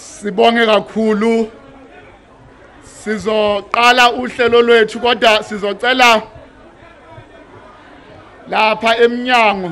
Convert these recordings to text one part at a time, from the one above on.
Sibonge kakhulu sizoqala uhlelo lwethu kodwa sizocela lapha eminyango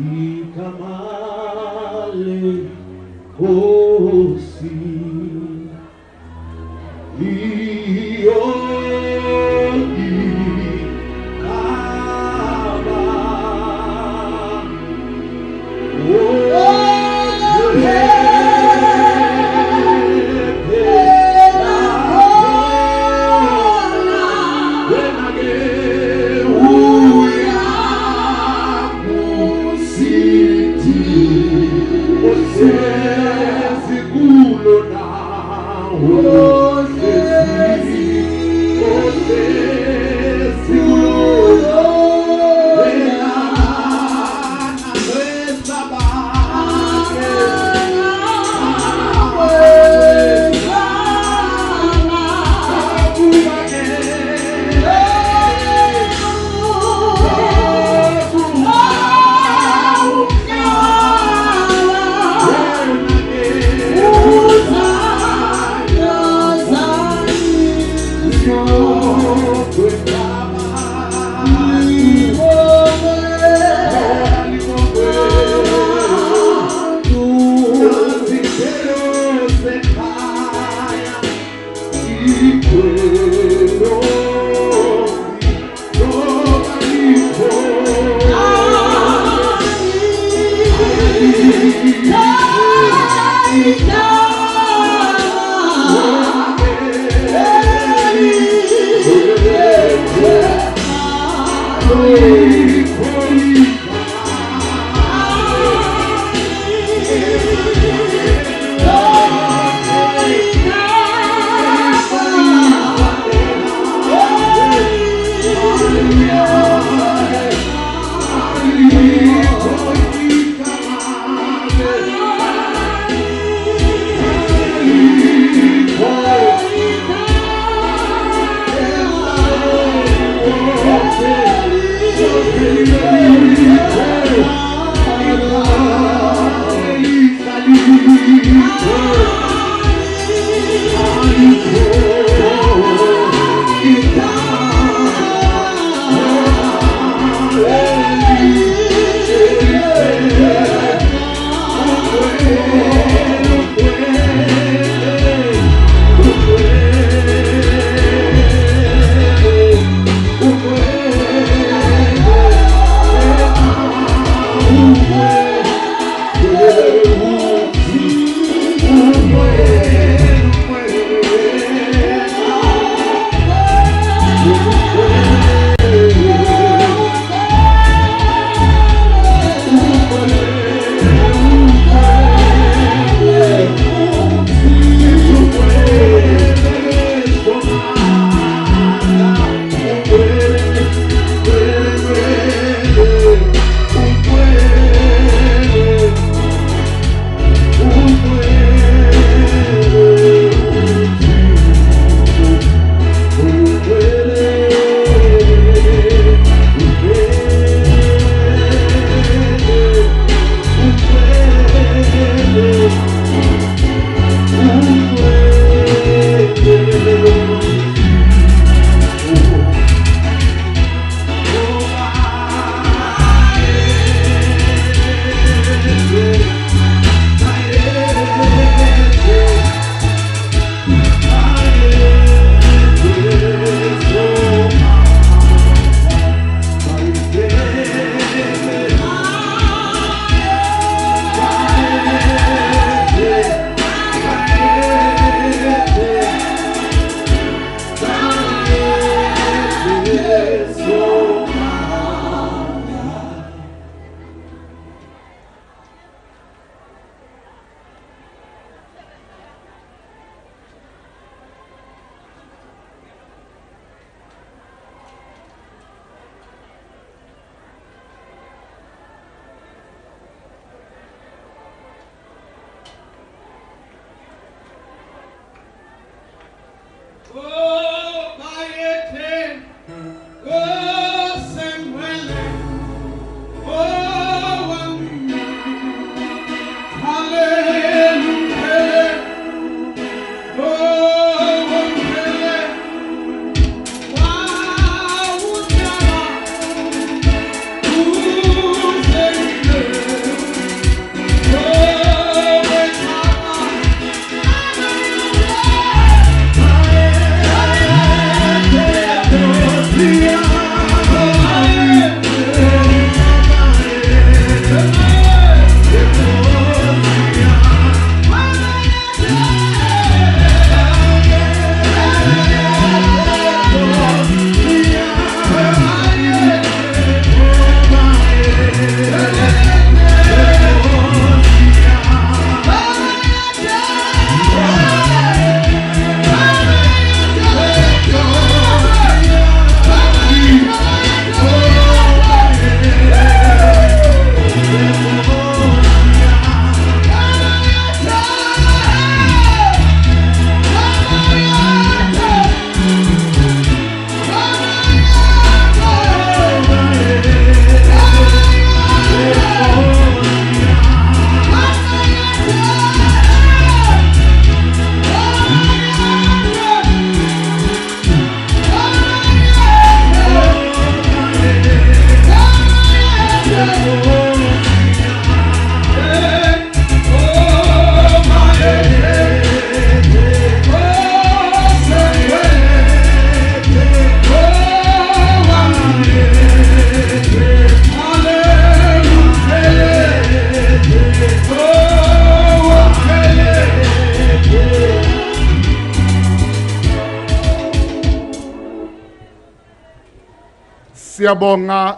Ikamale Kosi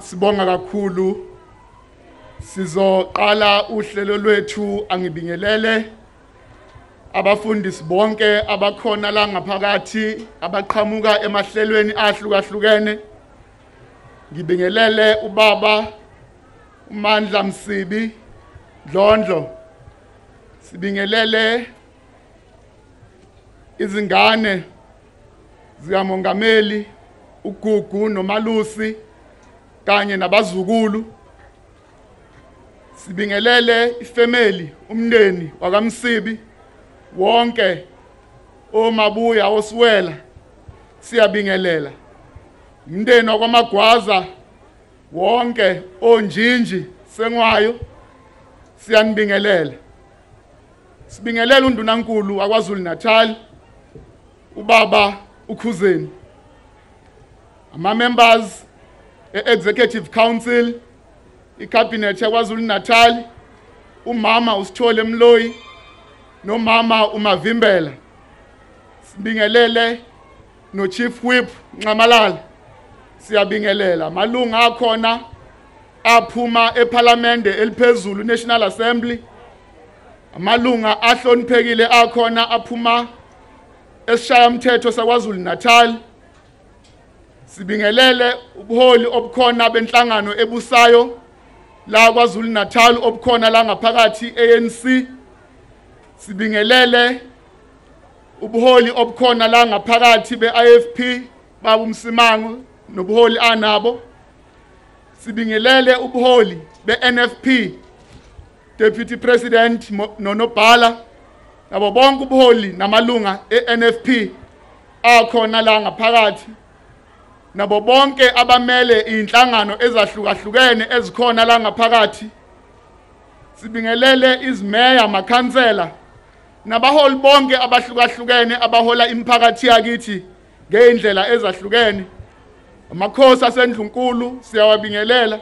Sibonga kakhulu. Sizoqala uhlelo lwethu angibingelele abafundisi bonke abakhona la ngaphakathi abaqhamuka emahlelweni ahlukahlukene. Ngibingelele ubaba uMandla Msibi Dlondlo. Sibingelele izingane zikaMongameli uGugu noMalusi kanye nabazukulu. Sibingelele ifamily umndeni wakaMsibi wonke, omabuya oswela siyabingelela. Umndeni wakwaMagwaza wonke, onjinji sengwayo siyanibingelela. Sibingelela undunankulu akwaZulu-Natal ubaba ukhuzeni, ama members Executive Council, the Cabinet KwaZulu-Natal, umama usithole Mloyi no mama uMavimbela. Sibingelele no Chief Whip Ncamalala siyabingelela. Malunga akhona aphuma eParliament eliphezulu National Assembly, amalunga ahloniphekile akhona aphuma esishayamthetho saKwaZulu-Natal. Sibingelele ubuholi obukhona benhlangano ebusayo la KwaZulu-Natal obukhona la ngaphakathi ANC. Sibingelele ubuholi obukhona la ngaphakathi beIFP baba uMsimango nobuholi anabo. Sibingelele ubuholi beNFP Deputy President Nonobhala nabo bonke ubuholi namalunga eNFP akhona la ngaphakathi. Nabo bonke abamele inhlangano ezahlukahlukene ezikhona la ngaphakathi. Sibingelele izimeya, makhansela nabaholi bonke abahlukahlukene abahola imiphakathi yakithi ngeindlela ezahlukene. Amakhosi asendlunkulu siyawabingelela,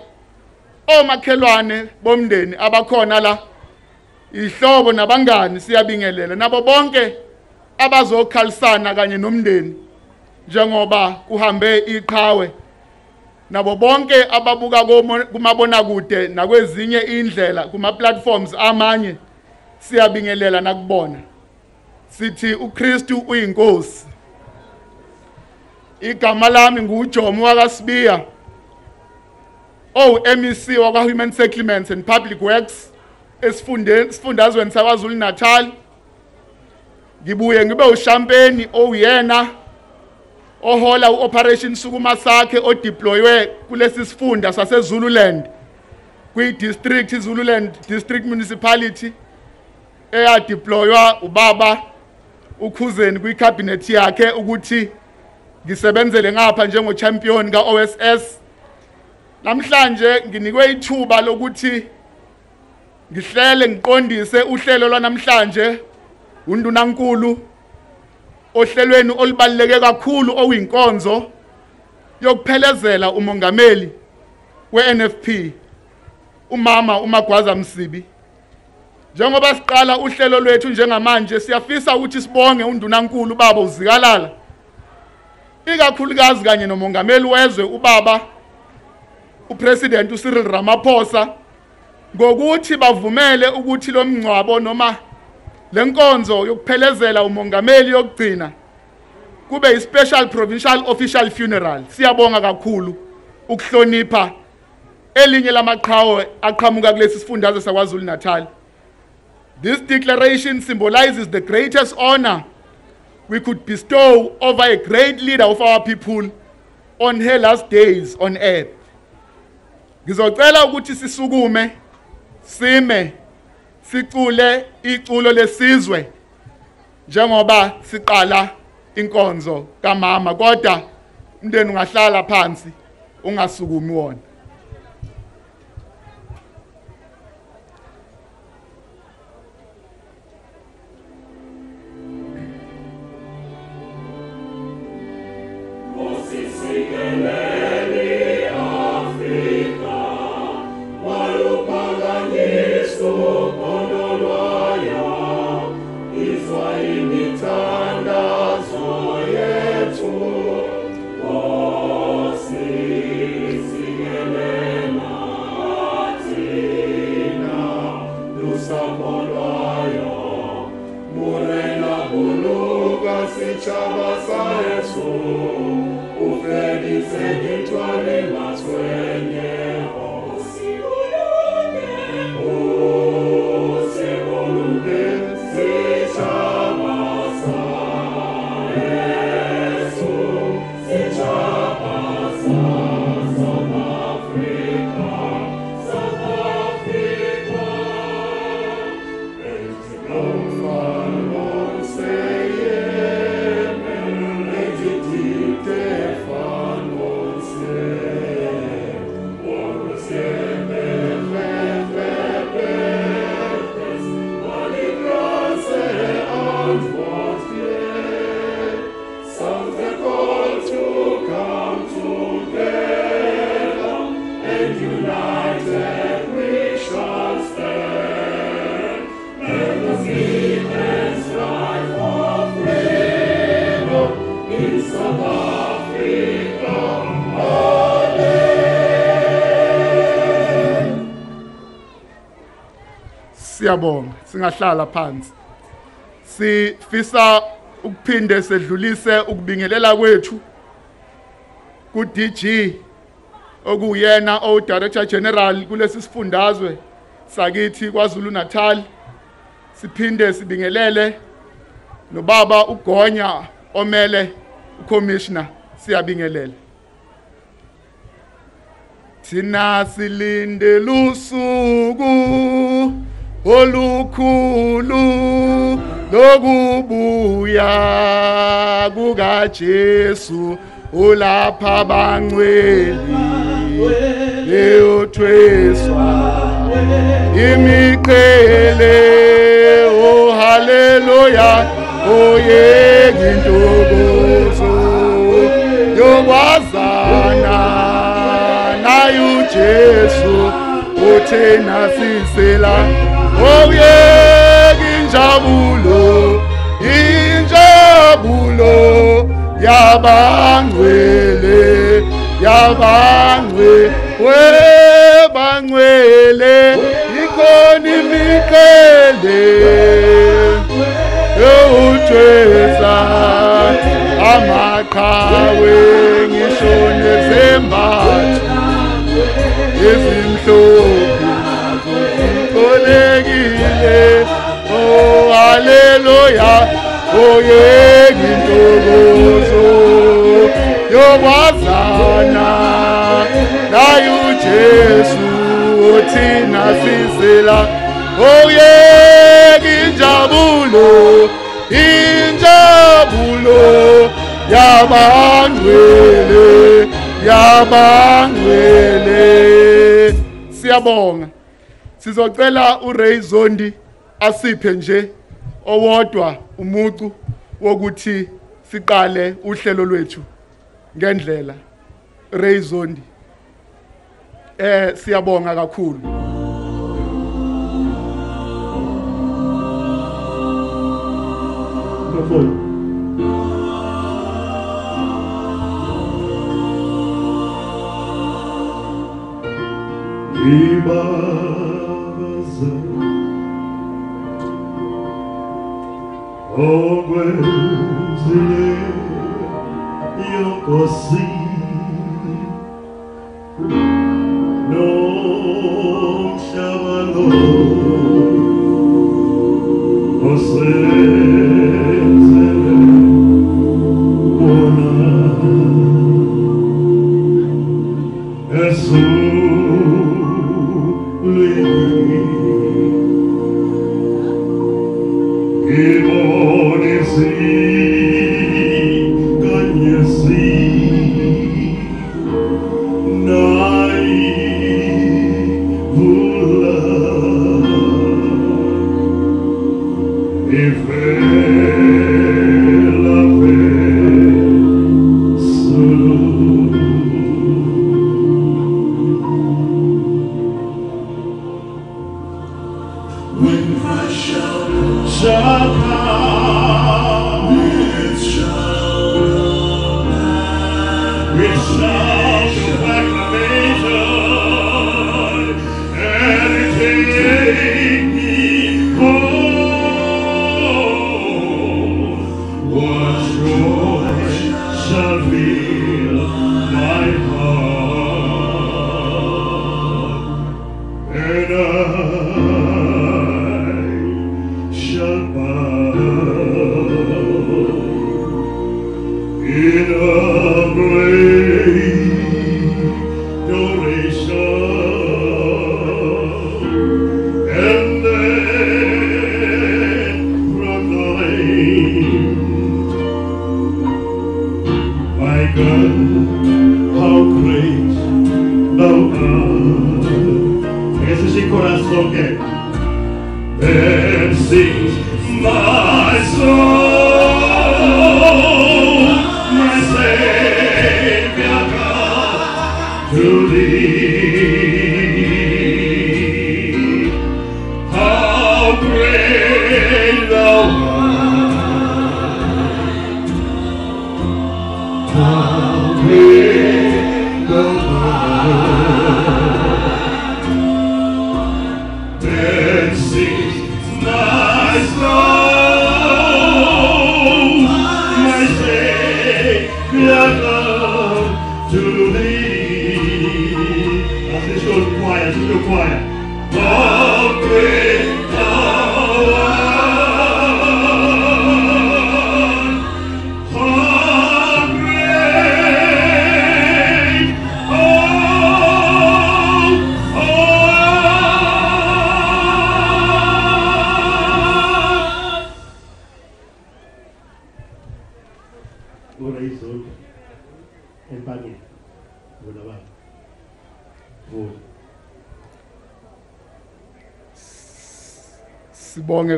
omakhelwane bomndeni abakhona la, ihlobo nabangani siyabingelela, nabo bonke abazokhalisana kanye nomndeni njengoba kuhambe iqhawe, nabo bonke ababuka kumabonakude nakwezinye indlela kuma platforms amanye siyabingelela nakubona. Sithi uKristu uyinkosi. Igama lami nguJomo wakaSibiya, MEC waka Human Settlements and Public Works esifundazweni saKwaZulu-Natal. Ngibuye ngibe uShampeni oyena ohola u-operation sukuma sakhe odeploywe kulesi sifunda sase Zululand kwi-district Zululand District Municipality eyadeploywa ubaba ukhuzeni kwi-cabinet yakhe ukuthi ngisebenzele ngapha njengo-champion ka-OSS. Namhlanje nginikwe ithuba lokuthi ngihlele ngiqondise uhlelo lwanamhlanje undunankulu ohlelweni olubaluleke kakhulu owinkonzo yokuphelezela umongameli we-NFP umama uMagwaza-Msibi. Njengoba siqala uhlelo lwethu njengamanje siyafisa ukuthi sibonge undunankulu baba uZikalala ikakhulukazi kanye nomongameli wezwe ubaba uPresident uCyril Ramaphosa ngokuthi bavumele ukuthi lo mngcwabo noma lenkonzo yokuphelezela umongameli yokugcina kube special provincial official funeral. Siyabonga kakhulu ukuhlonipha elinye lamaqhawe aqhamuka kulesi sifundazwe saKwaZulu-Natal. This declaration symbolizes the greatest honor we could bestow over a great leader of our people on her last days on earth. Ngizocela ukuthi sisukume sime sicule iculo lesizwe njengoba siqala inkonzo kamama, kodwa umndeni ungahlala phansi ungasukumi wona. Siyabonga singahlala phansi. Sifisa ukuphinde sedlulise ukubingelela kwethu ku DG okuyena o Director General kulesi sifundazwe sakithi KwaZulu-Natal. Siphinde sibingelele nobaba uGonya omele uCommissioner. Siyabingelela. Thina silinde lusuku olukhulu lokubuya kukaJesu ulapha bangcweli leyothweswa imiqhele. Oh haleluya, oye ngintokozo yokwazana naye uJesu uthena sisela. Oh yeah, injabulo, yabangwele, we bangwele, ikoni mikele, utweza, amakawe, ngishone zembathu, ezimhlophe. Oh hallelujah, oh yeah, Jesu tina sisela oye injabulo yabangwele siyabonga sizocela uRay Zondi asiphe nje owodwa umucu wokuthi siqale uhlelo lwethu ngendlela Ray Zondi siyabonga kakhulu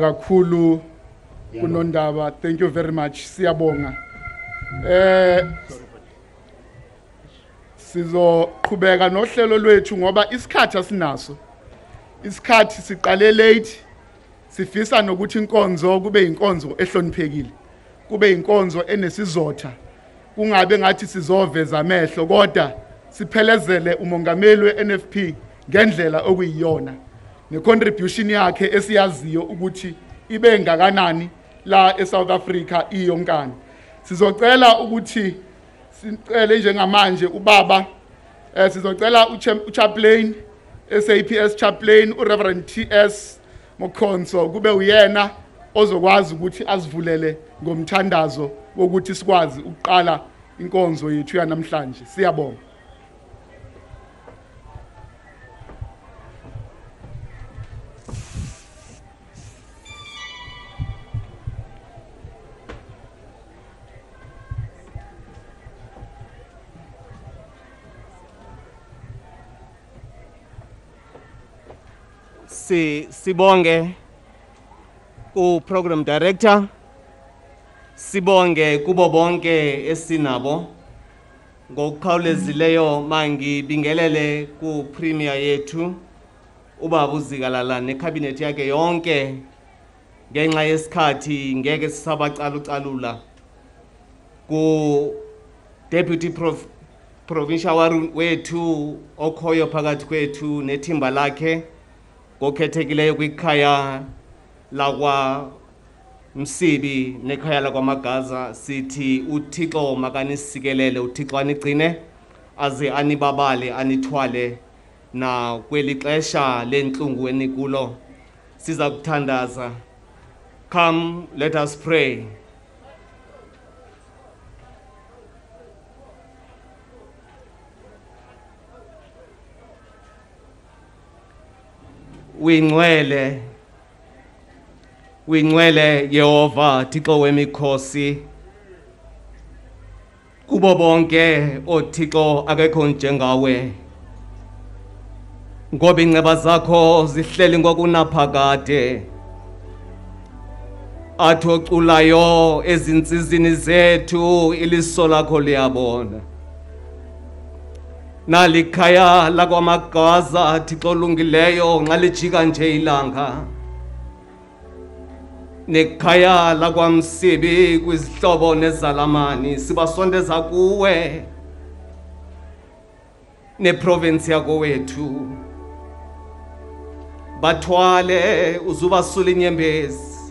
kakhulu kunondaba. Thank you very much. Siyabonga. Sizoqhubeka nohlelo lwethu ngoba isikhathi asinaso. Isikhathi siqale late. Sifisa nokuthi inkonzo kube inkonzo ehloniphekile. Kube inkonzo enesizotha. Kungabe ngathi sizoveza amehlo kodwa siphelezele umongameli weNFP ngendlela okuyiyona. Ne contribution yakhe esiyaziyo ukuthi ibe ngakanani la eSouth Africa iyonkani. Sizocela ukuthi sicele njengamanje ubaba sizocela uchaplain SAPS chaplain uReverend TS Mokhonso kube uyena ozokwazi ukuthi asivulele ngomthandazo wokuthi sikwazi ukuqala inkonzo yethu yanamhlanje. Siyabonga. sibonge ku program director, sibonge kubo bonke esinabo ngokukhawulezileyo mangi bingelele ku premier yethu ubaba uzikalala necabinet yakhe yonke ngenxa yesikhathi ngeke sisabaqalucalula ku deputy provincial wethu okhoyo phakathi kwethu nethimba lakhe ngokhethekileyo kwikhaya lakwa Msibi nekhaya lakwaMagaza sithi uThixo makanisikelele uThixo anigcine aze anibabale anithwale na kwelixesha lenhlungu enikulo siza kuthandaza. Come, let us pray. Wingwele Yehova Thixo wemikhosi kubo bonke oThixo akekho njengawe ngoba ingceba zakho zihleli ngokunaphakade athoculayo ezinsizini zethu iliso lakho liyabona nalikhaya lakwaMagaza Thixo lungileyo ngalijika nje ilanga nekhaya lakwaMsibi kwizihlobo nezalamani sibasondeza kuwe neprovince yakowethu bathwale uzubasula inyembezi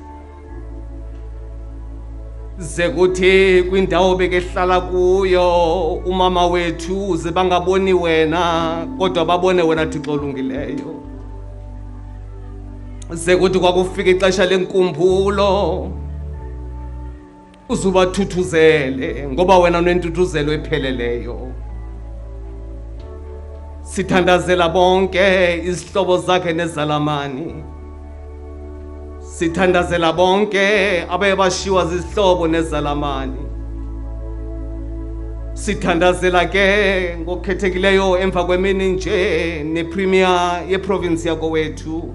zekuthi kwindawo bekehlala kuyo umama wethu zibangaboni wena kodwa babone wena Thixo olungileyo zekuthi kwakufika ixesha lenkumbulo uzubathuthuzele ngoba wena unentuthuzelo epheleleyo sithandazela bonke izihlobo zakhe nezalamani sithandazela bonke abebashiwa zizihlobo nezalamani sithandazela ke ngokukhethekileyo emva kwemini nje nepremier yeprovince yakowethu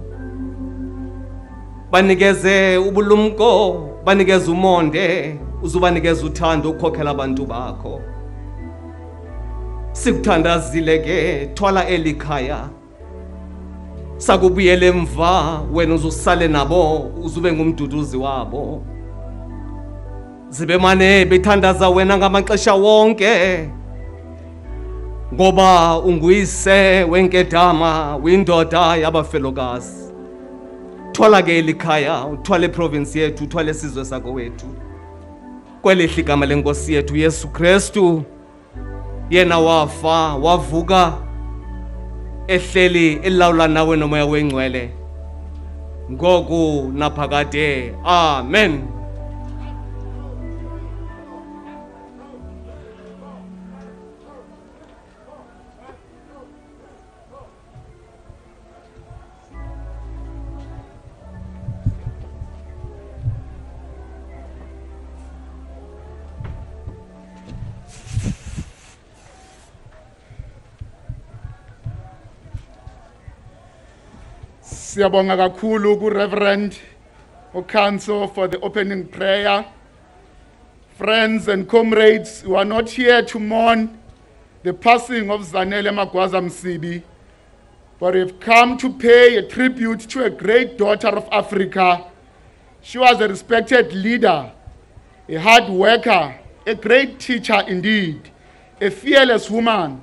banikeze ubulumko banikeze umonde uzubanikeze uthando ukhokhela abantu bakho sikuthandazile ke thwala elikhaya sakubuyele emva wena uzusale nabo uzube ngumduduzi wabo zibe mane bethandaza wena ngamaxesha wonke ngoba unguyise wenkedama windoda yabafelokazi twala ke elikhaya utwale province yethu utwale sizwe sako wethu kwelihle igama lenkosi yethu Yesu Kristu yena wafa wavuka ehleli elawula nawe nomoya wengcwele ngoku naphakade amen. Siyabonga kakhulu ku Reverend Okanso for the opening prayer. Friends and comrades, we are not here to mourn the passing of Zanele Magwaza-Msibi, but we have come to pay a tribute to a great daughter of Africa. She was a respected leader, a hard worker, a great teacher indeed, a fearless woman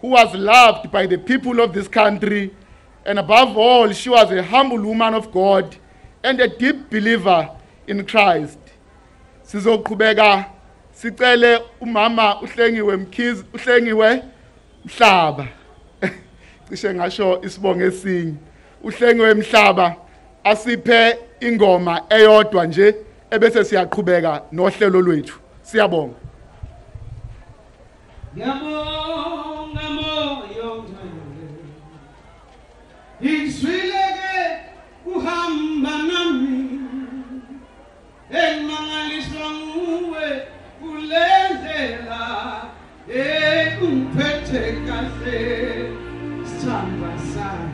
who was loved by the people of this country. And above all, she was a humble woman of God and a deep believer in Christ. Sizoqhubeka sicele umama uhlengiwe mhlaba. Cishe ngasho isibongo esinye. Uhlengiwe mhlaba asiphe ingoma eyodwa nje ebese siyaqhubeka nohlelo lwethu. Siyabonga. Izwileke kuhamba nami emangaliswa nguwe kulendlela ekungiphethe kahle sithanda sami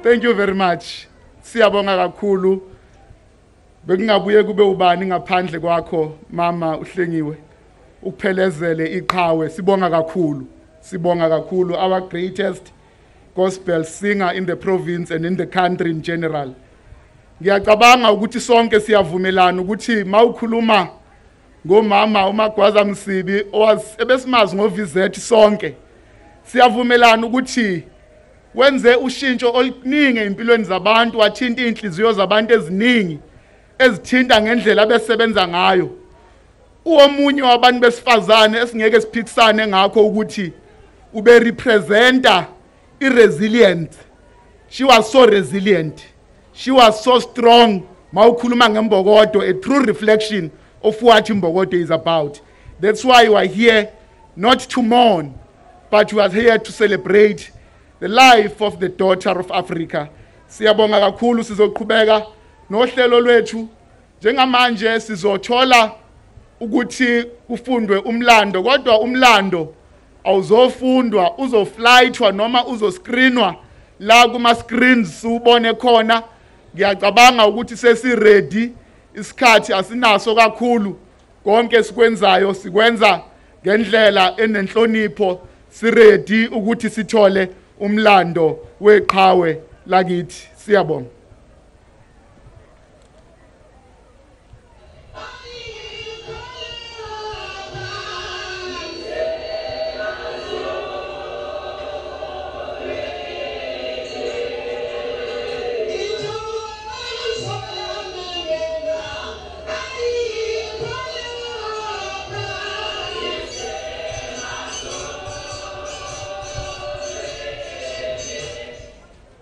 Thank you very much. Siyabonga kakhulu. Bekungabuye kube ubani ngaphandle kwakho mama uhlengiwe ukuphelezele iqhawe. Sibonga kakhulu. Sibonga kakhulu, our greatest gospel singer in the province and in the country in general. Ngiyacabanga ukuthi sonke siyavumelana ukuthi mawukhuluma ngomama uMagwaza-Msibi obesimazi ngoVZ sonke. Siyavumelana ukuthi wenze ushintsho oluningi empilweni zabantu, wathinta inhliziyo zabantu eziningi ezithinta ngendlela abesebenza ngayo. Uomunye wabantu besifazane esingeke siphikisane ngakho ukuthi ube representer iresilient. She was so resilient. She was so strong. Mawukhuluma ngembokodo, a true reflection of what Mbogodo is about. That's why you are here, not to mourn, but you are here to celebrate the life of the daughter of Africa. Siyabonga kakhulu, sizoqhubeka nohlelo lwethu. Njengamanje sizothola ukuthi ufundwe umlando, kodwa umlando awuzofundwa, uzoflightwa noma uzoscreenwa la kuma screens ubone khona. Ngiyacabanga ukuthi sesi ready, isikhathi asinaso kakhulu. Konke sikwenzayo sikwenza ngendlela enenhlonipho. Si ready ukuthi sithole umlando weqhawe lakithi. Siyabonga.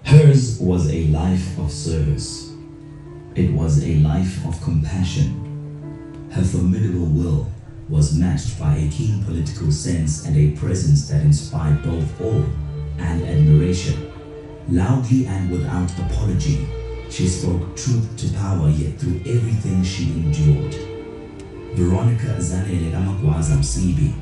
Hers was a life of service. It was a life of compassion. Her formidable will was matched by a keen political sense and a presence that inspired both awe and admiration. Loudly and without apology, she spoke truth to power, yet through everything she endured. Veronica Zanele Magwaza-Msibi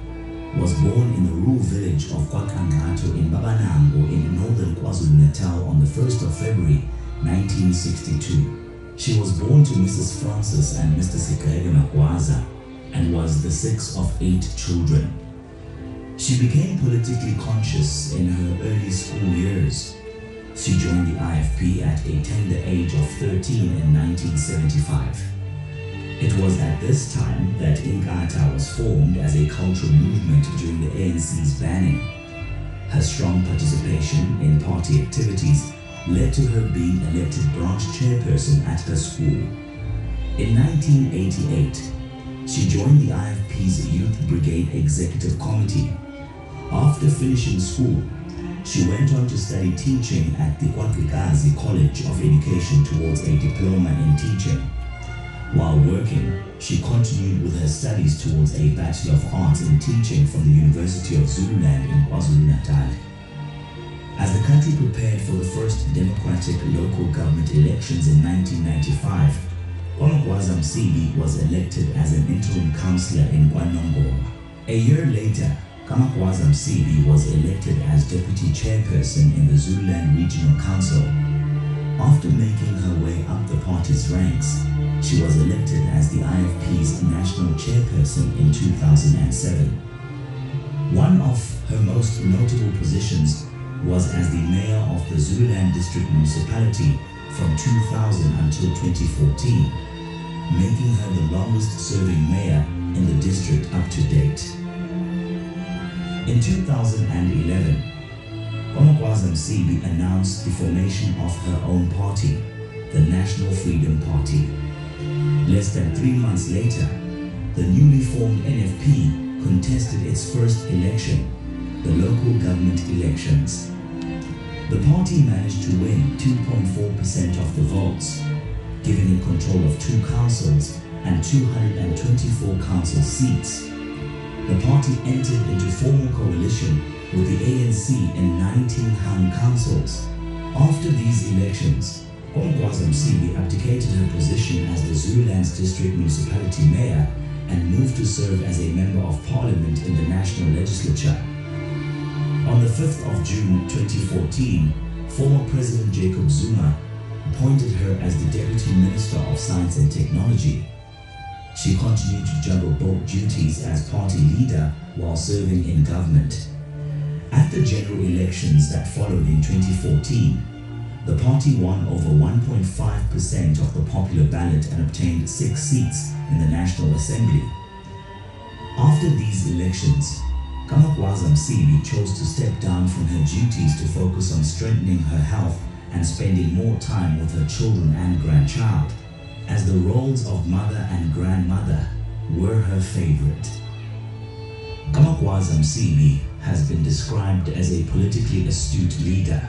was born in the rural village of Kwakangato in Babanango in northern KwaZulu-Natal on the 1st of February 1962. She was born to Mrs. Francis and Mr. Cyril Ramaphosa and was the sixth of 8 children. She became politically conscious in her early school years. She joined the IFP at a tender age of 13 in 1975. It was at this time that Inkatha was formed as a cultural movement during the ANC's banning. Her strong participation in party activities led to her being elected branch chairperson at her school. In 1988, she joined the IFP's Youth Brigade Executive Committee. After finishing school, she went on to study teaching at the Ukwakazi College of Education towards a diploma in teaching. While working, she continued with her studies towards a Bachelor of Arts in Teaching from the University of Zululand in KwaZulu-Natal. As the country prepared for the first democratic local government elections in 1995, Magwaza-Msibi was elected as an interim councillor in KwaNongoma. A year later, Magwaza-Msibi was elected as deputy chairperson in the Zululand Regional Council. After making her way up the party's ranks, she She was elected as the IFP's national chairperson in 2007. One of her most notable positions was as the mayor of the Zululand District Municipality from 2000 until 2014, making her the longest-serving mayor in the district up to date. In 2011, Kwakangato announced the formation of her own party, the National Freedom Party. Less than 3 months later, the newly formed NFP contested its first election, the local government elections. The party managed to win 2.4% of the votes, giving it control of 2 councils and 224 council seats. The party entered into formal coalition with the ANC in 19 Hung councils. After these elections, Mgungundlovu abdicated her position as the Zululand District Municipality Mayor and moved to serve as a Member of Parliament in the National Legislature. On the 5th of June 2014, former President Jacob Zuma appointed her as the Deputy Minister of Science and Technology. She continued to juggle both duties as party leader while serving in government. At the general elections that followed in 2014, the party won over 1.5% of the popular ballot and obtained 6 seats in the National Assembly. After these elections, Mgungundlovu chose to step down from her duties to focus on strengthening her health and spending more time with her children and grandchild, as the roles of mother and grandmother were her favorite. Mgungundlovu has been described as a politically astute leader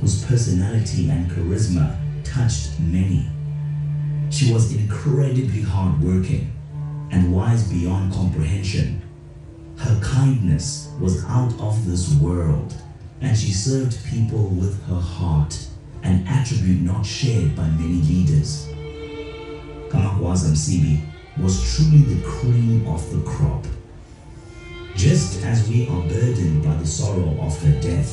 whose personality and charisma touched many. She was incredibly hardworking and wise beyond comprehension. Her kindness was out of this world, and she served people with her heart, an attribute not shared by many leaders. Mgungundlovu was truly the cream of the crop. Just as we are burdened by the sorrow of her death,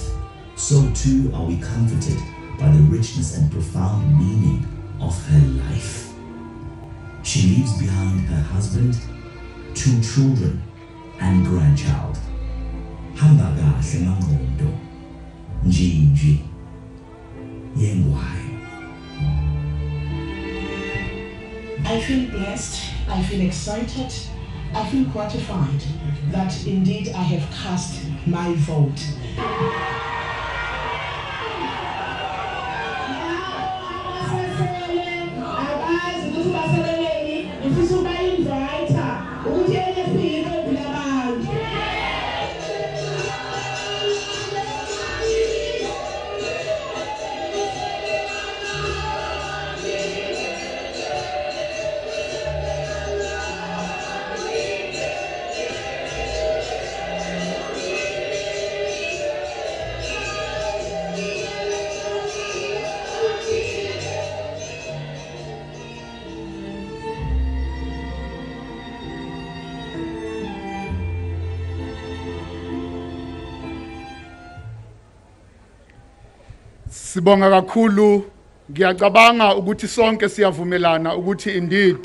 so too are we comforted by the richness and profound meaning of her life. She leaves behind her husband, 2 children, and grandchild. Hambaga Senangondo, Njinji, Yengwai. I feel blessed, I feel excited, I feel gratified that indeed I have cast my vote. Sibonga kakhulu ngiyacabanga ukuthi sonke siyavumelana ukuthi indeed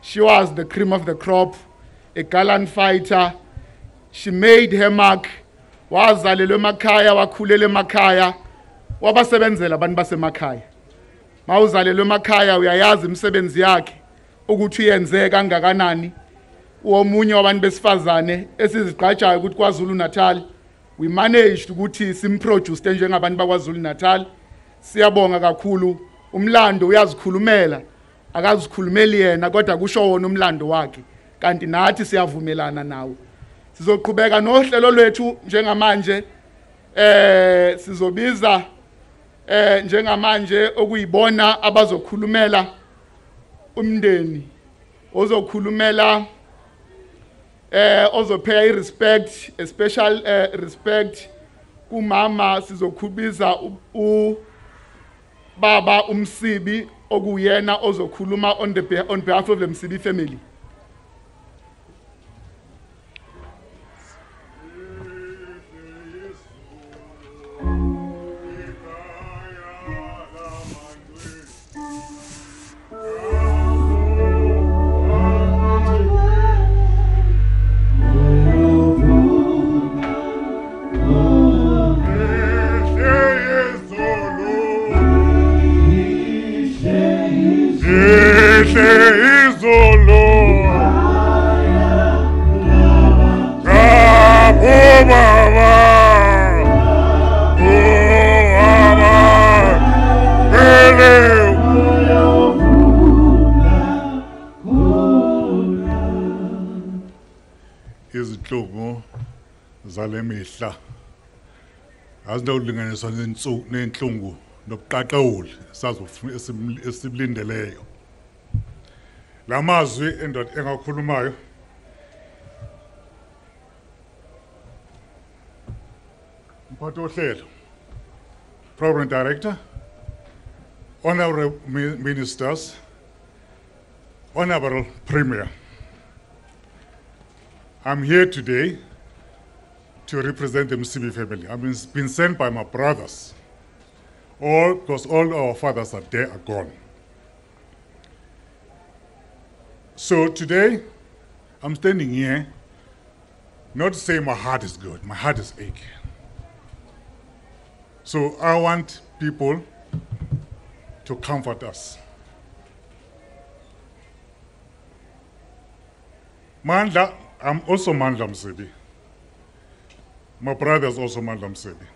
she was the cream of the crop, a gallant fighter. She made her mark. Wazalelwe emakhaya, wakhulela emakhaya, wabasebenzela abantu basemakhaya. Mawuzalelwe emakhaya uyayazi imisebenzi yakhe ukuthi uyenze kangakanani. Uomunye wabantu besifazane esizigqajayo ukuthi KwaZulu-Natal we managed ukuthi simproduce njengabantu bakwaZulu-Natal. Siyabonga kakhulu, umlando uyazikhulumela, akazikhulumeli yena kodwa kusho wona umlando wakhe, kanti nathi siyavumelana nawo. Sizoqhubeka nohlelo lwethu njengamanje, sizobiza njengamanje okuyibona abazokhulumela umndeni, ozokhulumela also pay respect, a special respect kumama. Sizokubiza u Baba uMsibi okuyena ozokhuluma on behalf of the Msibi family. lihle izolo izinhlobo zalemihla azilolinganiswa nenhlungu nobuqaqawuli sazofuna esiblindeleyo lamazwi endoda engakhulumayo umphathi ohlelo program director honorable ministers honorable premier I'm here today to represent the Msibi family. I've been sent by my brothers, all because all our fathers are there, are gone. So today, I'm standing here not to say my heart is good, my heart is aching. So I want people to comfort us. Mandla, I'm also Mandla Msibi. My brother is also Mandla Msibi.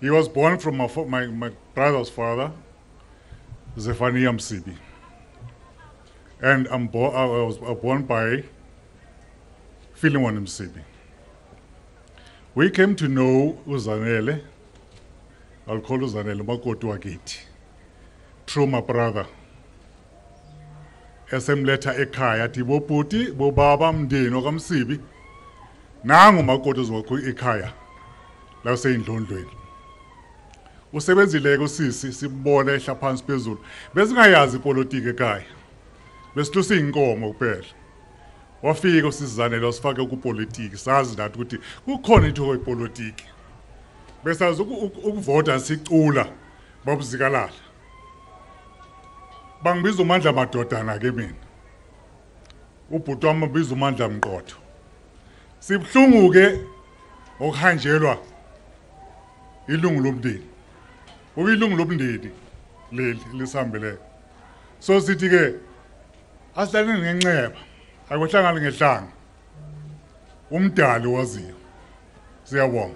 He was born from my brother's father, Zephaniah Msibi. And I was born by Philemon Msibi. We came to know Uzanele, I'll call Uzanele Magwaza-Msibi, through my brother. SM letter ekhaya tiboputi bobaba mndeni okaMsibi nangu makodo zokho ekhaya la useyindlondweni usebenzileke usisi sibona ehla phansi phezulu besingayazi ipolitiki ekhaya besilusa inkomo kuphela wafika usizanele wasifake kupolitiki sazi nathi ukuthi kukhona into yepolitiki besazi ukuvota sicula babuzikalala Bangibiza uMandla madodana ke mina. Ubhuti wami ubiza uMandla Mqotho. Sibhlungu ke okuhanjelwa ilungu lomndeni. Ukuyilungu lomndeni leli lisihambele. So sithi ke asilane ngenxeba, akwehlangani ngehlanga. Umdali waziyo. Siyabonga.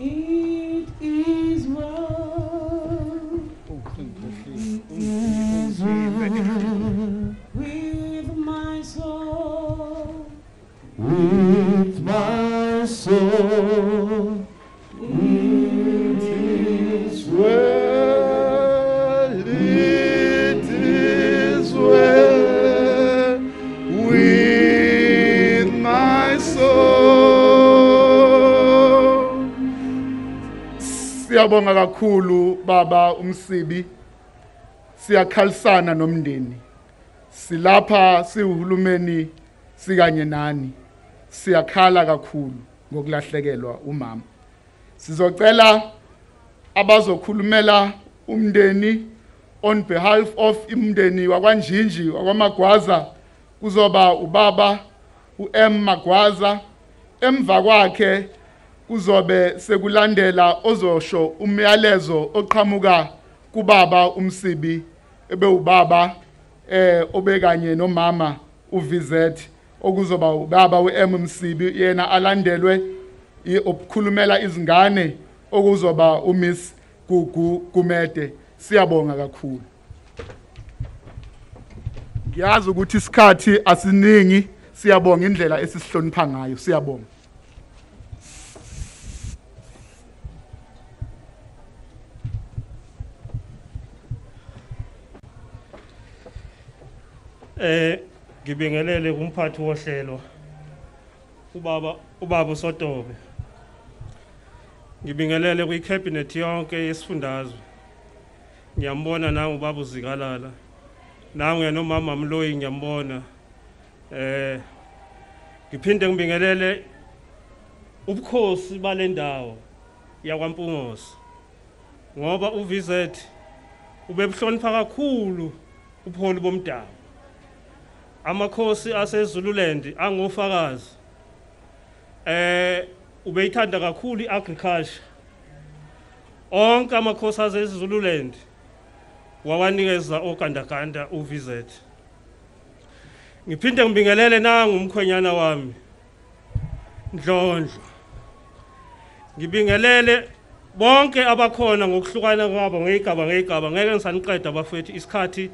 It is well, it is well with my soul, with my soul. It is well, it is well with my soul. Siyabonga kakhulu baba uMsibi siyakhalisana nomndeni silapha sihulumeni sikanye nani siyakhala kakhulu ngokulahlekelwa umama sizocela abazokhulumela umndeni on behalf of imndeni wakwanjinji wakwamagwaza kuzoba ubaba uM Magwaza emva kwakhe kuzobe sekulandela ozosho umyalezo oqhamuka kubaba uMsibi ebe ubaba obekanye nomama uVZ okuzoba ubaba uM Msibi yena alandelwe obukhulumela izingane okuzoba uMiss Gugu Gumede siyabonga kakhulu ngiyazi ukuthi isikhathi asiningi siyabonga indlela esisihlonipha ngayo siyabonga Ngibingelele kumphathi wohlelo ubaba Sotobe ngibingelele kwi cabinet yonke yesifundazwe ngiyambona nami ubaba uzikalala nami ngenomama Mloyi ngiyambona ngiphinde ngibingelele ubukhosi balendawo yakwaMpungosi ngoba uVZ ubebuhlonipha kakhulu upholi bomdabu amakhosi aseZululand angofakazi ubeyithanda kakhulu iagriculture. Onke amakhosazi eZululand wawanikeza ogandaganda uVZ. Ngiphinde ngibingelele nanga umkhwenyana wami Ndlondlo. Ngibingelele bonke abakhona ngokuhlukana kwabo ngegaba ngeke nisaniqeda bafethu isikhathi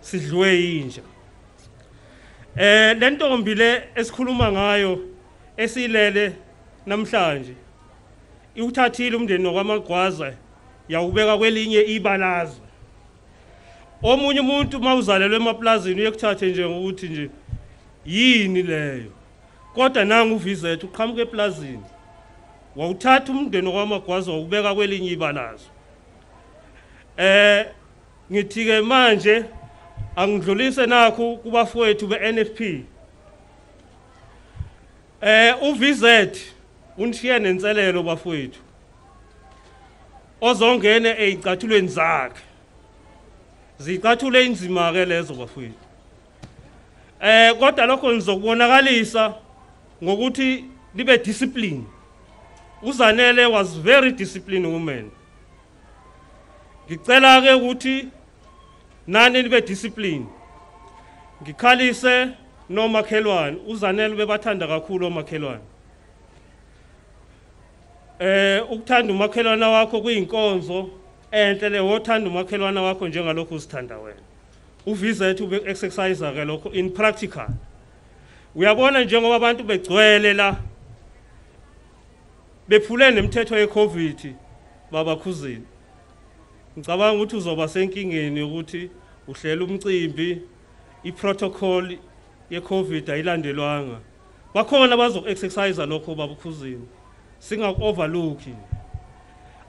sidlwe inja. Lentombi le esikhuluma ngayo esilele namhlanje iwuthathile umndeni wakwaMagwaza yawubeka kwelinye ibalazwe. Omunye umuntu mawuzalelwe emaplazini uyekuthathe nje ngokuthi nje yini leyo, kodwa nanga uVZ uqhamuka eplazini wawuthatha umndeni wakwaMagwaza wawubeka kwelinye ibalazwe. Ngithi ke manje angidlulise nakho kubafowethu beNFP. uVZ unishiye nenselelo bafowethu ozongena ezicathulweni zakhe. Zicathule inzima ke lezo bafowethu. Kodwa lokho nizokubonakalisa ngokuthi libe discipline. UZanele was very disciplined woman. Ngicela ke ukuthi nani libe discipline. Ngikhalise nomakhelwane uZanele bebathanda kakhulu omakhelwane. Ukuthanda umakhelwana wakho kuyinkonzo enhle le, wothanda umakhelwana wakho njengalokho uzithanda wena. uVZ ube exercise ke lokho in practical. Uyabona njengoba abantu begcwele la bephule nemithetho yeCovid babakhuzini. Ngicabanga ukuthi uzoba senkingeni ukuthi uhlela umcimbi iprotocol yeCovid ayilandelwanga. Bakhona bazokuexercise lokho babukhuzini. Singakoverlook.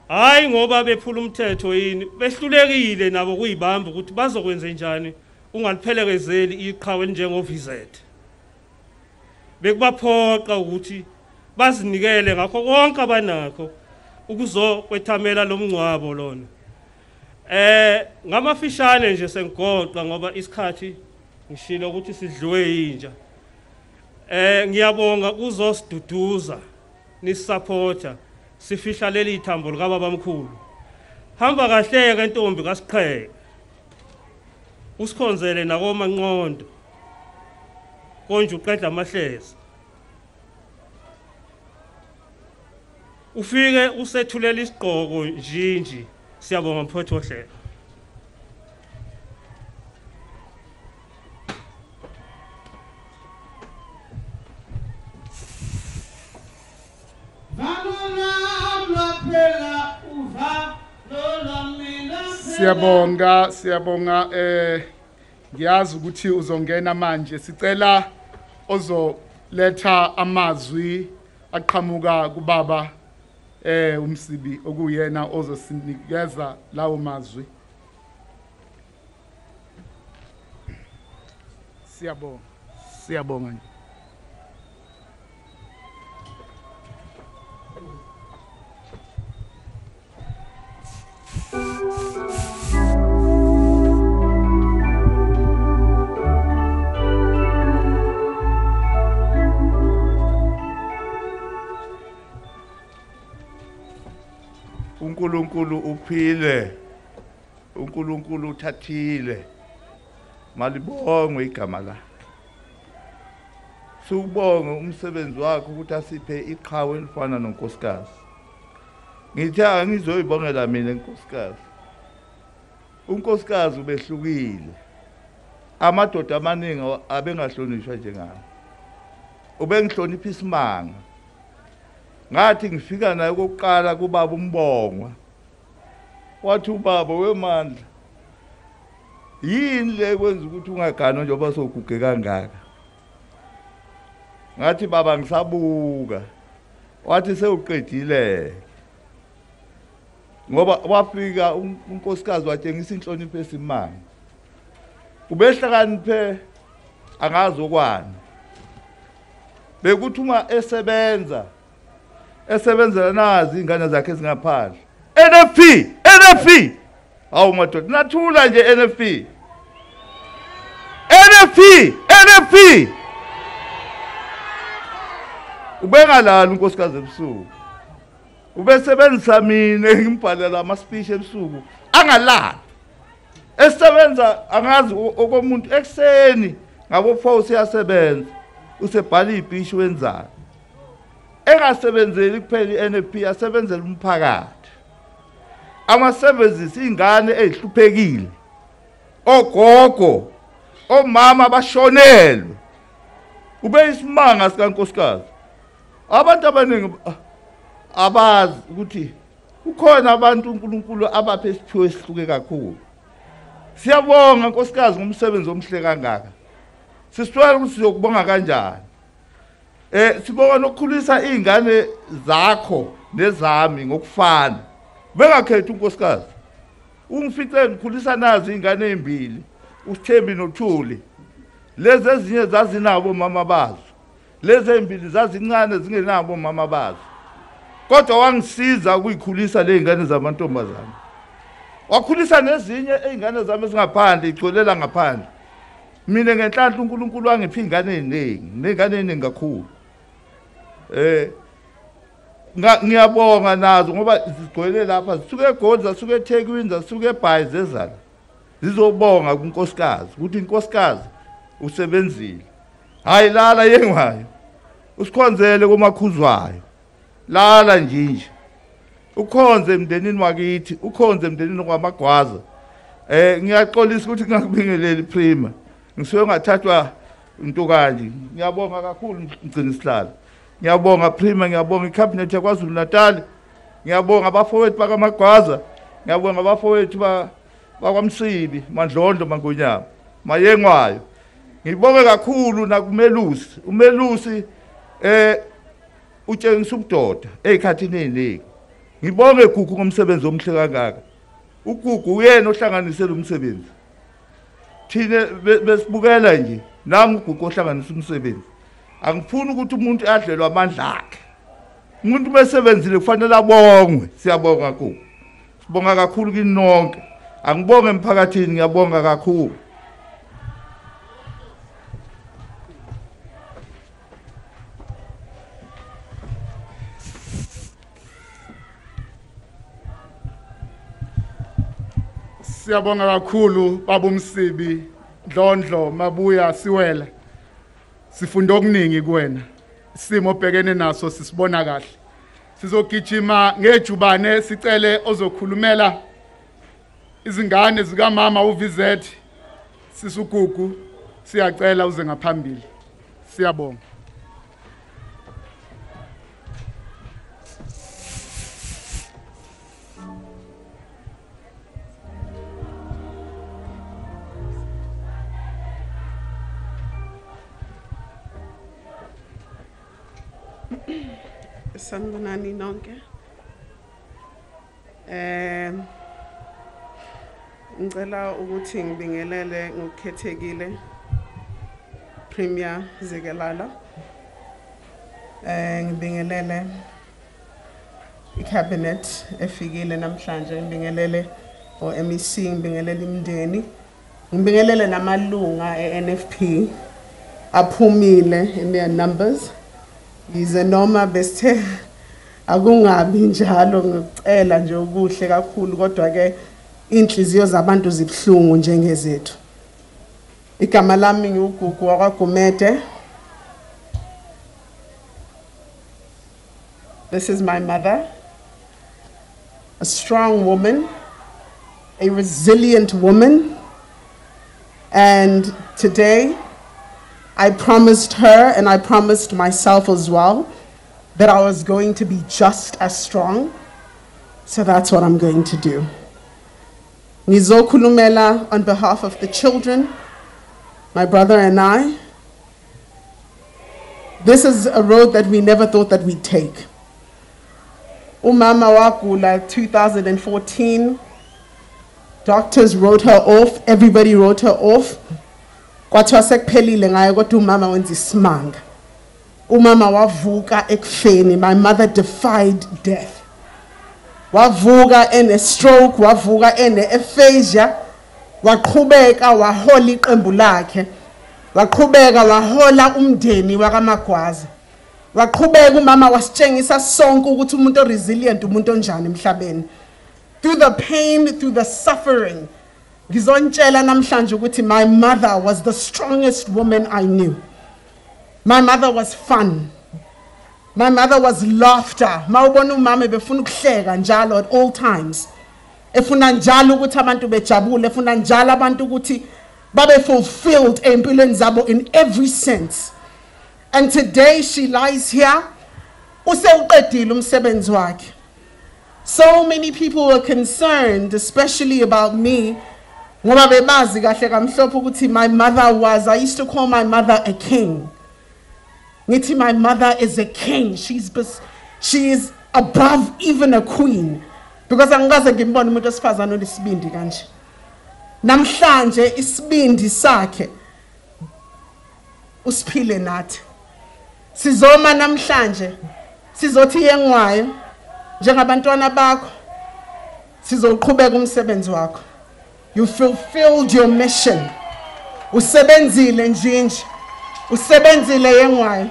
Hayi ngoba bephula umthetho yini behlulekile nabo kuyibamba ukuthi bazokwenza njani ungaliphelezeli iqhawe njengoVZ. Bekubaphoqa ukuthi bazinikele ngakho konke abanakho ukuzokwethamela lomncwabo lona. Ngamafishane nje sengigoqa ngoba isikhathi ngishilo ukuthi sidlwe inja. Ngiyabonga uzosiduduza nisupporta sifihla leli thambo lika babamkhulu. Hamba kahle ke ntombi kasiqheke usikhonzele nakomanqondo konje uqedla amahlezi ufike usethulela isiqhoko njinji. Siyabonga mphothi ohle. Siyabonga ngiyazi ukuthi uzongena manje. Sicela ozoletha amazwi aqhamuka kubaba uMsibi okuyena ozosinikeza lawo mazwi. Siyabonga nje. uNkulunkulu uphile, uNkulunkulu uthathile, malibongwe igama la. Sikubonga umsebenzi wakho ukuthi asiphe iqhawe elifana nonkosikazi. Ngithe angizoyibongela mina inkosikazi. Unkosikazi ubehlukile, amadoda amaningi abengahlonishwa njengayo. Ubengihlonipha isimanga. Ngathi ngifika naye kokuqala kubaba uMbongwa, wathi ubaba wemandla yini le kwenza ukuthi ungagano njengoba soguge kangaka. Ngathi baba ngisabuka, wathi sewuqedile ngoba wafika unkosikazi watshengisa inhlonipho esimanga. Ubehlakaniphe angazokwana, bekuthi uma esebenza esebenzela nazi ingane zakhe ezingaphandle. NFP awu madoda nathula nje. NFP Ubeka la nkosikazi ebusuku. Ubesebenzisa mina ngimbhalela ama speech ebusuku. Angalala. Esebenza angazi okomuntu ekseni ngabo 4 usiyasebenza. Usebhala ibhishu wenzayo. Engasebenzeli kuphela iNP asebenzele umphakathi. Ama services ingane ezihluphekile. Ogogo, omama bashonelwe. Ube isimanga sikankosikazi. Abantu abaningi abazi ukuthi ukhona abantu uNkulunkulu abaphe isiphiwe esihluke kakhulu. Siyabonga nkosikazi ngomsebenzi omhle kangaka. Sisitshela ukuthi sizokubonga kanjani. Sibona nokukhulisa izingane zakho nezami ngokufana. Bengakhetha unkosikazi. Ungifice ngikhulisa nazo izingane ezimbili, uSthembi noThuli. Lezi ezinye zazinabo mama bazo. Lezi ezimbili zazincane zingenabo mama bazo. Kodwa wangisiza ukuyikhulisa lezingane zamantombazana. Wakhulisa nezinye izingane zami singaphandle igcolela ngaphandle. Mina ngenhlanhla uNkulunkulu wangiphi izingane eziningi, nezingane eziningi kakhulu. Ngiyabonga nazo ngoba zigcwele lapha zisuke eGoli zasuke eThekwini zasuke eBhayi zezala zizobonga kuNkosikazi ukuthi iNkosikazi usebenzile hayi lala yengwayo usikhonzele kumakhuzwayo lala nje ukhonze emndenini wakithi ukhonze emndenini kwaMagwaza ngiyaxolisa ukuthi ngakubingeleli prima ngisuke ngathathwa into kanje ngiyabonga kakhulu ngicini isihlalo ngiyabonga prima ngiyabonga icabinet yaKwaZulu-Natal ngiyabonga abafowethu bakaMagwaza ngiyabonga abafowethu bakwaMsibi Mandlondo Mangonyama mayengwayo ngibonge kakhulu nakumelusi umelusi utshengisa ubudoda ezikhathini eziningi ngibonge gugu ngomsebenzi omhle kangaka ugugu uyena ohlanganisela umsebenzi thina besibukela nje nami ugugu ohlanganisa umsebenzi angifuni ukuthi umuntu adlelwe amandla akhe umuntu besebenzile kufanele abongwe siyabonga kakhulu sibonga kakhulu kini nonke angibonge emphakathini ngiyabonga kakhulu siyabonga kakhulu baba uMsibi Ndlondlo Mabuya Siwela sifundo okuningi kuwena isimo obhekene naso sisibona kahle sizogijima ngejubane sicele ozokhulumela izingane zika mama uVZ sisugugu siyacela uze ngaphambili siyabonga Sanibonani nonke. Ngicela ukuthi ngibingelele ngokukhethekile Premier Zekelala. Ngibingelele icabinet efikile namhlanje ngibingelele oMEC ngibingelele imndeni. Ngibingelele namalunga eNFP aphumile in their numbers. Yize noma bese akungabi njalo ngicela nje ukuhle kakhulu kodwa ke inhliziyo zabantu zibhlungu njengezethu igama lami ngugugu wakwaGumede This is my mother a strong woman a resilient woman and today I promised her and I promised myself as well that I was going to be just as strong. So that's what I'm going to do. Nizokulumela on behalf of the children, my brother and I. This is a road that we never thought that we'd take. Umama wagula 2014, doctors wrote her off, everybody wrote her off. Kwathiwa sekuphelile ngayo kodwa umama wenza isimanga. Umama wavuka ekufeni. My mother defied death. Wavuka ene stroke, wavuka ene aphasia, waqhubeka wahola iqembu lakhe. Waqhubeka wahola umndeni wakaMagwaza. Ngaqhubeka umama wasitshengisa sonke ukuthi umuntu oresilient umuntu onjani emhlabeni. Through the pain, through the suffering, ngizontshela namhlanje ukuthi my mother was the strongest woman I knew. My mother was fun. My mother was laughter. Mawubona umama befuna ukuhleka njalo at all times. Efuna njalo ukuthi abantu bejabule, efuna njalo abantu ukuthi babe fulfilled empilweni zabo in every sense. And today she lies here. So many people were concerned, especially about me. My mother was, I used to call my mother a king. My mother is a king. She is above even a queen. Because Sizoma namhlanje sizothi yengwayo njengabantwana bakho sizoqhubeka umsebenzi wakho. You fulfilled your mission. Usebenzile njinje, usebenzile yengwayo,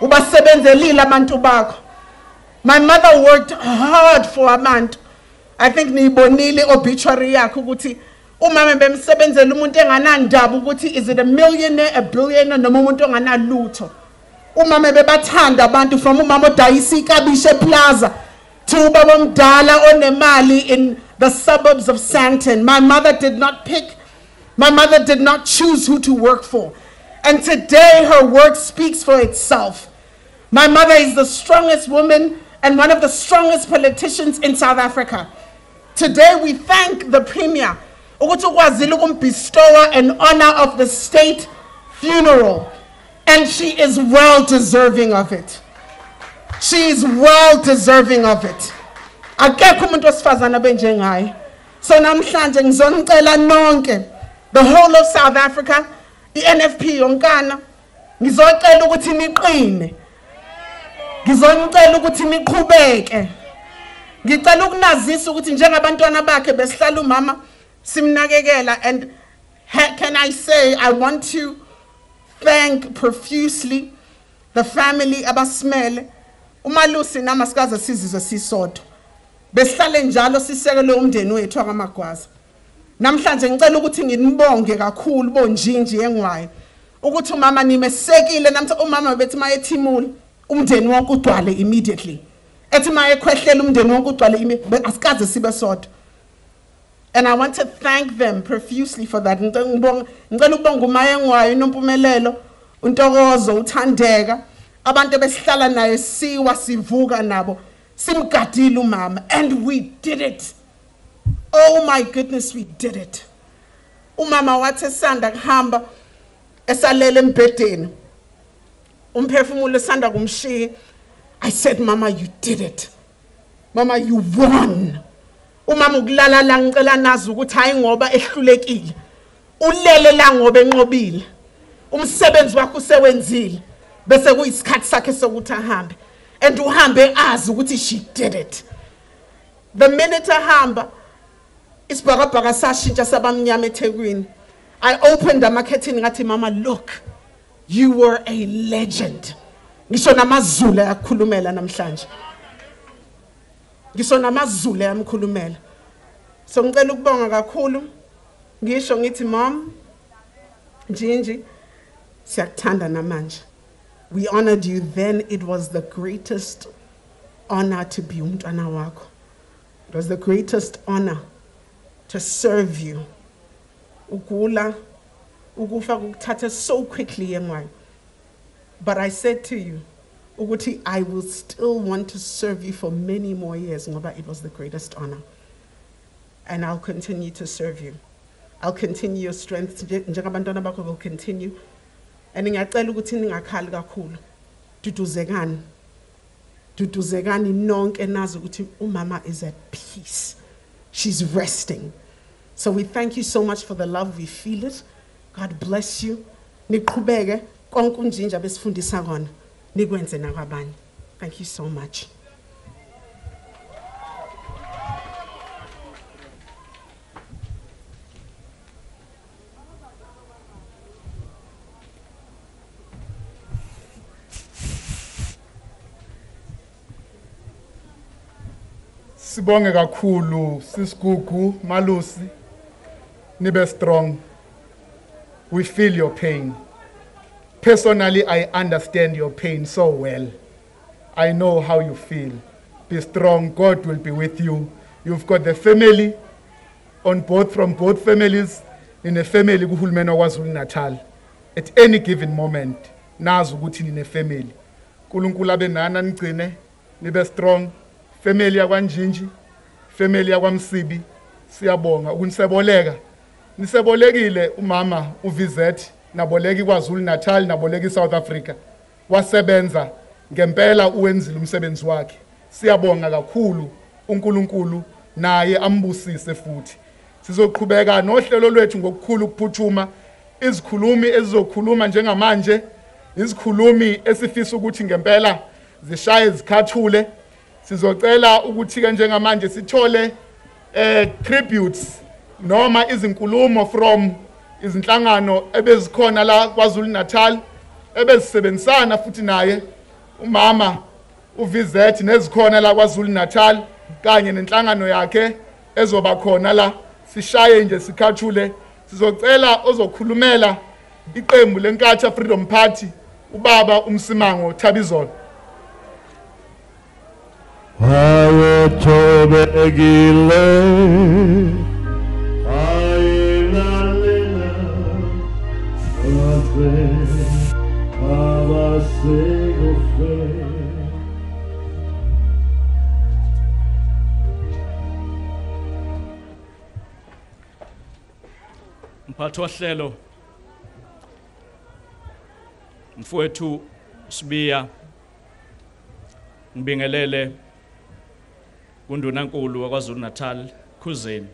ubasebenzelile abantu bakho. My mother worked hard for abantu. I think niyibonile obituary yakhe ukuthi umama bemsebenzele umuntu enganandaba ukuthi is it a millionaire, a billionaire noma umuntu onganalutho. Umama bebathanda abantu from umama odayisa ikabishe plaza to ubaba omdala onemali in the suburbs of Sandton. My mother did not pick, my mother did not choose who to work for. And today her work speaks for itself. My mother is the strongest woman and one of the strongest politicians in South Africa. Today we thank the Premier Bestower in honor of the state funeral. And she is well deserving of it. She is well deserving of it. So the whole of South Africa, the NFP yonkana, ngizocela ukuthi niqine. Ngizocela ukuthi niqhubeke. Ngicela ukunazisa ukuthi njengabantwana bakhe besihlala umama simnakekela. And can I say I want to thank profusely the family abasmele umalusi namasikazi sizizwe sisodo besale njalo sisekele umndeni wethu akaMagwaza. Namhlanje ngicela ukuthi nginibonge kakhulu bonjinji yengwaye ukuthi umama nimesekile namhlanje umama bethi mayethimula umndeni wonke udwale immediately ethi mayekhwehlela umndeni wonke udwale asikaze sibe sodo. And I want to thank them profusely for that. And we did it. Oh my goodness, we did it. Umama wathesanda kuhamba esalele embhedeni. Umphefumulo usanda kumshiya. I said, Mama, you did it. Mama, you won. Umama kulala la ngicela nazi ukuthi hayi ngoba ehlulekile ulele la ngoba enqobile umsebenzi wakhe usewenzile bese kuyisikhathi sakhe sokuthi ahambe and uhambe azi ukuthi she did it. The minute ahamba isibhakabhaka sashintsha sabamnyama eThekwini. I opened the marketing ngathi Mama, look, you were a legend. Ngisho namaZulu ayakhulumela namhlanje. Ngisho namaZulu ayamkhulumela. So ngicela ukubonga kakhulu. Ngisho ngithi Mom, Jinji, siyakuthanda namanje. We honored you then. It was the greatest honor to be umntwana wakho. It was the greatest honor to serve you. Ukula, ukufa kukuthatha so quickly yengwayo. But I said to you, I will still want to serve you for many more years. It was the greatest honor. And I'll continue to serve you. I'll continue your strength. Will continue. And Umama is at peace. She's resting. So we thank you so much for the love. We feel it. God bless you. Thank you so much. Sibonge kakhulu sisigugu malusi nibe strong. We feel your pain. Personally, I understand your pain so well. I know how you feel. Be strong. God will be with you. You've got the family on board, from both families in a family kuhulumeni waKwaZulu-Natal. At any given moment, nazi ukuthi nine family. KuNkulunkulu abe nana nigcine nibe strong. Family yakwaNjinji, family yakwaMsibi. Siyabonga ukuniseboleka. Nisebolekile umama uVizet naboleki kwaZulu-Natal naboleki South Africa. Wasebenza ngempela uwenzile umsebenzi wakhe. Siyabonga kakhulu uNkulunkulu naye ambusise futhi. Sizoqhubeka nohlelo lwethu ngokukhulu ukuphuthuma. Izikhulumi ezizokhuluma njengamanje izikhulumi esifisa ukuthi ngempela zishaye izikhathule. Sizocela ukuthi ke njengamanje sithole tributes noma izinkulumo from izinhlangano ebezikhona la kwaZulu-Natal ebezisebenzisana futhi naye umama uVizet nezikhona la kwaZulu-Natal kanye nenhlangano yakhe ezoba khona la sishaye nje sikhathule. Sizocela ozokhulumela iqembu leNkatha Freedom Party ubaba uMsimango Thabizolo. Hawe tobe egile, hawe nalena, hawe, hawa segofe. Mpatho wahlelo, mfowethu Sibiya, mbingelele, uNdunankulu waKwaZulu-Natal Khuzeni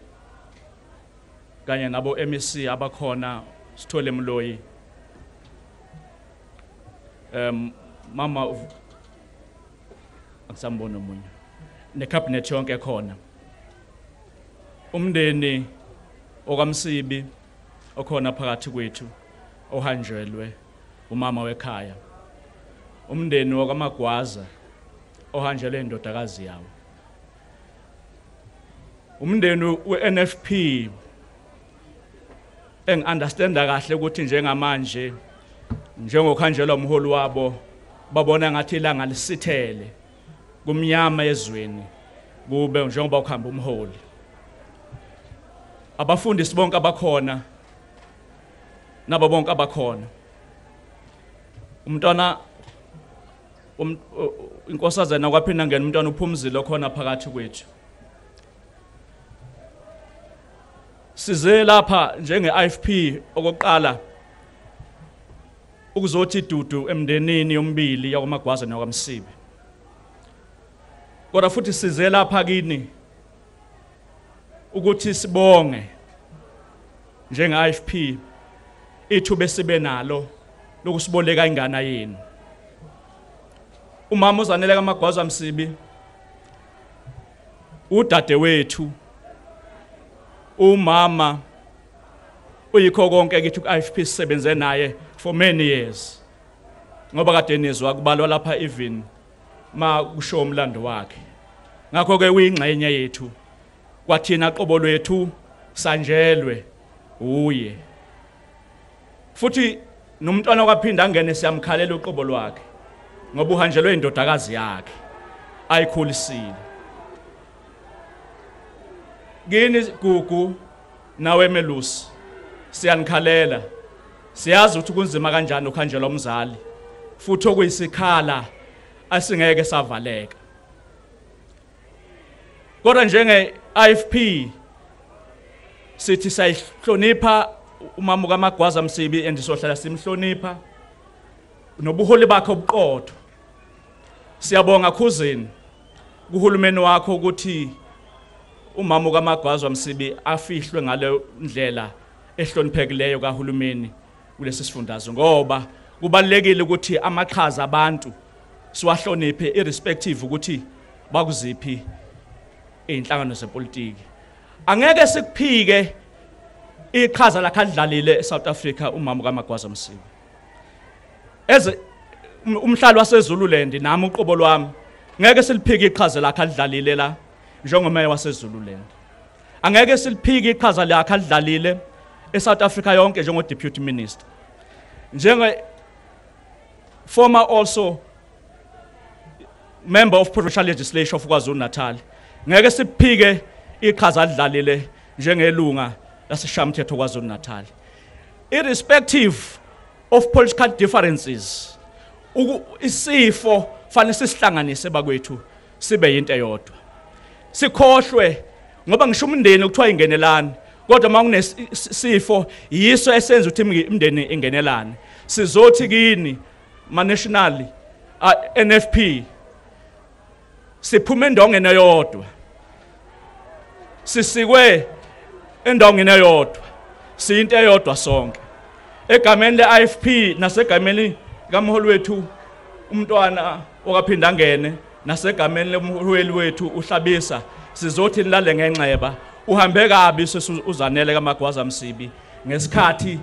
kanye nabo MEC abakhona Sithole Mloyi mama akusambona munye necabinet yonke khona umndeni okaMsibi okhona phakathi kwethu ohanjelwe umama wekhaya umndeni okaMagwaza ohanjelwe indodakazi yawo umndeni weNFP engiunderstanda kahle ukuthi njengamanje njengokhanjelwa umholi wabo babona ngathi ilanga lisithele kumnyama ezweni kube njengoba ukhamba umholi abafundisi bonke abakhona nabo bonke abakhona umntwana inkosazana kwaphina ngene umntwana uPhumzile khona phakathi kwethu. Size lapha njenge-IFP okokuqala ukuzothi dudu emndenini yomibili yakwaMagwaza nakaMsibi. Kodwa futhi size lapha kini ukuthi sibonge njenge-IFP ithuba sibe nalo lokusiboleka ingane yenu. Umama uZanele kaMagwaza-Msibi udadewethu umama uyikho konke kithi ku-IFP sisebenze naye for many years ngoba kade nizwa kubalwa lapha even ma kusho umlando wakhe ngakho ke uyingxenye yethu kwathina qobo lwethu sanjelwe uye futhi nomntwana kwaphinda angene siyamkhalela uqobo lwakhe ngoba uhanjelwe indodakazi yakhe ayikhulisile. Gini gugu nawe melusi siyanikhalela siyazi ukuthi kunzima kanjani ukhanjelwa umzali futhi okuyisikhala asingeke savaleka kodwa njenge IFP sithi sayihlonipha umama kaMagwaza-Msibi endisohlala simhlonipha nobuholi bakhe obuqotho. Siyabonga Khuzeni kuhulumeni wakho ukuthi umama kaMagwaza-Msibi afihlwe ngale ndlela ehloniphekileyo kahulumeni kulesi sifundazwe ngoba kubalekile ukuthi amaqhaza abantu siwahloniphe irrespective ukuthi bakuziphi inhlangano zepolitiki. Angeke sikuphike iqhaza lakadlalile eSouth Africa umama kaMagwaza-Msibi. Eze umhlali waseZululand nami uqobo lwami ngeke siliphike iqhaza lakadlalile la njengomeya waseZululand. Angeke siliphike iqhaza lakhe alidlalile eSouth Africa yonke njengo Deputy Minister. Njenge former also member of provincial legislature of KwaZulu-Natal. Ngeke siphike iqhaza alidlalile njengelunga lasishamthetho KwaZulu-Natal. Irrespective of political differences, isifo fanele sisihlanganise bakwethu sibe into eyodwa. Sikhohlwe ngoba ngisho umndeni ukuthiwa ingenelani, kodwa makunesifo yiso esenza ukuthi imndeni ingenelani. Sizothi kini ma national NFP siphume endongeni eyodwa, sisikwe endongeni eyodwa, siyinto eyodwa sonke. Egameni le-IFP nasegameni kamholi wethu umntwana okaphinda angene nasegameni lomholi wethu uHlabisa sizothi nilale ngenxeba uhambe kabi uZanele Magwaza-Msibi ngesikhathi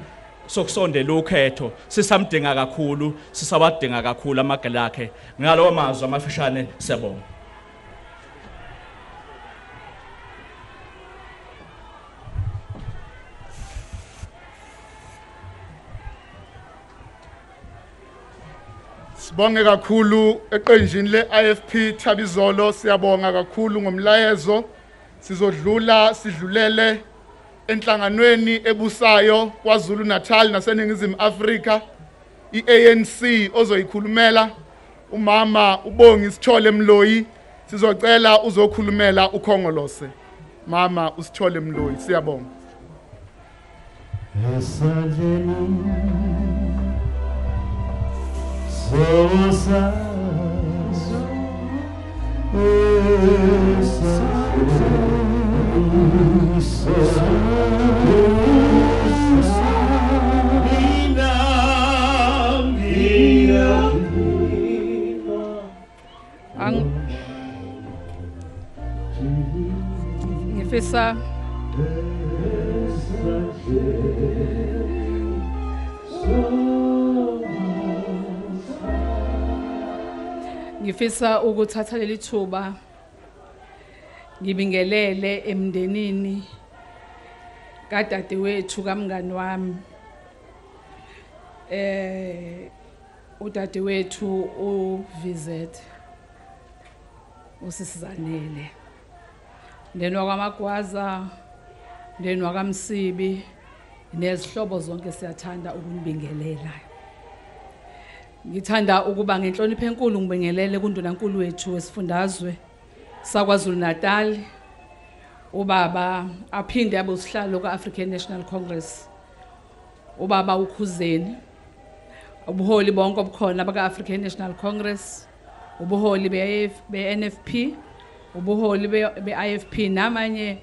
sokusondela ukhetho sisamdinga kakhulu, sisabadinga kakhulu amagela akhe. Ngalawo mazwi amafishane siyabonga. Sibonge kakhulu eqenjini le-IFP Thabizolo, siyabonga kakhulu ngomlayezo. Sizodlula sidlulele enhlanganweni ebusayo KwaZulu-Natal naseNingizimu Afrika, i-ANC ozoyikhulumela umama uBongi Sithole Mloyi. Sizocela uzokhulumela uKhongolose. Mama uSithole Mloyi, siyabonga. Ngifisa ukuthatha leli thuba ngibingelele emndenini kadade wethu kamngani wami udade wethu uVZ uSisizanele, mndeni wakwaMagwaza, mndeni wakwaMsibi nezihlobo zonke siyathanda ukunibingelela. Ngithanda ukuba ngenhlonipho enkulu ngibingelele kuNdunankulu wethu wesifundazwe saKwaZulu-Natal, ubaba aphinde abe usihlalo ka-African National Congress, ubaba uKhuzeni, ubuholi bonke obukhona baka-African National Congress, ubuholi be-NFP, ubuholi be-IFP namanye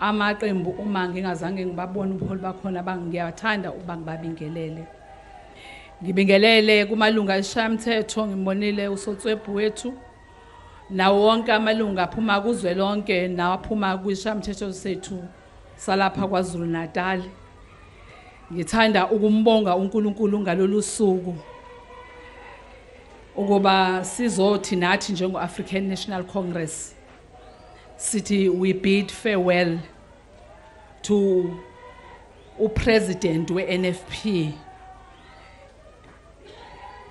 amaqembu uma ngingazange ngibabone ubuholi bakhona bangiyathanda uba ngibabingelele. Ngibingelele kumalunga esishamthetho, ngimbonile usotswebhu wethu, na wonke amalunga aphuma kuzwe lonke na aphuma kwishamthetho sethu salapha KwaZulu-Natal. Ngithanda ukumbonga uNkulunkulu ngalolu suku ukuba sizothi nathi njengo-African National Congress sithi we bid farewell to uPresident we-NFP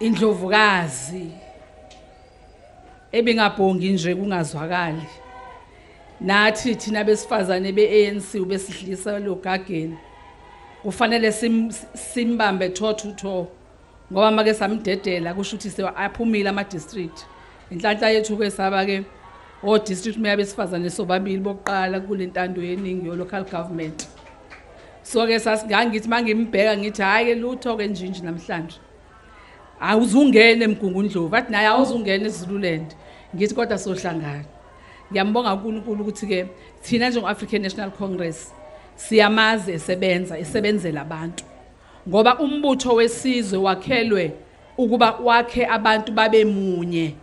Ndlovukazi ebengabhongi nje kungazwakali. Nathi thina besifazane be-ANC ubesidlisa logageni kufanele simbambe thotho ngoba make samdedela kusho ukuthi sewaphumile ama-district. Inhlanhla yethu ke saba ke o-district meya besifazane sobabili bokuqala kulentando yeningi yo-local government. So ke sasingangithi mangimbheka ngithi hayi ke lutho ke nje namhlanje awuzungene Mgungundlovu athi naye awuzungene eZululand, ngithi kodwa sohlangana. Ngiyambonga uNkulunkulu ukuthi ke thina njengo-African National Congress siyamazi esebenza esebenzela abantu, ngoba umbutho wesizwe wakhelwe ukuba wakhe abantu babe munye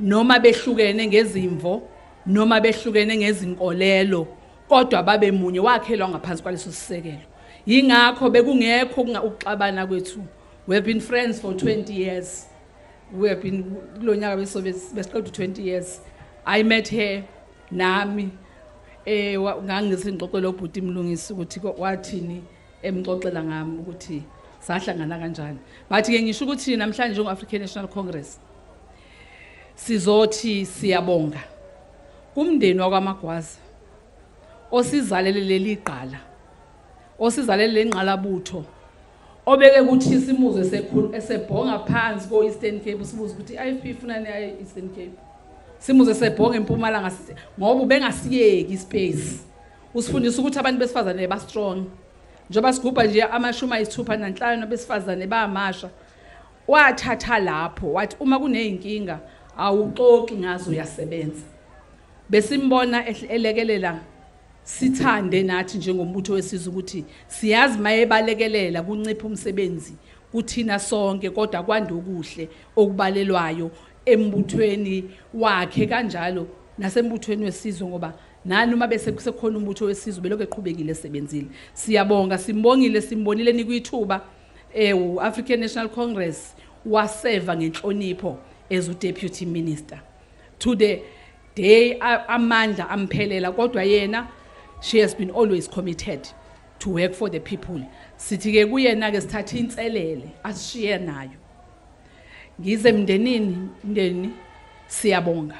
noma behlukene ngezimvo noma behlukene ngezinkolelo, kodwa babe munye, wakhelwa ngaphansi kwaleso sisekelo. Yingakho bekungekho ukuxabana kwethu. We have been friends for 20 years. We have been 20 years. I met her nami ngangizingxoxo lobhuti Mlungisi ukuthi kwathini emxoxela ngami ukuthi sahlangana kanjani. Bathi ke ngisho ukuthi namhlanje ngeAfrican National Congress sizothi siyabonga kumndeni wakwaMagwaza osizalele leli qala osizalele lenqalabutho obeke ukuthi simuzwe sekhulu esebhonga phansi ko Eastern Cape sibuze ukuthi iFP ifuna ne Eastern Cape simuze sebhonga eMpumalanga ngoba bengasiyeki ispace usifundisa ukuthi abantu besifazane ba strong njoba sigubha nje amashumi ayisithupha nanhlanu besifazane bayamasha wathatha lapho wathi uma kuneyinkinga awuxoxi ngazo uyasebenza besimbona elekelela sithande nathi njengombutho wesizwe ukuthi siyazi mayebalekelela kuncipha umsebenzi kuthina sonke kodwa kwande ukuhle okubalelwayo embuthweni wakhe kanjalo nasembuthweni wesizwe ngoba nani uma bese kusekhona umbutho wesizwe beloke eqhubekile esebenzile. Siyabonga simbongile simbonile nikuyithuba African National Congress waseva ngenhlonipho as Deputy Minister. To the day amandla amphelela kodwa yena she has been always committed to work for the people. Sithi ke kuyena ke sithatha inselele asishiye nayo. Ngize mndenini mndeni siyabonga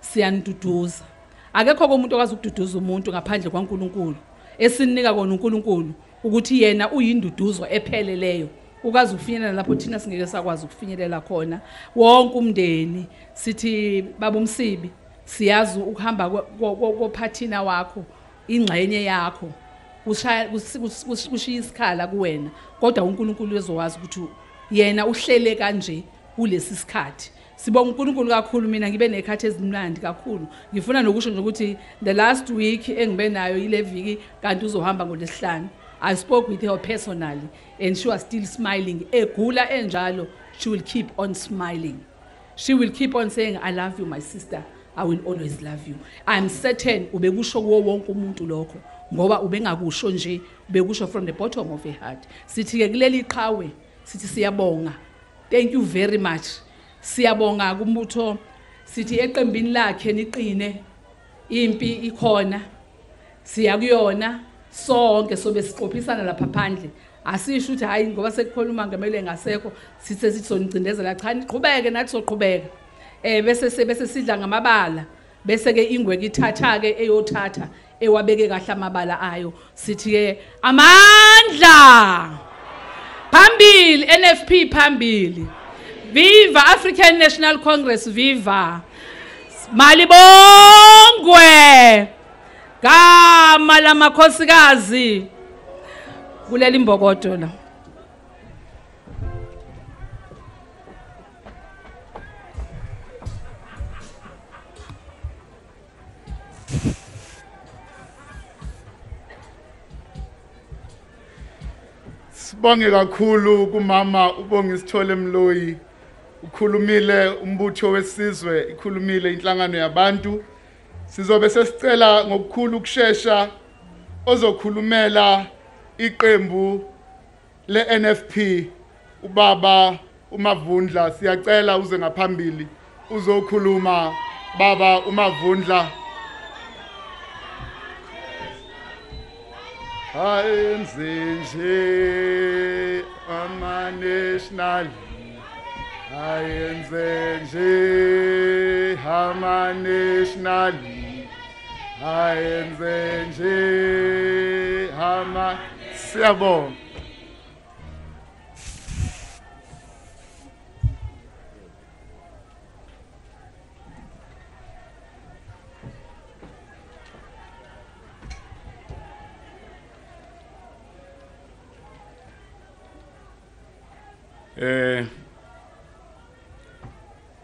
siyanduduza akekho komuntu okazi ukududuza umuntu ngaphandle kwaNkuluNkulu esinika kona uNkuluNkulu ukuthi yena uyinduduzo epheleleyo ukazi ufinyelela lapho thina singeke sakwazi ukufinyelela khona wonke umndeni sithi baba uMsibi siyazi ukuhamba kophathina wakho ingxenye yakho kushiya isikhala kuwena kodwa uNkuluNkulu ezowazi ukuthi yena uhlele kanje kulesi sikhathi sibonga uNkulunkulu kakhulu. Mina ngibe nekhathi ezimnandi kakhulu ngifuna nokusho nje ukuthi the last week engibe nayo ile viki kanti uzohamba ngolesihlanu I spoke with her personally and she was still smiling egula enjalo she will keep on smiling she will keep on saying I love you my sister I will always love you. I'm certain ubekusho kuwo wonke umuntu lokho ngoba ubengakusho nje ubekusho from the bottom of her heart. Sithi ke kuleli iqhawe sithi siyabonga. Thank you very much. Siyabonga kumbutho sithi eqembini lakhe niqine impi ikhona siya kuyona sonke sobe siqophisana lapha phandle asisho ukuthi hayi ngoba sekukhuluma ngemele ngasekho sithe sithi sonicindezela cha niqhubeke nathi soqhubeka bese sidla ngamabala bese ke ingweke ithatha ke eyothatha ewabeke kahle amabala ayo sithi ke amandla Pambili, NFP Pambili. Viva African National Congress, viva. Malibongwe. Gama lamakhosikazi. Kuleli mbokodo la. Sibonge kakhulu kumama uBongisithole Mloyi ukhulumile umbutho wesizwe ikhulumile inhlangano yabantu sizobe sesicela ngokukhulu ukusheshsha ozokhulumela iqembu leNFP ubaba uMavundla siyacela uze ngaphambili uzokhuluma baba uMavundla. Ayenzenje ama-national, ayenzenje ama-national, ayenzenje ama... Siyabonga.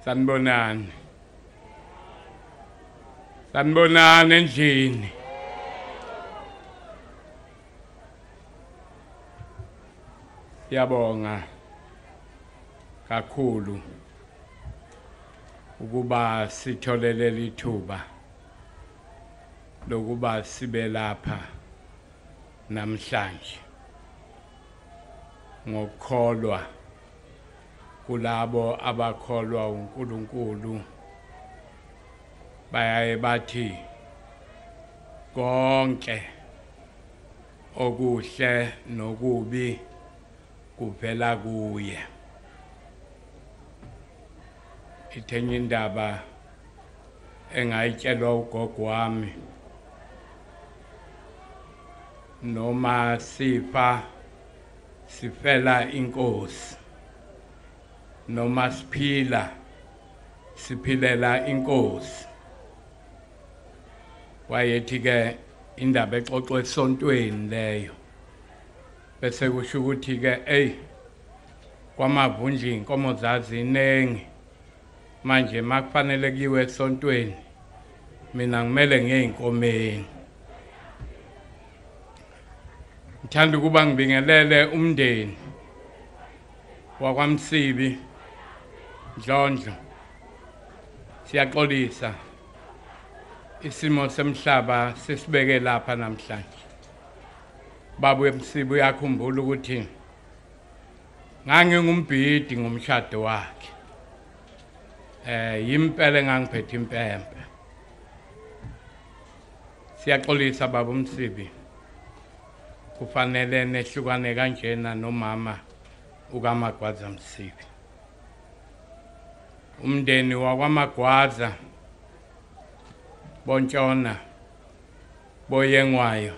Sanibonani njini siyabonga kakhulu ukuba sitholele lithuba lokuba sibe lapha namhlanje ngokholwa kulabo abakholwa uNkulunkulu bayaye bathi konke okuhle nokubi kuvela kuye. Ithenye indaba engayitshelwa ugogo wami, noma sifa sifela inkosi, noma siphila siphilela inkosi. Wayethi ke indaba exoxwe esontweni leyo, bese kusho ukuthi ke kwamavunji inkomo zazinengi manje makufanele kuyiwe esontweni, mina ngimele ngeyinkomeni. Ngithanda ukuba ngibingelele umndeni wakwaMsibi Ndlondlo. Siyaxolisa isimo semhlaba sesibeke lapha namhlanje. Baba uMsibi yakhumbula ukuthi ngangingumbhidi ngomshado wakhe. Yimpele ngangiphethe impempe. Siyaxolisa baba uMsibi. Kufanele nehlukane kanjena nomama ukaMagwaza-Msibi. Umndeni wakwaMagwaza bontshona boyengwayo,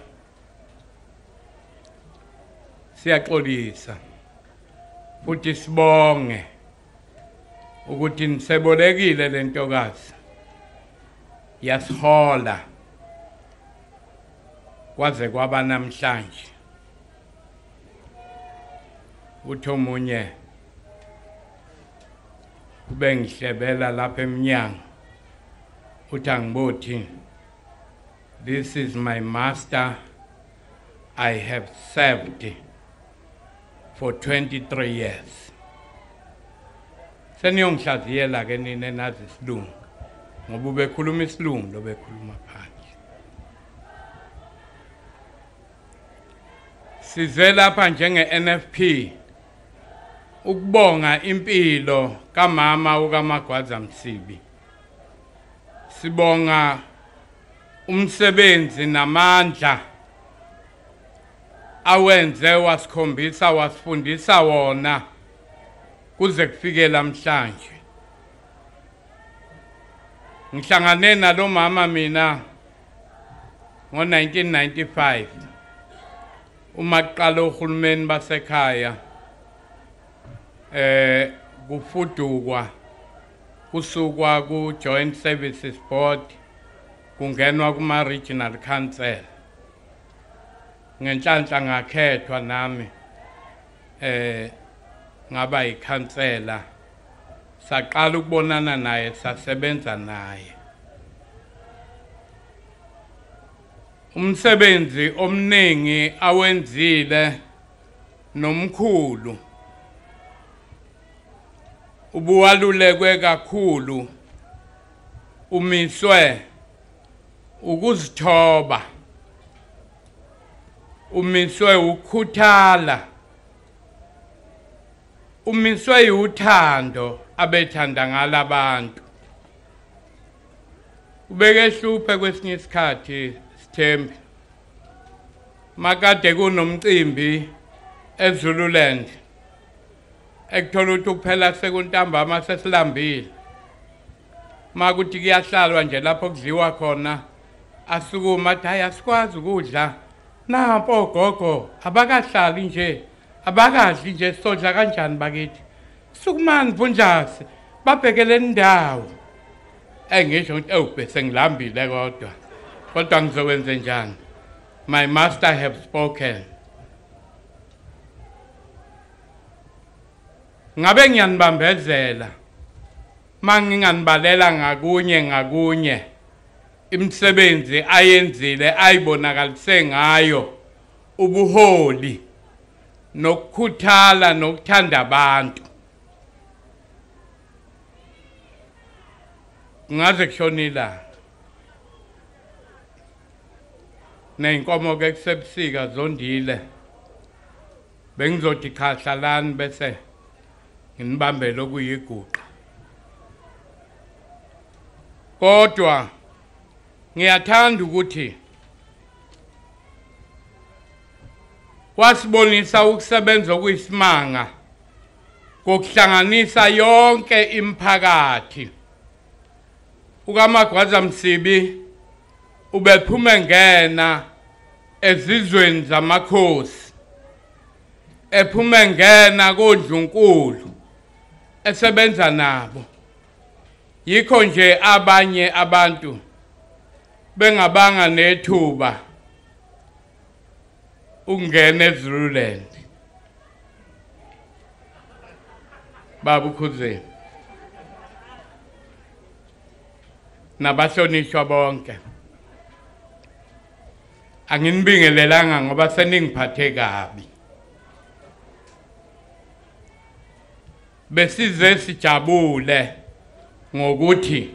siyaxolisa futhi sibonge ukuthi nisebolekile lentokazi yasihola kwaze kwaba namhlanje. Uthomunye kube ngihlebela lapha eminyango uthi angibothi, this is my master, I have served for 23 years. Seniyongihlaziyela ke nine nazi isilungu, ngoba ubekhuluma isilungu lo bekhuluma phansi. Size lapha njenge-NFP ukubonga impilo kamama ukaMagwaza-Msibi. Sibonga umsebenzi namandla awenze, wasikhombisa wasifundisa wona kuze kufike lamhlanje. Ngihlangane nalo mama mina ngo-1995 uma kuqala uhulumeni basekhaya kufudukwa kusukwa ku Joint Services Board kungenwa kuma Regional Council. Ngenhlanhla ngakhethwa nami ngaba yikhansela, saqala ukubonana naye, sasebenza naye. Umsebenzi omningi awenzile nomkhulu ubuwalulekwe kakhulu, umiswe ukuzithoba, umiswe ukukhuthala, umiswe uthando abethanda ngala abantu. Ubeke hluphe kwesinye isikhathi sithembi makade kunomcimbi eZululand ekuthola ukuthi kuphela sekuntambama sesilambile, makuthi kuyahlalwa nje lapho kudliwa khona asukuma athi hayi asikwazi ukudla, nampo ogogo abakahlali nje, abakadli nje, sodla kanjani bakithi, sukumani bunjasi, babhekele indawo. Engisho ukuthi bese ngilambile kodwa ngizokwenze njani, my master have spoken. Ngabe ngiyanibambezela manginganibalela ngakunye ngakunye imisebenzi ayenzile ayibonakalise ngayo ubuholi nokukhuthala nokuthanda abantu. Ngaze kushonila neyinkomo ke kusebusika zondile, bengizothi khahlalani bese nginibambele okuyiguqa. Kodwa ngiyathanda ukuthi wasibonisa ukusebenza okuyisimanga kokuhlanganisa yonke imiphakathi. UMagwaza-Msibi ubephuma ngena ezizweni zamakhosi, ephuma ngena kodlunkulu esebenza nabo. Yikho nje abanye abantu bengabanga nethuba ukungena eZululand. Babu kuze nabahlonishwa bonke, anginibingelelanga ngoba seningiphathe kabi. Besize sijabule ngokuthi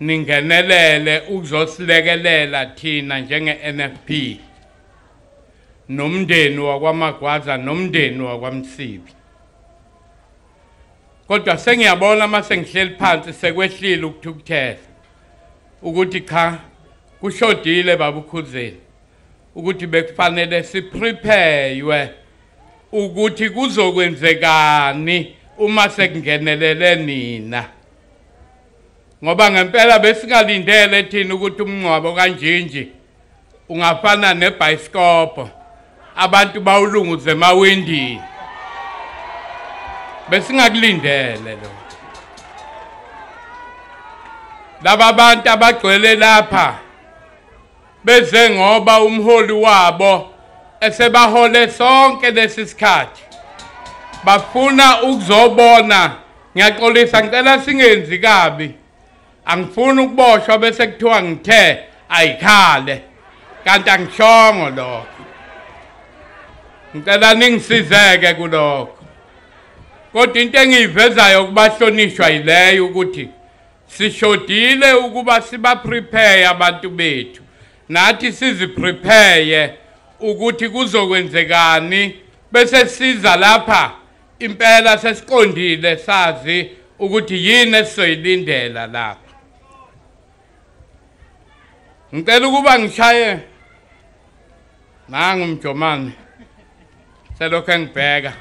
ningenelele ukuzosilekelela thina njenge-NFP nomndeni wakwaMagwaza nomndeni wakwaMsibi. Kodwa sengiyabona masengihleli phansi sekwehlile ukuthukuthela ukuthi cha kushodile babukhuzeni ukuthi bekufanele sipreparewe ukuthi kuzokwenzekani uma sekungenelele nina, ngoba ngempela besingalindele thina ukuthi umngcwabo kanjinje ungafana nebhayisikopho abantu bawulunguze emawindini. Besingakulindele lo laba bantu abagcwele lapha beze ngoba umholi wabo esebahole sonke lesisikhathi bafuna ukuzobona. Ngiyaxolisa, ngicela singenzi kabi, angifuni ukuboshwa bese kuthiwa ngithe ayikhale, kanti angishongo lokho. Ngicela ningisizeke kulokho. Kodwa into engiyivezayo kubahlonishwa yileyo ukuthi sishodile ukuba sibaprepare abantu bethu, nathi siziprepare ukuthi kuzokwenzekani, bese siza lapha impela sesiqondile sazi ukuthi yini esizoyilindela lapha. Ngicela ukuba ngishaye nangu umjomane selokhu engibheka.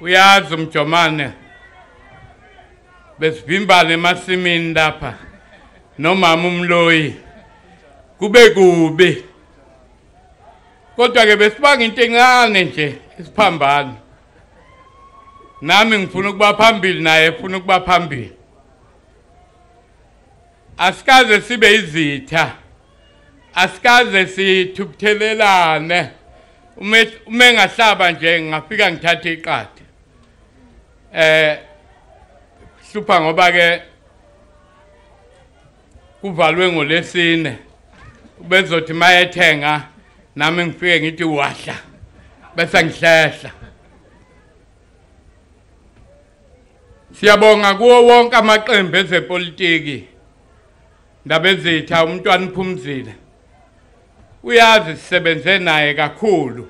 Uyazi umjomane besivimbane emasimini lapha nomama uMloyi kube kubi, kodwa-ke besibanga into encane nje isiphambano. Nami ngifuna ukuba phambili naye efuna ukuba phambili. Asikaze sibe izitha, asikaze sithukuthelelane. Uma engahlaba nje ngafika ngithathe iqathe. Hlupha ngoba-ke kuvalwe ngolesine ubezothi mayethenga nami ngifike ngithi wahla bese ngihlehla. Siyabonga kuwo wonke amaqembu ezepolitiki, ndaba ezitha umntwana uPhumzile uyazi sisebenze naye kakhulu,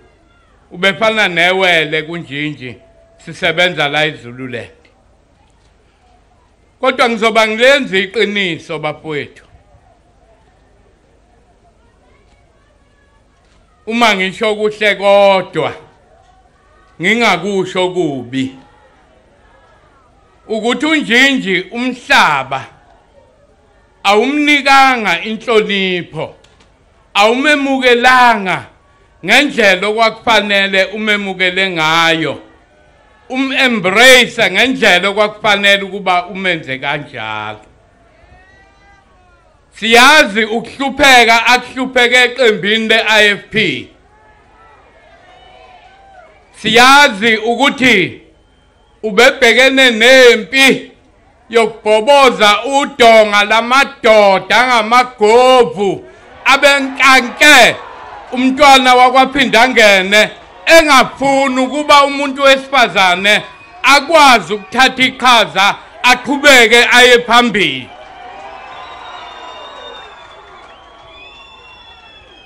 ubefana newele kunjinji sisebenza la eZululand. Kodwa ngizoba ngilenze iqiniso bafowethu, uma ngisho kuhle kodwa ngingakusho kubi, ukuthi unjinji umhlaba awumnikanga inhlonipho, awumemukelanga ngendlela okwakufanele umemukele ngayo, embrace ngendlela okwakufanele ukuba umenze kanjalo. Siyazi ukuhlupheka akuhlupheke eqembini le-IFP, siyazi ukuthi ubebhekene nempi yokubhoboza udonga lamadoda angamagovu abenkanke umntwana wakwaphinda ngene engafuni ukuba umuntu wesifazane akwazi ukuthatha iqhaza aqhubeke aye phambili.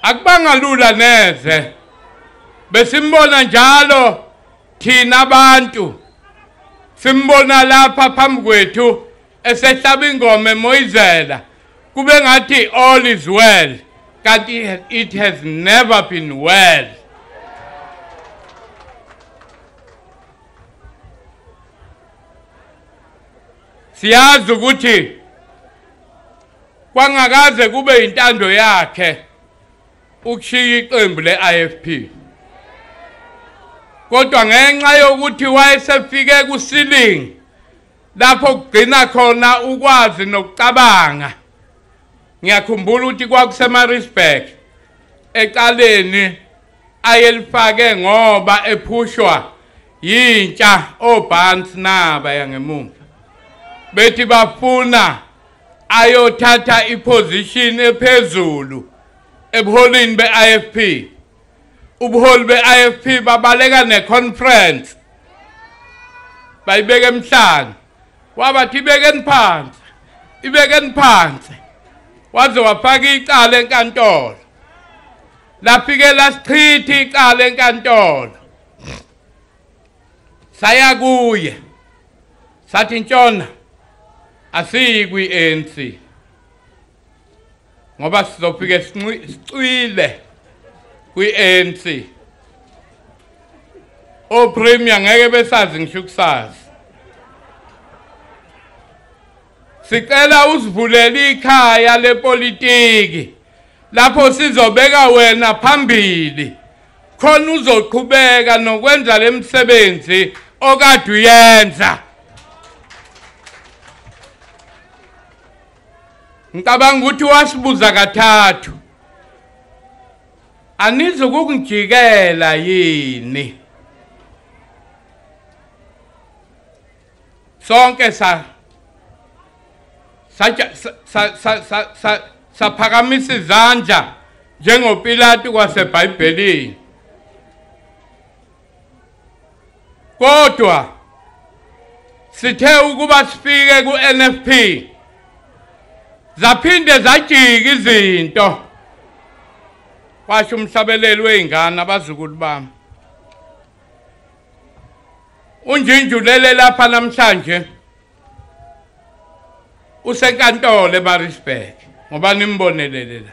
Akubanga lula neze, besimbona njalo thina abantu, simbona lapha phambi kwethu esehlaba ingoma emoyizela Kubengati all is well. It has never been well. Siyazi ukuthi kwangakaze kube intando yakhe ukushiya iqembu le-IFP. Kodwa ngenxa yokuthi wayesefike ku-ceiling lapho kugcina khona ukwazi nokucabanga. Ngiyakhumbula ukuthi kwakusema-respect eqaleni ayelifake ngoba ephushwa yintsha obhansi nabaya ngemuva. Bethi bafuna ayothatha iposition ephezulu ebuholini be-IFP. Ubuholi be-IFP babaleka ne-conference bayibeka emhlanje. Wabathi ibekeni phansi, ibekeni phansi. Waze wafaka icala enkantolo. Lafike lasichitha icala enkantolo. Saya kuye sathi ntshona asiyi kwi-ANC ngoba sizofike sicwile kwi-ANC. Opremia ngeke besazi ngisho ukusazi. Sicela usivulele ikhaya lepolitiki lapho sizobeka wena phambili khona uzoqhubeka nokwenza lemsebenzi okade uyenza. Ngicabanga ukuthi wasibuza kathathu anizokungijikela yini. Sonke saphakamisa izandla njengoPilatu kwaseBhayibhelini. Kodwa sithe ukuba sifike ku-NFP zaphinde zajika izinto. Kwasho umhlabeleli wey'ngane abazukulu bami, unjinjulele lapha namhlanje usenkantolo eMaritzburg ngoba nimbonelele la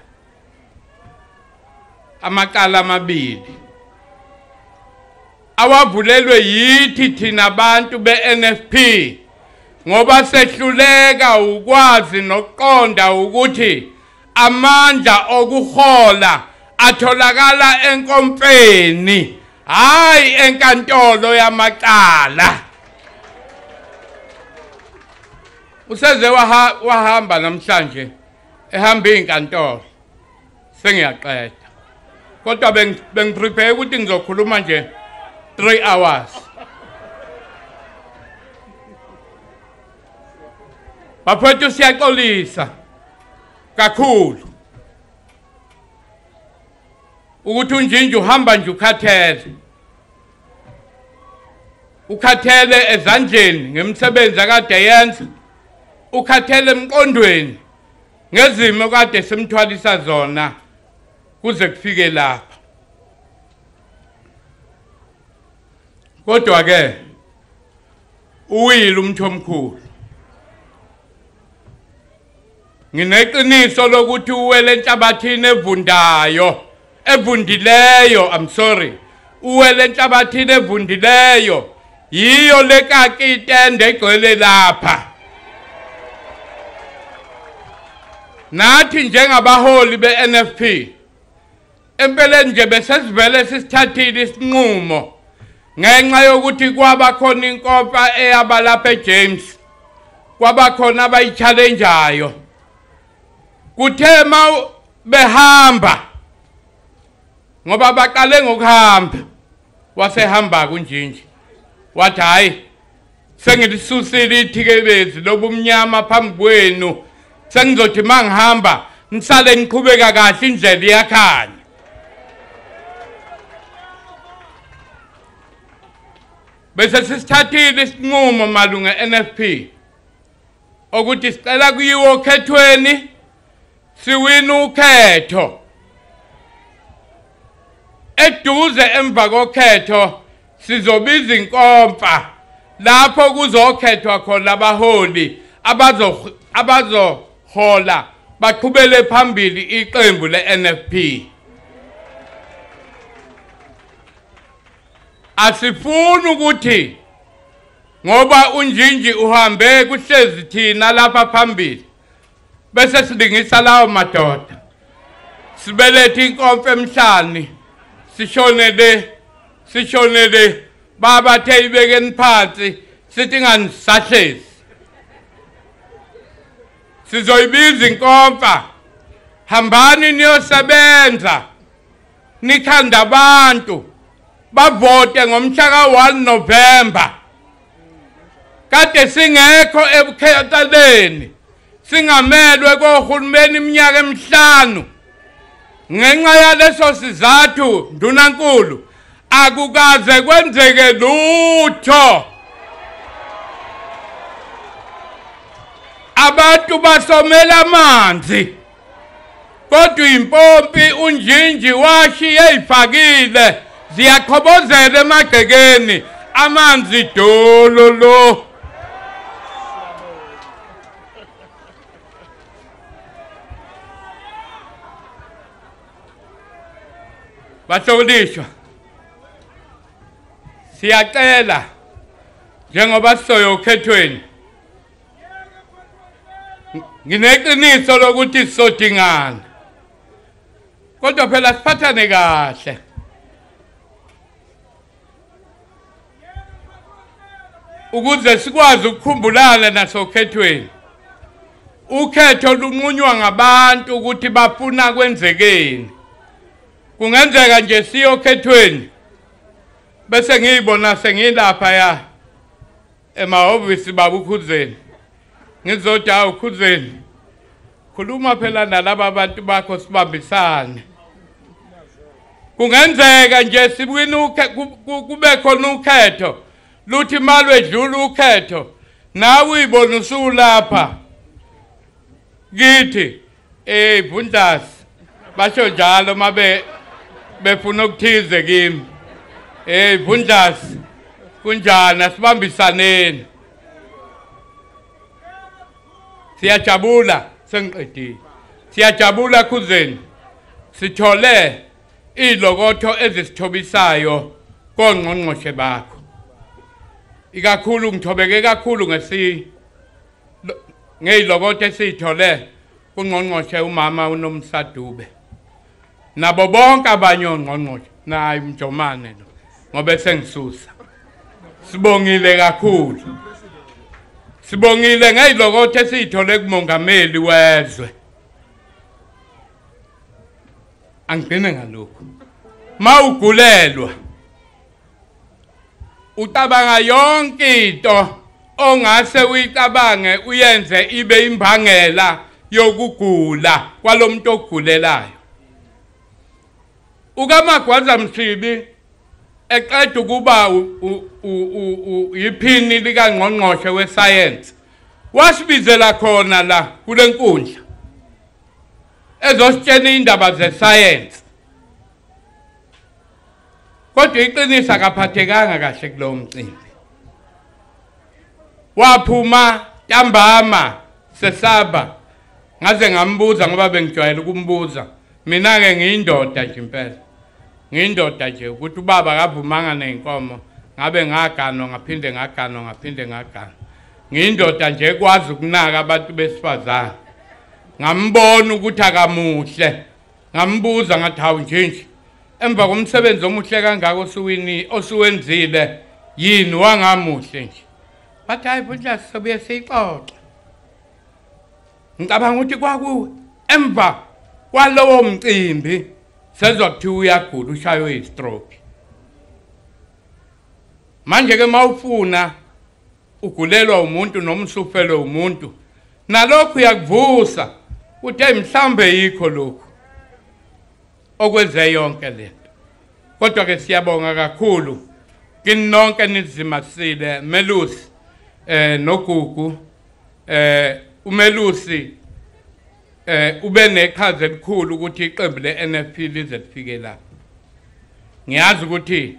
amaqala amabili awavulelwe yithi thina abantu be-NFP ngoba sehluleka ukwazi nokuqonda ukuthi amandla okuhola atholakala enkompeni hayi enkantolo yamaqala. Useze wahamba namhlanje ehamba inkantolo sengiyaqeda. Kodwa bengiprepare ukuthi ngizokhuluma nje 3 hours. Baphethu siyaxolisa kakhulu ukuthi unjinja uhamba nje ukhathele. Ukhathele ezandleni ngemsebenzi akade yenza. Ukhathele emqondweni ngezimo kade simthwalisa zona kuze kufike lapha. Kodwa ke uwile umthomkhulu. Ngineqiniso lokuthi uwele enhlabathini evundayo. Evundileyo, I'm sorry. Uwele enhlabathini evundileyo. Yiyo lekaki itende egcwele lapha. Nathi njengabaholi be-NFP empeleni nje besesivele sisithathile isinqumo ngenxa yokuthi kwaba khona inkofa eyabalapha eJames, kwaba khona abayichallenjayo. Kuthe ma behamba ngoba baqale ngokuhamba wasehamba kunjinje wathi hayi sengilisusilile ithikebezi lobumnyama phambi kwenu. Sengizothi mangihamba nisale niqhubeka kahle indlela iyakhanya. Bese sisithathile isinqumo malunga NFP ukuthi sicela kuyiwe okhethweni siwine ukhetho. Eduze emva kokhetho sizobiza inkomfa lapho kuzokhethwa khona abaholi abazo hola baqhubele phambili iqembu leNFP. Asifuna ukuthi ngoba unjinji uhambe kuhlezi thina lapha phambili bese sidingisa lawo madoda sibelethe inkomfa emhlani sishonele baba theyibekeni phansi sithi nganisahlezi sizoyibiza inkomfa hambani niyosebenza nikhanda abantu bavote ngomhla ka 1 November. Kade singekho ebukhetheleni singamelwe kohulumeni iminyaka emihlanu ngenxa yaleso sizathu ndunankulu akukaze kwenzeke lutho. Abantu basomela amanzi kodwa impompi unjinji washiye ifakile ziyakhobozela emagcekeni amanzi dololo. Basolishwa siyacela njengoba siyokhethweni ngineqiniso lokuthi sodingana kodwa phela siphathane kahle. Ukuze sikwazi ukukhumbulana nasokhethweni ukhetho lunqunywa ngabantu ukuthi bafuna kwenzekeni. Kungenzeka nje siyokhethweni bese ngiyibona sengilapha ya emahhovisi babukhuzeni ngizothi hawu khuzeni khuluma phela nalabo abantu bakho sibambisane. Kungenzeka nje sibuye kube khona ukhetho luthi malwedlula ukhetho nawe uyibona usulapha kithi Vundasi basho njalo mabe befuna ukuthize kimi Vundasi kunjani asibambisaneni. Siyajabula sengiqedile siyajabula khuzeni sithole izilokotho ezisithobisayo kongqongqoshe bakho. Ikakhulu ngithobeke kakhulu ngeyilokotho esiyithole kungqongqoshe umama uNomsadube nabo bonke abanye ongqongqoshe naye umjomane lo ngoba sengisusa. Sibongile kakhulu sibongile ngeyilokotho esiyithole kumongameli wezwe. Angigcine ngalokho mawugulelwa utabanga yonke into ongase uyicabange uyenze ibe imbangela yokugula kwalomuntu ogulelayo. Uka Magwaza-Msibi eqeda ukuba yiphini likaNgqongqoshe weScience wasibizela khona la kulenkundla ezositshena indaba zeScience kodwa iqinisa akaphathekanga kahle kulowo mcimbi. Waphuma ntambama sesaba ngaze ngambuza ngoba bengijwayele ukumbuza mina ke ngiyindoda nje impela ngiyindoda nje ukuthi ubaba akavumanga nenkomo ngabe ngaganwa ngaphinde ngaganwa ngiyindoda nje ekwazi ukunaka abantu besifazana. Ngambona ukuthi akamuhle ngambuza ngathi hawu nje emva komsebenzi omuhle kangako osuwini osuwenzile yini wangamuhle nje bathi hayi futhi sobe siyixoxe. Ngicabanga ukuthi kwakuwe emva kwalowo mcimbi sezwa kuthi uyagula ushaywe yi-stroke. Manje ke mawufuna ugulelwa umuntu noma usufelwe umuntu nalokhu yakuvusa uthe mhlambe yikho lokhu okwenze yonke lento. Kodwa ke siyabonga kakhulu kini nonke nizimasile Melusi nogugu uMelusi ube neqhaza elikhulu ukuthi iqembu leNFP lize lifike lapha. Ngiyazi ukuthi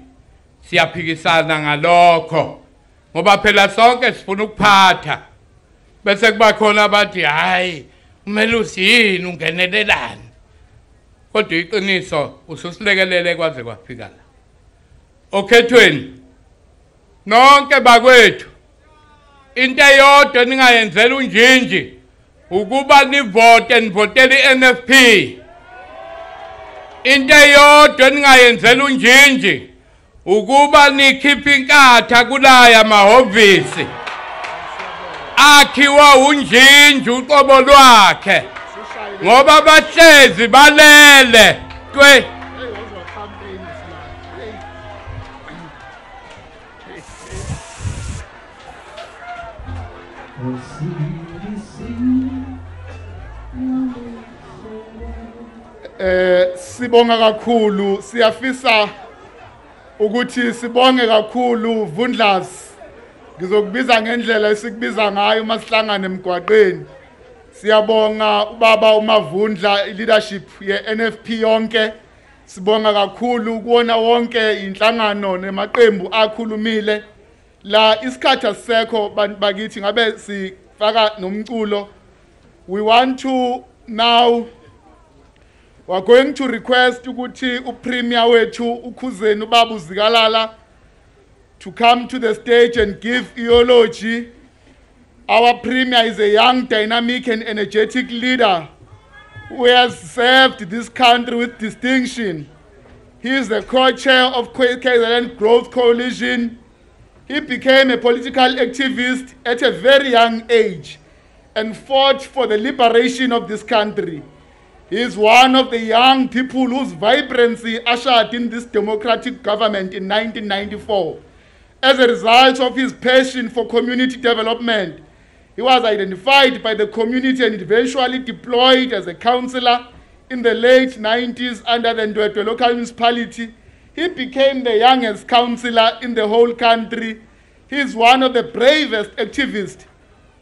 siyaphikisana ngalokho ngoba phela sonke sifuna ukuphatha bese kuba khona abathi hayi umelusi ungenelelani kodwa iqiniso ususilekelele kwaze kwafika la okhethweni nonke bakwethu into eyodwa ningayenzela unjinji ukuba nivote nivotele iNFP into eyodwa ningayenzela unjinji ukuba nikhiphe inkatha kulaya mahovisi akhiwa unjinji uqobo lwakhe ngoba bahlezi balele twe sibonga kakhulu siyafisa ukuthi sibonge kakhulu Vundlas ngizokubiza ngendlela esikubiza ngayo masihlangana emgwaqweni siyabonga ubaba uMavundla leadership ye NFP yonke sibonga kakhulu kuona wonke inhlangano nemaqembu akhulumile la isikhatha sekho bantu bakithi ngabe sifaka nomculo. We want to now we are going to request ukuthi uPremier wethu ukhuzeni ubaba uZikalala to come to the stage and give eulogy. Our Premier is a young, dynamic and energetic leader who has served this country with distinction. He is the co-chair of KwaZulu Growth Coalition. He became a political activist at a very young age and fought for the liberation of this country. He is one of the young people whose vibrancy ushered in this democratic government in 1994. As a result of his passion for community development, he was identified by the community and eventually deployed as a councillor in the late 90s under the Ndwedwe Local Municipality. He became the youngest councillor in the whole country. He is one of the bravest activists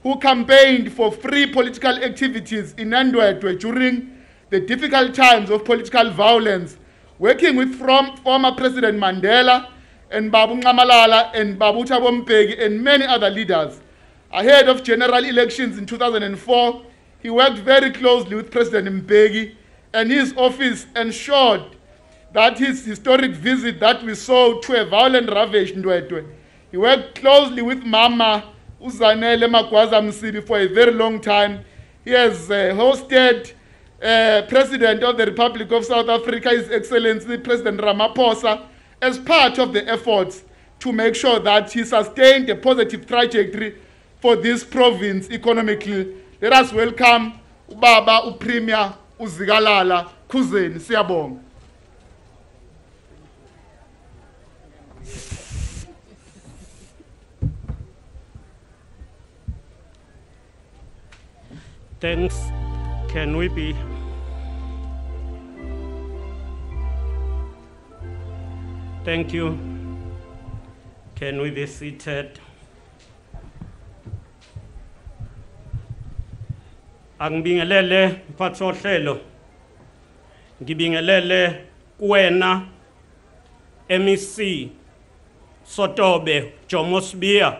who campaigned for free political activities in Ndwedwe during the difficult times of political violence, working with former President Mandela and Babu Ngamalala and Babu Thabo Mbeki and many other leaders. Ahead of general elections in 2004, he worked very closely with President Mbeki, and his office ensured that his historic visit that we saw to a violent ravaged Ndwedwe. He worked closely with Mama Zanele Magwaza-Msibi for a very long time. He has hosted President of the Republic of South Africa, His Excellency President Ramaphosa, as part of the efforts to make sure that he sustained a positive trajectory for this province economically. Let us welcome Ubaba uPremier uZikalala Khuzeni siyabonga. Thanks. Can we be? Thank you. Can we be seated? Angibingelele mphathi ohlelo. Ngibingelele kuwena MEC Sotobe Jomosbiya,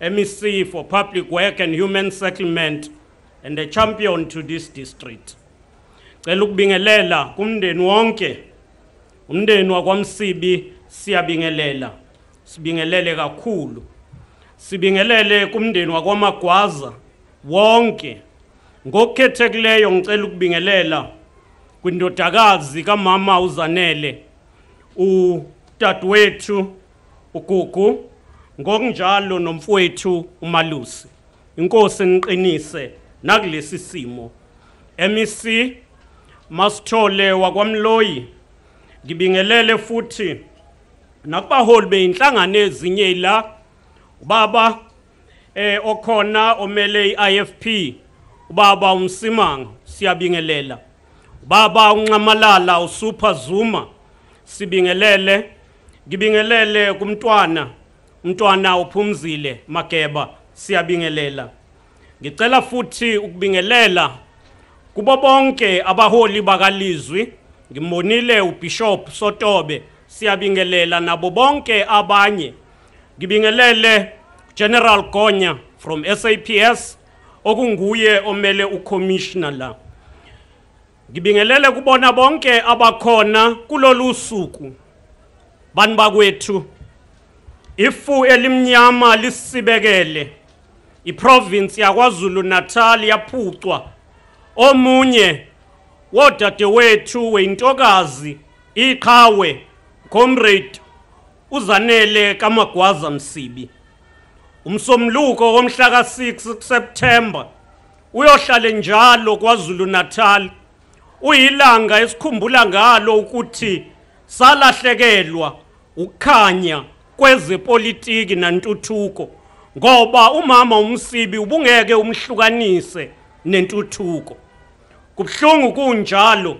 MEC for Public Work and Human Settlement, and the champion to this district. Cela ukubingelela kumndeni wonke. Umndeni wakwaMsibi siyabingelela. Sibingelele kakhulu. Sibingelele kumndeni wakwaMagwaza wonke. Ngokukhethekileyo ngicela ukubingelela kwindodakazi kaMama uZanele uTatewethu uGugu ngokunjalo nomfowethu uMalusi. Inkosi niqinise nakulesi simo. MEC Masithole wakwaMloyi ngibingelele futhi nakubaholi beinhlangano ezinye la baba okhona omele iIFP ubaba uMsimanga siyabingelela baba uNqamalala uSuper Zuma sibingelele ngibingelele kumntwana uPhumzile Mageba siyabingelela. Ngicela futhi ukubingelela kubo bonke abaholi bakalizwi ngimbonile uBishop Sotobe siyabingelela nabo bonke abanye ngibingelele General Gonya from SAPS okunguye omele ucommissioner la. Ngibingelele kubona bonke abakhona kulolu suku. Bani bakwethu, ifu elimnyama lisibekele iprovince ya KwaZulu-Natal yaphucwa. Omunye wodadewethu weintokazi iqhawe comrade uZanele Magwaza-Msibi. Umsomluko womhla ka 6 September uyohlala njalo KwaZulu-Natal. Uyilanga esikhumbula ngalo ukuthi salahlekelwa ukhanya kwezepolitiki nantuthuko ngoba umama uMsibi ubungeke umhlukanise nentuthuko. Kubhlungu kunjalo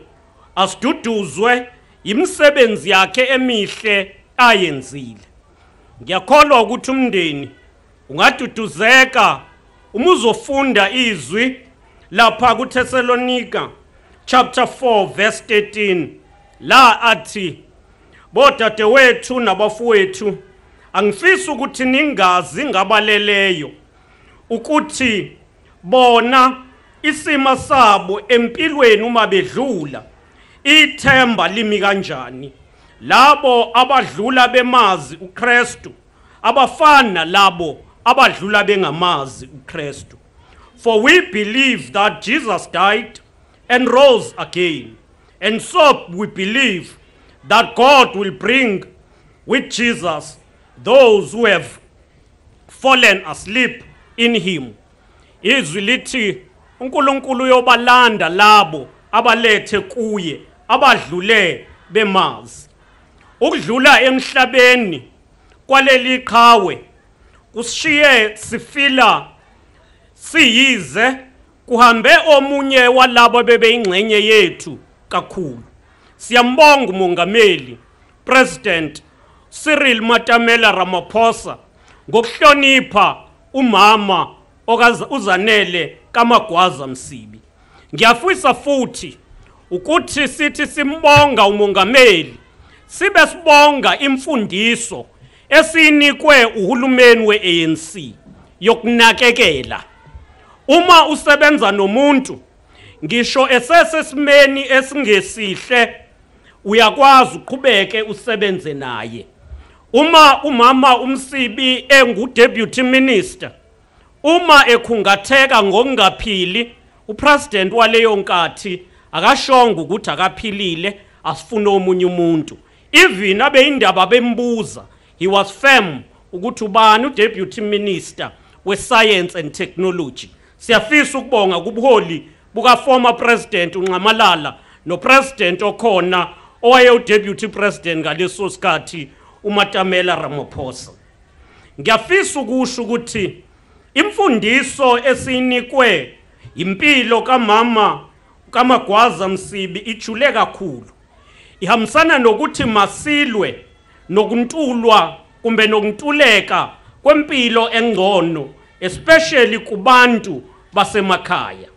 asiduduzwe imisebenzi yakhe emihle ayenzile. Ngiyakholwa ukuthi umndeni ungaduduzeka uma uzofunda izwi lapha kuThesalonika chapter 4 verse 13 la athi bodadewethu nabafowethu angifisi ukuthi ningazi ngabaleleyo ukuthi bona isima sabo empilweni uma bedlula ithemba limi kanjani labo abadlula bemazi uKristu abafana labo abadlula bengamazi uKristu. For we believe that Jesus died and rose again, and so we believe that God will bring with Jesus those who have fallen asleep in him. Izwi lithi uNkulunkulu uyobalanda labo abalethe kuye abadlule bemazi. Ukudlula emhlabeni kwaleli qhawe kushiye sifila siyize kuhambe omunye walabo bebe ingcenye yethu kakhulu. Siyambonga uMongameli President Cyril Matamela Ramaphosa ngokuhlonipha umama uZanele Magwaza-Msibi. Ngiyafisa futhi ukuthi sithi simbonga uMongameli sibe sibonga imfundiso esinikwe uhulumeni weANC yokunakekela. Uma usebenza nomuntu ngisho esesimeni esingesihle uyakwazi uqhubeke usebenze naye. Uma umama uMsibi enguDeputy Minister, uma ekhungatheka ngokungaphili uPresident waleyo nkathi akashonga ukuthi akaphilile asifune omunye umuntu. Even abeyindaba bembuza, he was firm ukuthi ubani uDeputy Minister we Science and Technology. Siyafisa ukubonga kubuholi buka former president uNqamalala no president okhona owaye Deputy President ngaleso sikhathi uMatamela Ramaphosa. Ngiyafisa ukusho ukuthi imfundiso esinikwe impilo kaMama Magwaza-Msibi ijule kakhulu. Ihamsana nokuthi masilwe nokuntulwa kumbe nokuntuleka kwempilo engcono especially kubantu basemakhaya.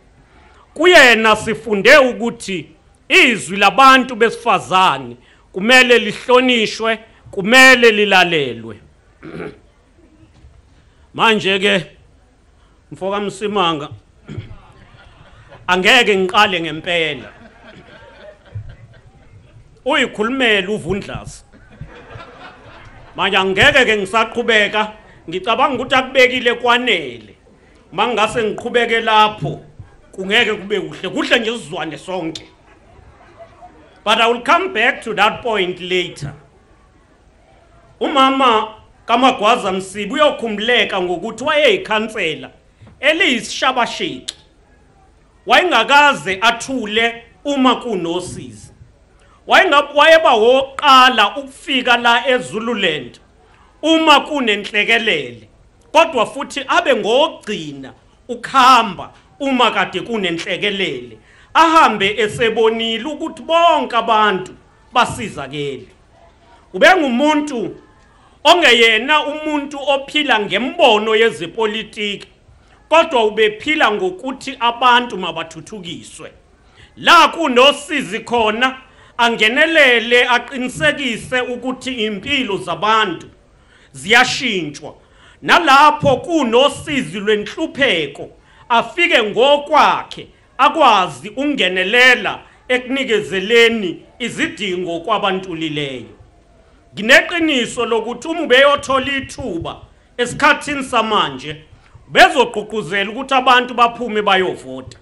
Kuyena sifunde ukuthi izwi labantu besifazane kumele lihlonishwe, kumele lilalelwe. Manje ke mfoka Msimanga angeke ngiqale ngempela uyikhulumela uVundlazi. Manje angeke ke ngisaqhubeka, ngicabanga ukuthi akubekile kwanele. Mangase ngiqhubeke lapho kungeke kube kuhle kuhle nje sizwane sonke. But I will come back to that point later. Umama Magwaza-Msibi uyokhumuleka ngokuthi wayeyikhansela eliyisishabasheki. Wayengakaze athule uma kunosizi. Wayeba woqala ukufika la eZululand uma kunenhlekelele, kodwa futhi abe ngogcina ukuhamba uma kade kunenhlekelele. Ahambe esebonile ukuthi bonke abantu basizakele. Ubengumuntu ongeyena umuntu ophila ngembono yezepolitiki, kodwa ubephila ngokuthi abantu mabathuthukiswe. La kunosizi khona angenelele aqinisekise ukuthi impilo zabantu ziyashintshwa. Nalapho kunosizi lwenhlupheko afike ngokwakhe akwazi ungenelela ekunikezeleni izidingo kwabantulileyo. Gineqiniso lokuthi ubeyothola ithuba esikhathini samanje bezoququzela ukuthi abantu baphume bayovota.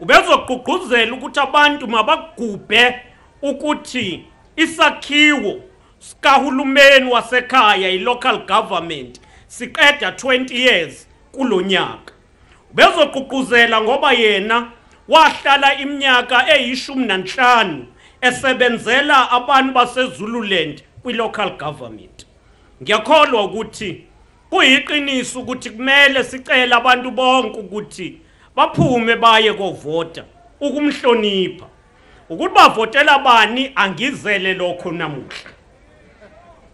Ubezoququzela ukuthi abantu mabagubhe ukuthi isakhiwo sikahulumeni wasekhaya ilocal government siqeda 20 years kulonyaka. Ubezoququzela ngoba yena wahlala iminyaka eyi15 esebenzela abantu baseZululand kwi-local government. Ngiyakholwa ukuthi kuyiqiniso ukuthi kumele sicela abantu bonke ukuthi baphume baye kovota ukumhlonipha. Ukuthi bavotela bani angizele lokho namuhla.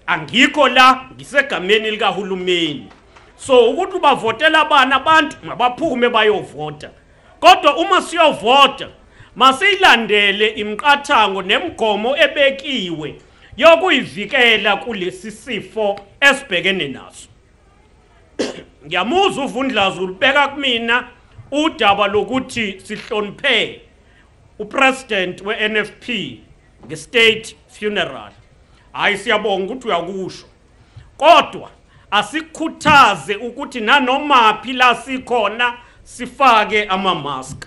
Angikho la ngisegameni likahulumeni. So ukuthi bavotela bani abantu mabaphume bayovota. Kodwa uma siyovota masilandele imqathango nemgomo ebekiwe yokuyivikela kulesi sifo esibhekene naso. Ngiyamuzwa uVundlavu ubeka kumina udaba lokuthi sihloniphe upresident weNFP ngestate funeral. Hayi siyabonga ukuthi uyakusho. Kodwa asikhuthaze ukuthi nanomaphi la sikhona sifake amamask.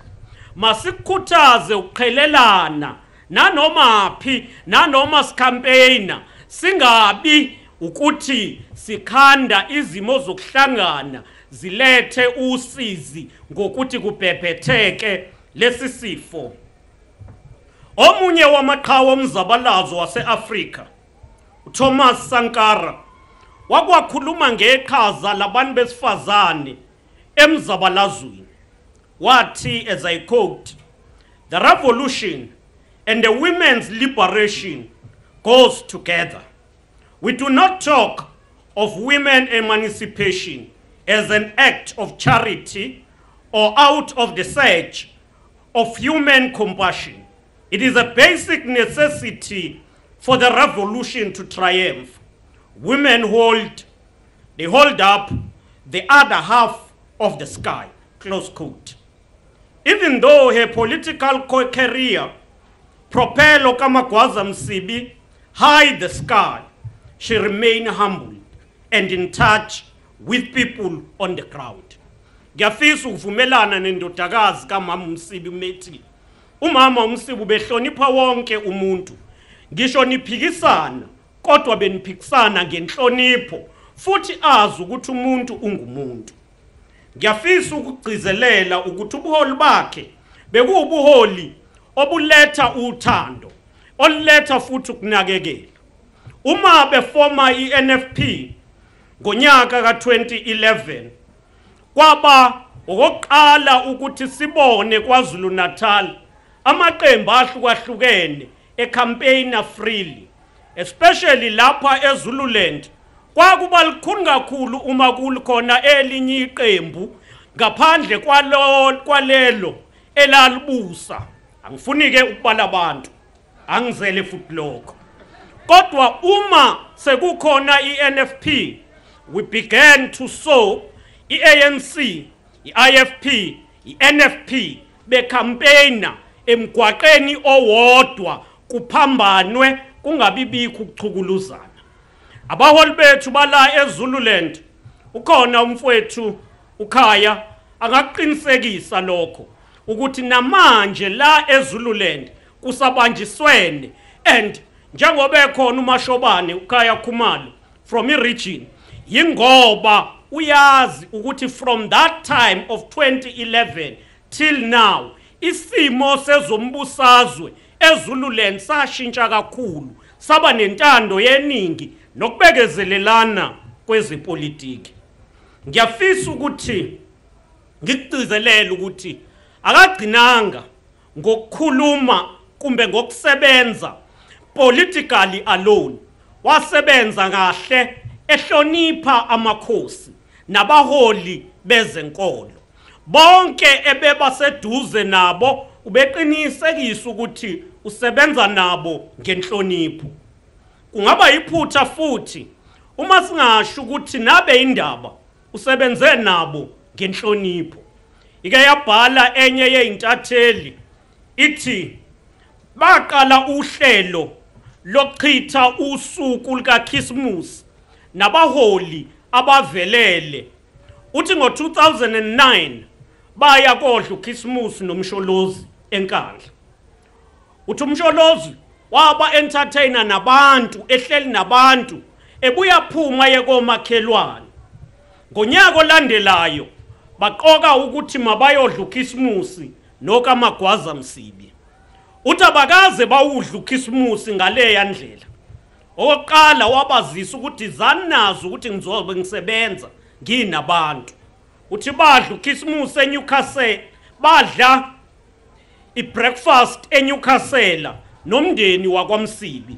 Masikhuthaze uqhelelana nanomaphi nanoma campaigner singabi ukuthi sikhanda izimo zokuhlangana zilethe usizi ngokuthi kubhebhetheke lesi sifo. Omunye wamaqhawe omzabalazo waseAfrika uThomas Sankara wakwakhuluma ngeqhaza labantu besifazane emzabalazweni. Wathi, as I quote, "The revolution and the women's liberation goes together. We do not talk of women emancipation as an act of charity or out of the search of human compassion. It is a basic necessity for the revolution to triumph. Women hold up the other half of the sky," close quote. Even though her political career propelled Magwaza-Msibi high the sky, she remained humble and in touch with people on the ground. Ngiyafisa ukuvumelana nendodakazi kaMama uMsibi umethi uMama uMsibi ubehlonipha wonke umuntu. Ngisho niphikisana kodwa beniphikisana ngenhlonipho futhi azi ukuthi umuntu ungumuntu. Ngiyafisa ukugcizelela ukuthi ubuholi bakhe bekuwubuholi obuletha uthando, oletha futhi ukunakekela. Uma befoma iNFP ngonyaka ka-2011 kwaba okokuqala ukuthi sibone KwaZulu-Natal amaqembu ahlukahlukene ecampaigner freely, especially lapha eZululand. Kwakuba likhulu kakhulu uma kukhona elinye iqembu ngaphandle kwalelo elalibusa. Angifunike ukubala abantu, angizele futhi lokho. Kodwa uma sekukhona iNFP, we began to sow iANC, iIFP, iNFP becampaigner emgwaqeni owodwa kuphambanwe kungabibikho ukuchukuluzana. Abaholi bethu bala eZululand ukhona umfowethu ukhaya angaqinisekisa lokho ukuthi namanje la eZululand kusabanjiswene. And njengoba ekhona uMashobane ukhaya Khumalo from the region, yingoba uyazi ukuthi from that time of 2011 till now isimo sezombusazwe eZululand sashintsha kakhulu, saba nentando yeningi nokubekezelelana kwezepolitiki. Ngiyafisa ukuthi ngikucizelele ukuthi akagcinanga ngokukhuluma kumbe ngokusebenza politically alone. Wasebenza kahle ehlonipha amakhosi nabaholi bezenkolo bonke ebebaseduze nabo. Ubeqinisekisa ukuthi usebenza nabo ngenhlonipho. Kungaba iphutha futhi uma singasho ukuthi nabe indaba usebenze nabo ngenhlonipho. ikayabhala enye yeintatheli ithi baqala uhlelo lokuchitha usuku lika Christmas nabaholi abavelele uthi ngo 2009 baya kodla uChristmas nomsholozi enkandla uthi umsholozi waba entertainer nabantu ehleli nabantu ebuya phuma yekomakhelwane ngonyaka olandelayo baqoka ukuthi mabayodla uChristmas nokaMagwaza-Msibi uthi abakaze bawudla uChristmas ngale yandlela oqala wabazisa ukuthi zanazo ukuthi ngizobe ngisebenza nginabantu uthi badla uChristmas eNewcastle badla ibreakfast eNewcastle nomndeni wakwaMsibi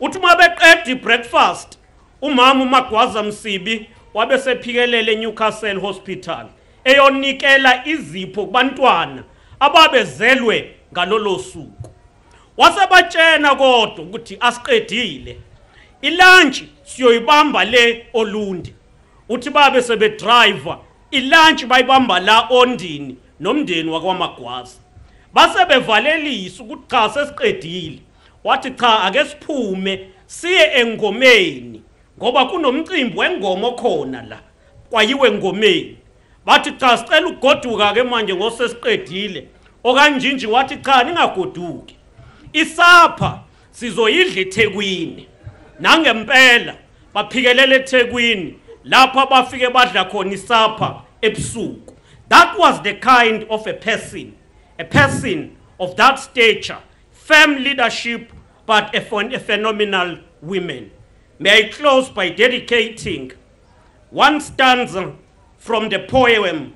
uthi mabeqeda ibreakfast umama uMagwaza-Msibi wabesephikelele eNewcastle Hospital eyonikela izipho kubantwana ababezelwe ngalolo suku wasebatshena kodwa ukuthi asiqedile ilunch siyoyibamba le Ulundi uthi babe sebe driver ilunch bayibamba la ondini nomndeni wakwaMagwaza basebevalelisa ukuthi cha sesiqedile wathi cha ake siphume siye engomeni ngoba kunomcimbi wengoma khona la kwayiwe engomeni bathi cha sicela ugoduka ke manje ngosesiqedile okanjinji wathi cha ningagoduki isapha sizoyidla eThekwini nangempela baphikelele eThekwini lapha bafike badla khona isapha ebusuku. That was the kind of a person of that stature, firm leadership, but a phenomenal woman. May I close by dedicating one stanza from the poem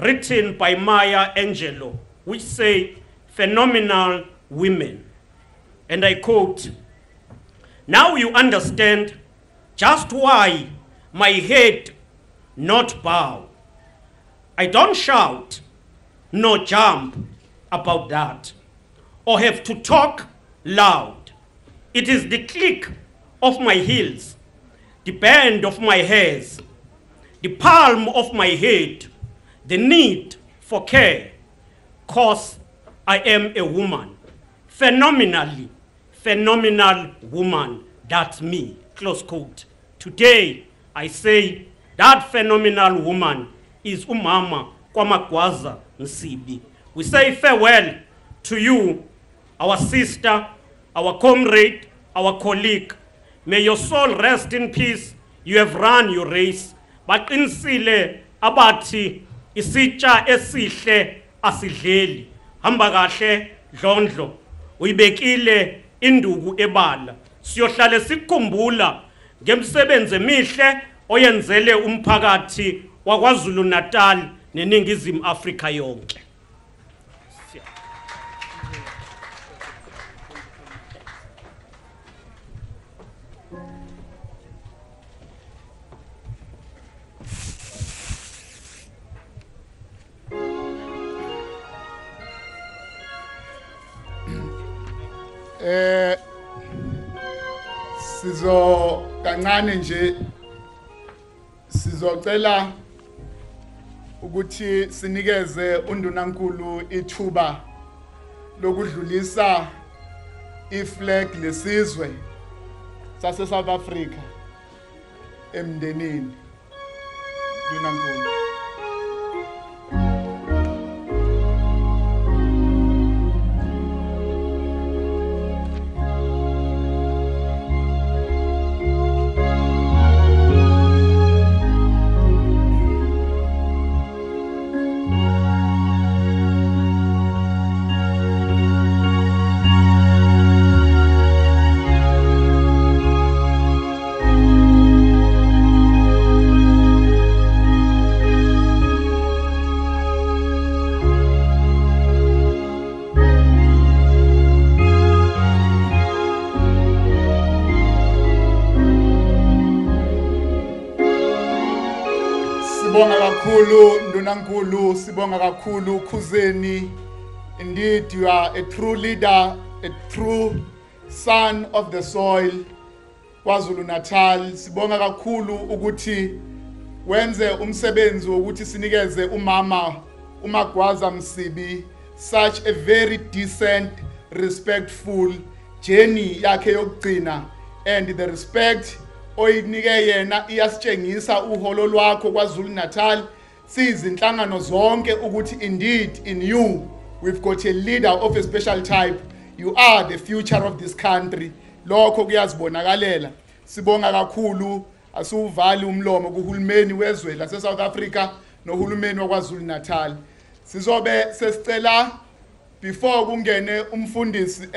written by Maya Angelou, which say, phenomenal women. And I quote, now you understand just why my head not bow. I don't shout, nor jump about that, or have to talk loud. It is the click of my heels, the bend of my hairs, the palm of my head, the need for care, cause I am a woman. Phenomenally, phenomenal woman, that's me, close quote. Today, I say that phenomenal woman is umama KwaMagwaza-Msibi. We say farewell to you, our sister, our comrade, our colleague. May your soul rest in peace. You have run your race. But in sile abati isicha esihle asidleli hamba kahle dlondlo uyibekile induku ebala siyohlale sikukhumbula ngemsebenze mihle oyenzele umphakathi waKwaZulu-Natal neNingizimu Afrika yonke. Sizo kancane nje sizocela ukuthi sinikeze undunankulu ithuba lokudlulisa iflag lesizwe sase South Africa emndenini undunankulu Ndunankulu, sibonga kakhulu Khuzeni. Indeed, you are a true leader, a true son of the soil, KwaZulu-Natal. Sibonga kakhulu ukuthi wenze umsebenzi wokuthi sinikeze umama uMagwaza-Msibi such a very decent, respectful journey yakhe yokugcina, and the respect oyinike yena iyasitshengisa uholo lwakho kwaZulu-Natal. Sizinhlangano zonke ukuthi indeed in you we've got a leader of a special type. You are the future of this country. Lokho kuyazibonakalela. Sibonga kakhulu asuvali umlomo kuhulumeni wezwe lase South Africa nohulumeni wakwaZulu-Natal. Sizobe sesicela before kungene umfundisi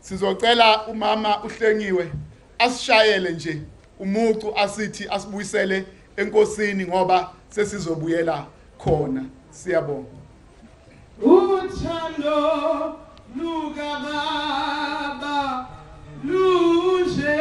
sizocela umama uHlengiwe asishayele nje umucu asithi asibuyisele enkosini ngoba sesizobuyela khona. Siyabonga. Uthando luka baba luje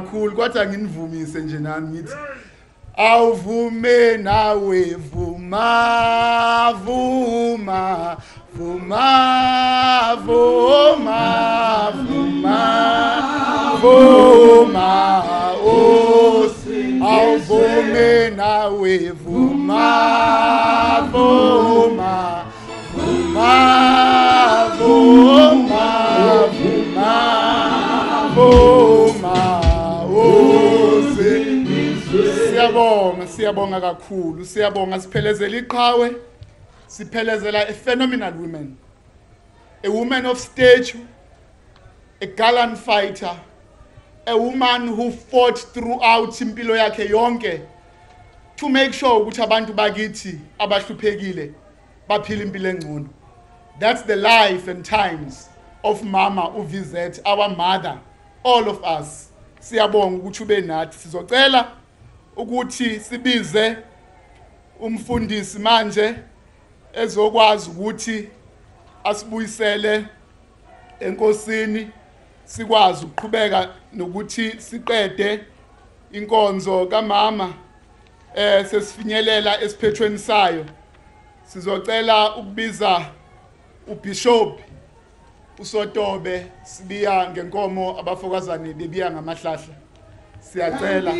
kakhulu kwathi anginivumise nje nami ngithi awuvume nawe vuma vuma vuma vuma vuma vuma o awuvume nawe vuma vuma vuma vuma vuma vuma. Siyabonga kakhulu, siyabonga siphelezela iqhawe, siphelezela a phenomenal woman, a woman of stature, a gallant fighter, a woman who fought throughout impilo yakhe yonke to make sure ukuthi abantu bakithi abahluphekile baphile impilo engcono. That's the life and times of Mama uVizet, our mother. All of us siyabonga ukuthi ube nathi. Sizocela ukuthi sibize umfundisi manje ezokwazi ukuthi asibuyisele enkosini sikwazi ukuqhubeka nokuthi siqede inkonzo kaMama sesifinyelela esiphethweni sayo. Sizocela ukubiza uBishop uSotobe sibiya ngenkomo abafokazane bebiya ngamahlahla. Siyacela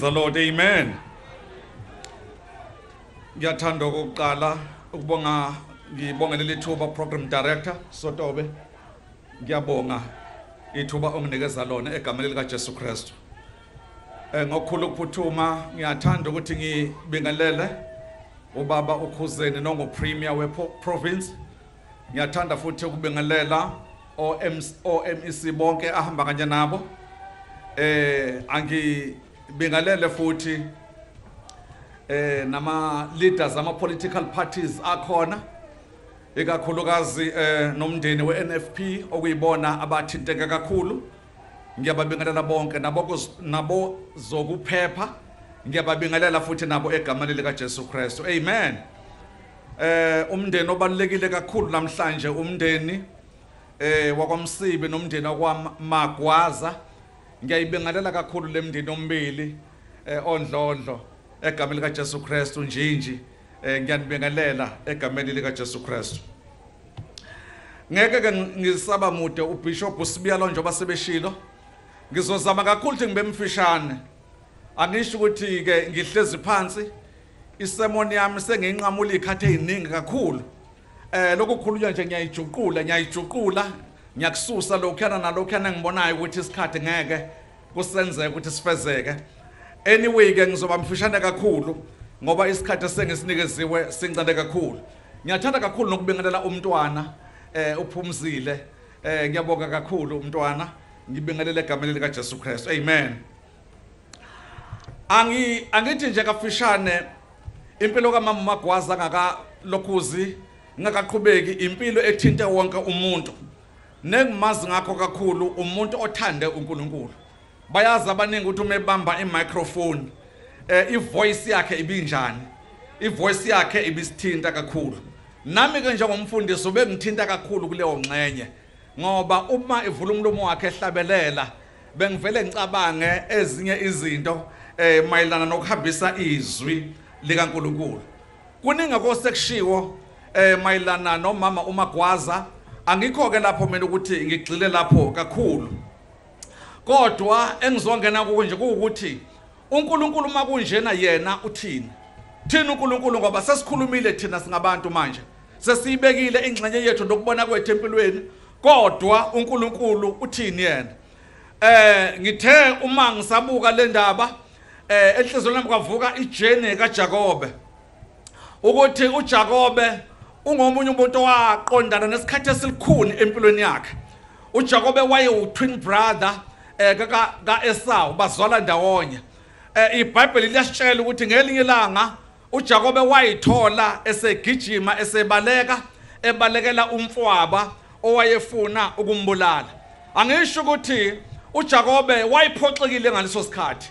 the Lord, amen. Ngiyathanda ukuqala ukubonga ngibongelele ithuba program director Sotobe. Ngiyabonga ithuba onginikeza lona egameni lika Jesu Christ. Ngokukhulu ukuphuthuma ngiyathanda ukuthi ngibingelele ubaba ukhuzeni nongo premier we province. Ngiyathanda futhi ukubingelela OMEC bonke ahamba kanye nabo. Bengalele futhi nama leaders ama political parties akhona ikakhulukazi nomndeni weNFP okuyibona abathinteka kakhulu. Ngiyababingelela bonke nabo zokuphepha. Ngiyababingelela futhi nabo egameni lika Jesu Christ, amen. Umndeni obalulekile kakhulu namhlanje umndeni wakwaMsibi nomndeni wakwaMagwaza. Ngiyabingelela kakhulu lemndeni ombili ondlondlo egameni lika Jesu Christ njinji. Ngiyanibingelela egameni lika Jesu Christ. Ngeke ngisaba mude uBishop uSibiya lo njoba sebeshilo. Ngizozama kakhulu ukuthi ngibe mfishane. Angisho ukuthi ke ngihlezi phansi isemoni yami senginqamula ikhathe eziningi kakhulu. Lokukhulunywa nje ngiyayijuqula nyakususa lokhana nalokhana engibonayo ukuthi isikhathe ngeke kusenzeka ukuthi sifezeke. Anyway ke ngizoba mfishane kakhulu ngoba isikhathe sengisinikeziwe sincane kakhulu. Ngiyathanda kakhulu nokubingelela umntwana uphumzile. Ngiyabonga kakhulu umntwana. Ngibingelele egameni lika Jesu Christ, amen. Angithi nje kafishane impilo kaMama uMagwaza ngaka lokhuzi ngakaqhubeki impilo ethinta wonke umuntu. Nengimazi ngakho kakhulu umuntu othande uNkulunkulu. Bayazi abaningi ukuthi umebamba i-microphone i-voice yakhe ibinjani. I-voice yakhe ibisithinta kakhulu. Nami ke njengomfundisi bengithinta kakhulu kuleyo ngcenye ngoba uma evula umlomo wakhe ehlabelela bengivele ngicabange ezinye izinto mayelana nokuhambisa izwi likaNkulunkulu. Kuningi osekushiwo mayelana noMama uMagwaza. Angikho ke lapho mina ukuthi ngigcile lapho kakhulu. Kodwa engizongena kuwe nje ukuthi uNkulunkulu makunjena yena uthini. Thina uNkulunkulu ngoba sesikhulumile thina singabantu manje. Sesiyibekile ingxenye yethu lokubona kwethempelweni. Kodwa uNkulunkulu uthini yena? Ngithe uma ngisabuka le ndaba enhlizweni yami kwavuka ijene kaJakobe. Ukuthi uJakobe ungomunye umuntu waqondana nesikhathe silikhulu empilweni yakhe. uJacobe waye utwin brother ka Esau bazwala ndawonye. IBhayibheli liyasitshela ukuthi ngelinye ilanga uJacobe wayithola esegijima esebaleka ebalekela umfowabo owayefuna ukumbulala. Angisho ukuthi uJacobe wayiphoxekile ngaleso sikhathi.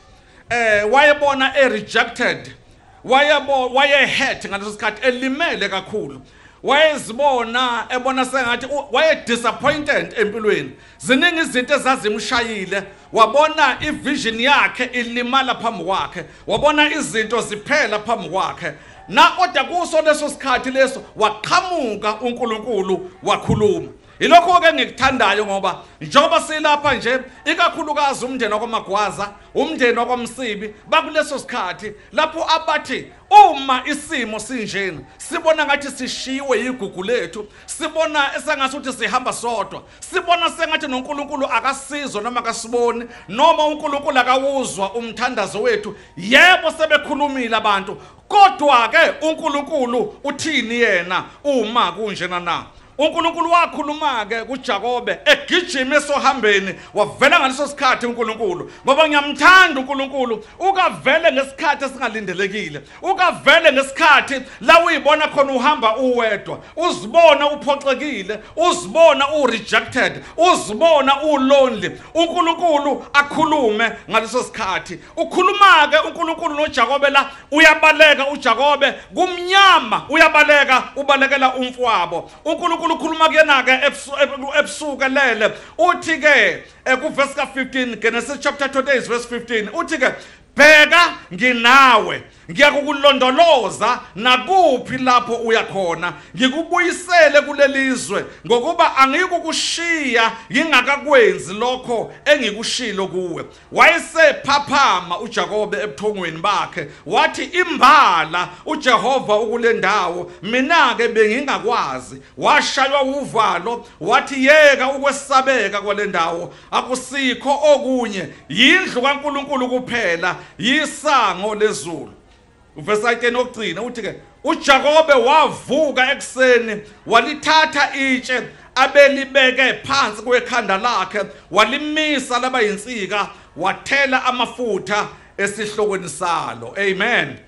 Wayebona rejected, waye hurt ngaleso sikhathi elimele kakhulu. Wayezibona ebona sengathi wayedisappointed empilweni. Ziningi izinto ezazimshayile, wabona ivision yakhe ilimala phambi kwakhe, wabona izinto ziphela phambi kwakhe. Na kodwa kuso leso sikhathi leso waqhamuka uNkulunkulu wakhuluma. Ilokho ke ngikuthandayo ngoba njengoba silapha nje ikakhulukazi umndeni wakwaMagwaza, umndeni wakwaMsibi bakuleso sikhathi lapho abathi uma isimo sinjena sibona ngathi sishiwe yigugu lethu, sibona esengasuthi sihamba sodwa, sibona sengathi noNkulunkulu akasizwa noma akasiboni noma uNkulunkulu akawuzwa umthandazo wethu. Yebo sebekhulumile abantu, kodwa ke uNkulunkulu uthini yena uma kunjena na? uNkulunkulu wakhuluma ke kuJacobe egijima esohambeni, wavela ngaleso sikhathi uNkulunkulu ngoba ngiyamthanda uNkulunkulu. Ukavele ngesikhathi esingalindelekile, ukavele ngesikhathi la uyibona khona uhamba uwedwa, uzibona uphoxekile, uzibona urejected, uzibona ulonely, uNkulunkulu akhulume ngaleso sikhathi. Ukhuluma ke uNkulunkulu noJacobe la uyabaleka uJacobe kumnyama, uyabaleka ubalekela umfowabo. uNkulunkulu ukhuluma kuyena ke ebusukelele uthi ke kuverse ka 15 Genesis chapter 28 verse 15 uthi ke bheka nginawe, ngiyakulondoloza nakuphi lapho uyakhona, ngikubuyisele kulelizwe ngokuba angikukushiya ngingakakwenzi lokho engikushilo kuwe. Wayesephaphama uJacobe ebuthongweni bakhe wathi imbala uJehova ukulendawo, mina ke bengingakwazi. Washaywa uvalo wathi yeka ukwesabeka kwalendawo, akusikho okunye, yindlu kaNkulunkulu kuphela, yisango lezulu. Uvesa ayitena okugcina uthi ke uJacobe wavuka ekseni walithatha itshe abelibeke phansi kwekhanda lakhe, walimisa laba yinsika, wathela amafutha esihlokweni salo. Amen.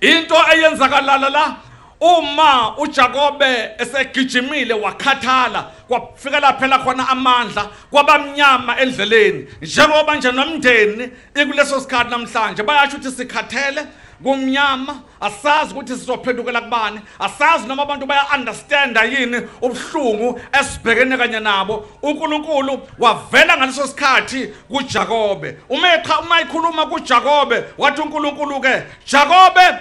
Into ayenzakalala la uma uJacobe esegijimile wakhathala, kwafikela phela khona amandla kwabamnyama endleleni. Njengoba nje nomndeni ikuleso sikhathi namhlanje bayasho ukuthi sikhathele kumnyama, asazi ukuthi sizophendukela kubani, asazi noma abantu baya understand yini ubhlungu esibhekene kanye nabo. uNkulunkulu wavela ngaleso sikhathi kuJacobe, uma ikhuluma kuJacobe wathi uNkulunkulu ke Jacobe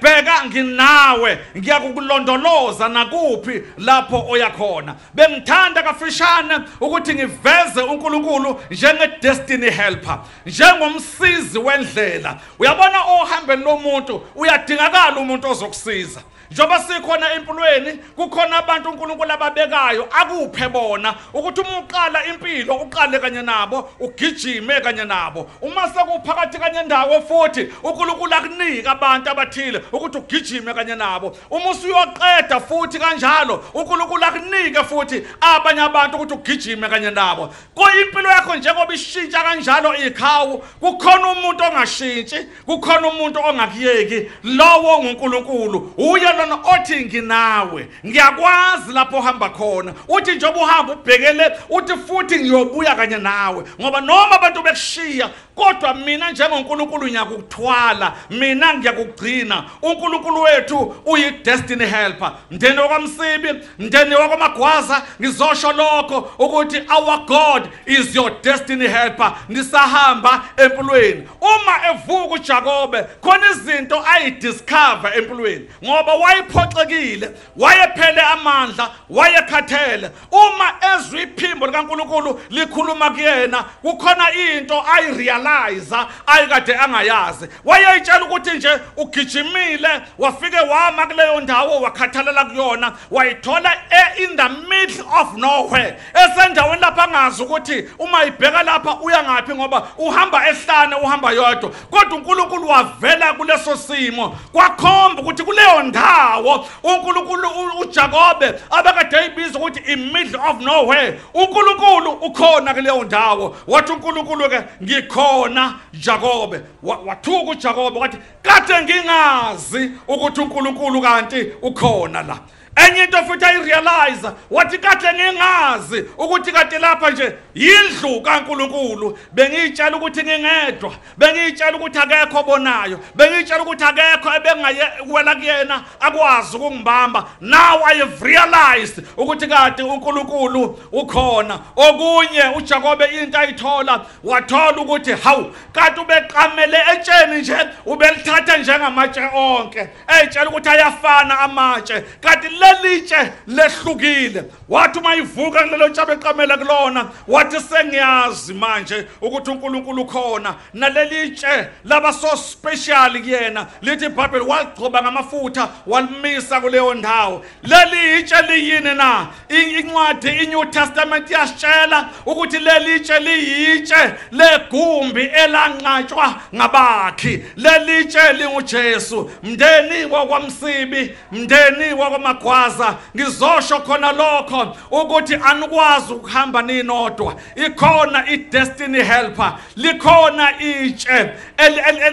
bheka nginawe, ngiyakulondoloza nakuphi lapho oyakhona. Bengithanda kafishane ukuthi ngiveze uNkulunkulu njenge destiny helper, njengomsizi wendlela. Uyabona ohambeni lomuntu uyadingakala umuntu ozokusiza. Njoba sikhona empilweni kukhona abantu uNkulunkulu ababekayo akuphe bona ukuthi umuqala impilo uqale kanye nabo, ugijime kanye nabo. Uma sekuphakathi kanye ndawo futhi uNkulunkulu akunika abantu abathile ukuthi ugijime kanye nabo. Uma usuyoqeda futhi kanjalo uNkulunkulu akunika futhi abanye abantu ukuthi ugijime kanye nabo. Kuyimpilo yakho njengoba ishintsha kanjalo ikhawu, kukhona umuntu ongashintshi, kukhona umuntu ongakiyeki, lowo uNkulunkulu. Uya othi nginawe, ngiyakwazi lapho hamba khona. Uthi njengoba uhamba ubhekele uthi futhi ngiyobuya kanye nawe, ngoba noma abantu bekushiya kodwa mina njengoNkulunkulu ngiyakuthwala, mina ngiyakugcina. uNkulunkulu wethu uyi destiny helper. Mndeni wakwaMsibi, mndeni wakwaMagwaza, ngizosho lokho ukuthi our God is your destiny helper. Nisahamba empilweni. Uma evuka uJacobe khona izinto ayidiscover empilweni ngoba wayiphoxekile, wayephele amandla, wayekhathele. Uma ezwe iphimbo likaNkulunkulu likhuluma kuyena kukhona into ayirealize ayikade angayazi. Wayeyitshela ukuthi nje ugijimile wafike wama kuleyo ndawo wakhathalela kuyona, wayithola in the middle of nowhere, esendaweni lapha angazi ukuthi uma ibheka lapha uya ngaphi ngoba uhamba ehlane, uhamba yodwa. Kodwa uNkulunkulu wavela kuleso simo, kwakhomba ukuthi kuleyo ndawo indawo uNkulunkulu uJacob abakade ebiza ukuthi in middle of nowhere uNkulunkulu ukhona kuleyo ndawo wathi uNkulunkulu ke ngikhona Jacob wathuka uJacob wathi kade ngingazi ukuthi uNkulunkulu kanti ukhona la enye into futhi ay realize wathi kade ngingazi ukuthi kade lapha nje yindlu kaNkulunkulu bengitshela ukuthi ngingedwa bengitshela ukuthi akekho bonayo bengitshela ukuthi akekho ebengayiwela kuyena akwazi ukungibamba now I have realized ukuthi kade uNkulunkulu ukhona okunye uJacob into ayithola wathola ukuthi hawu kade ubeqamele etsheni nje ubelithatha njengamatshe onke etshela ukuthi ayafana amatshe kade lelitshe lehlukile wathi mayivuka kulelo tshaba eqamela kulona wathi sengiyazi manje ukuthi uNkulunkulu khona nalelitshe laba so special kuyena lithi iBhayibheli waligcoba ngamafutha walimisa kuleyo ndawo lelitshe liyini na incwadi iNew Testament yasitshela ukuthi lelitshe liyitshe legumbi elanqatshwa ngabakhi lelitshe linguJesu mndeni wakwaMsibi mndeni wakwa kwaza ngizosho khona lokho ukuthi anikwazi ukuhamba ninodwa ikhona idestiny helper likhona itshe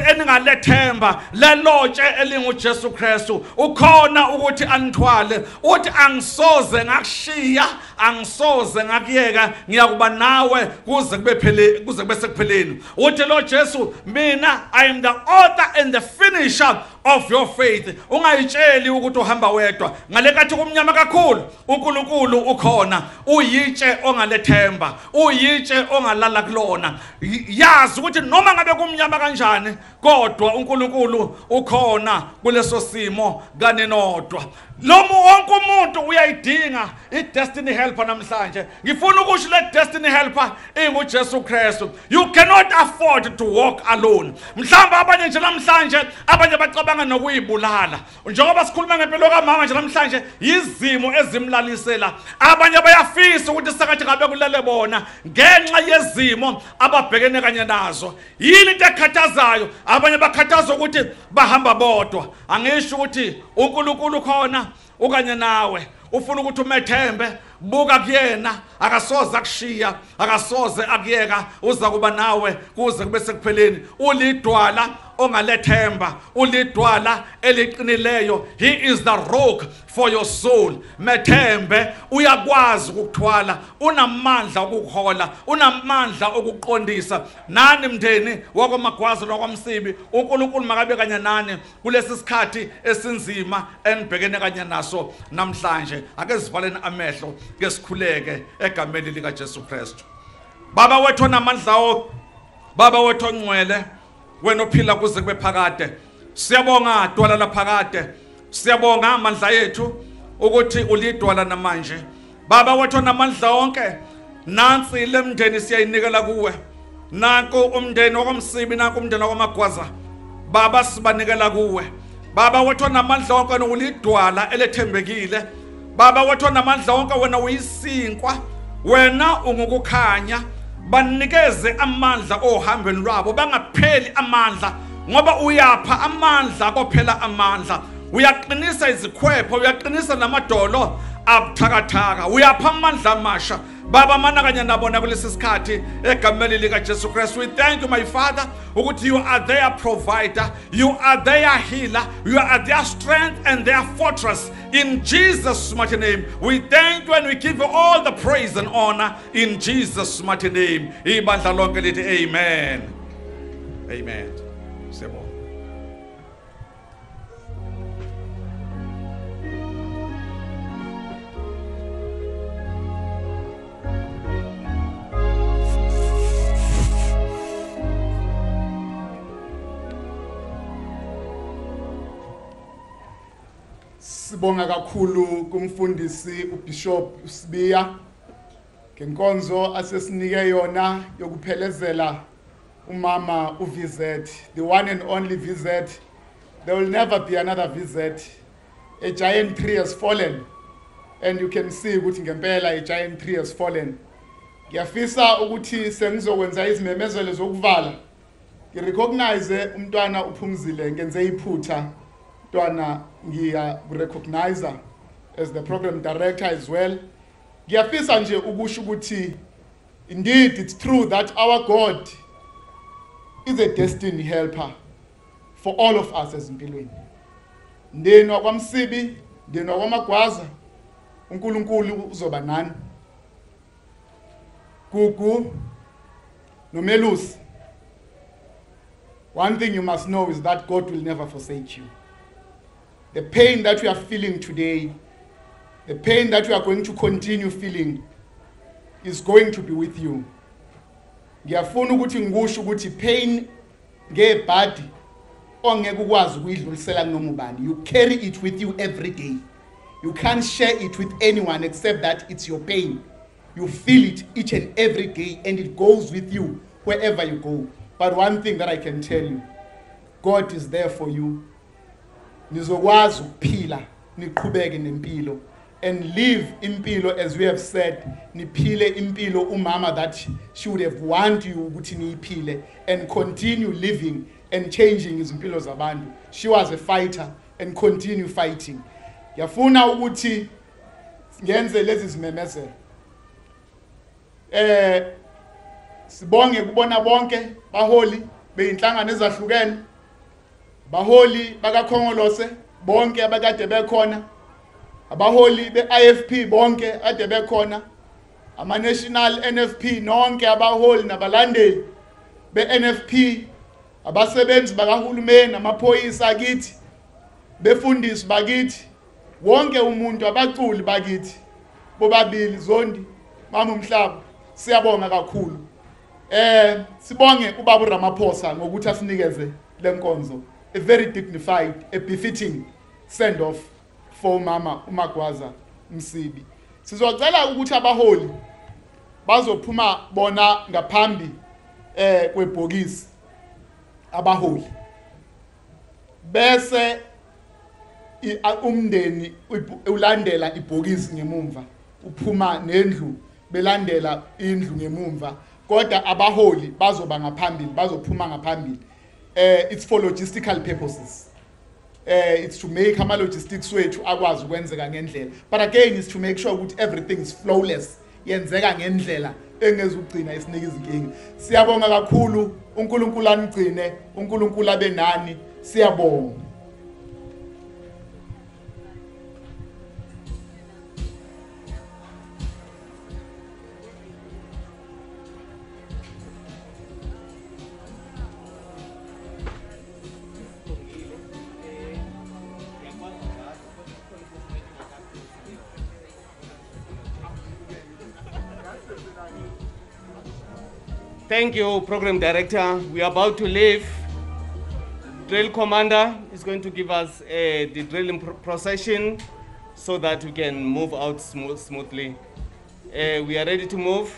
eningalethemba lelotshe elinguJesu Kristu ukhona ukuthi anithwale uthi angisoze ngakushiya angisoze ngakuyeka ngiyakuba nawe kuze kube phele kuze kube sekupheleni uthi lo Jesu mina I am the author and the finisher of your faith ungayitsheli ukuthi uhamba wedwa ngalekathi kumnyama kakhulu uNkulunkulu ukhona uyitshe ongalethemba uyitshe ongalala kulona yazi ukuthi noma ngabe kumnyama kanjani kodwa uNkulunkulu ukhona kuleso simo kane nodwa lomu wonke umuntu uyayidinga idestiny helper namhlanje ngifuna ukusho le destiny helper inguJesu Kristu you cannot afford to walk alone mhlamba abanye nje namhlanje abanye bacabanga nokuyibulala njengoba sikhuluma ngempilo kaMama nje namhlanje izimo ezimlalisela abanye bayafisa ukuthi sakathi ngabe kulale bona ngenxa yezimo ababhekene kanye nazo yini into ekhathazayo abanye bakhathaza ukuthi bahamba bodwa angisho ukuthi uNkulunkulu khona ukanye nawe ufuna ukuthi umethembe buka kuyena akasoze akushiya akasoze akuyeka uza kuba nawe kuze kube sekupheleni ulidwala ongalethemba ulidwala eliqinileyo he is the rock for your soul methembe uyakwazi ukuthwala unamandla okuhola unamandla okuqondisa nani mndeni wakwaMagwaza wakwaMsibi uNkulunkulu makabe kanye nani kulesisikhathi esinzima enibhekene kanye naso namhlanje ake sivaleni amehlo ke sikhuleke egameni lika Jesu Kristu baba wethu namandla o baba wethu ongcwele wena ophila kuze kube phakade siyabonga dwala laphakade siyabonga amandla yethu ukuthi ulidwala namanje baba wethu namandla onke nansi lemndeni siyayinikela kuwe nanko umndeni wakwaMsibi nanko umndeni wakwaMagwaza baba sibanikela kuwe baba wethu namandla onke ulidwala elethembekile baba wethu namandla onke wena uyisinkwa wena ungukukhanya banikeze amandla ohambeni lwabo bangapheli amandla ngoba uyapha amandla kophela amandla uyaqinisa izikhwepho uyaqinisa namadolo abuthakathaka uyapha amandla amasha baba manakanya nabona kulesi sikhathi egameni lika Jesu Christ we thank you my father ukuthi you are their provider you are their healer you are their strength and their fortress in Jesus' mighty name we thank you and we give you all the praise and honor in Jesus' mighty name ibandla lonke lithi amen amen sebo Sibonga kakhulu kumfundisi uBishop Sibiya ngenkonzo asesinike yona yokuphelezela umama uVZ the one and only VZ there will never be another VZ a giant tree has fallen and you can see ukuthi ngempela a giant tree has fallen ngiyafisa ukuthi sengizokwenza izimemezelo zokuvala ngirecognize umntwana uPhumzile ngenze iphutha Twana ngiya recognize as the program director as well. Ngiyafisa nje ukusho ukuthi indeed it's true that our God is a destiny helper for all of us as empilweni. Ndeni wakwamsibi, ndeni wakwamagwaza, uNkulunkulu uzoba nani. Gugu nomelusi. One thing you must know is that God will never forsake you. The pain that we are feeling today, the pain that we are going to continue feeling, is going to be with you. Ngiyafuna ukuthi ngusho ukuthi pain ngebhadi ongeke ukwazi ukuyidlulisela kunoma ubani. You carry it with you every day. You can't share it with anyone except that it's your pain. You feel it each and every day and it goes with you wherever you go. But one thing that I can tell you, God is there for you. Nizokwazi ukuphila, niqhubeke nempilo and live impilo as we have said, niphile impilo umama that she would have wanted you ukuthi niphile and continue living and changing izimpilo zabantu. She was a fighter and continue fighting. Yafuna ukuthi ngenze lezi zimemezelo. Sibonge kubona bonke baholi beyinhlangano ezahlukene baholi bakaKhongolose bonke abakade bekhona abaholi beIFP bonke ade bekhona ama National NFP nonke abaholi nabalandeli beNFP abasebenzi bakahulumeni amaphoyisa akithi befundisi bakithi wonke umuntu abaculi bakithi bobabili Zondi mama uMhlaba siyabonga kakhulu. Sibonge ubaba Ramaphosa ngokuthi asinikeze lenkonzo, a very dignified, a befitting send off for mama uMagwaza Msibi. Sizocela ukuthi abaholi bazophuma bona ngaphambi kwebhokisi abaholi bese umndeni ulandela ibhokisi ngemumva uphuma nendlu belandela indlu ngemumva. Kodwa abaholi bazoba ngaphambili bazophuma ngaphambili. It's for logistical purposes. It's to make ama logistics wethu akwazi ukwenzeka ngendlela. But again it's to make sure ukuthi everything is flawless. Yenzeka ngendlela engezugcina isinike izinkingi. Siyabonga kakhulu uNkulunkulu anigcine, uNkulunkulu abe nani. Siyabonga. Thank you, Program Director. We are about to leave. Drill Commander is going to give us the drilling procession so that we can move out smoothly. We are ready to move.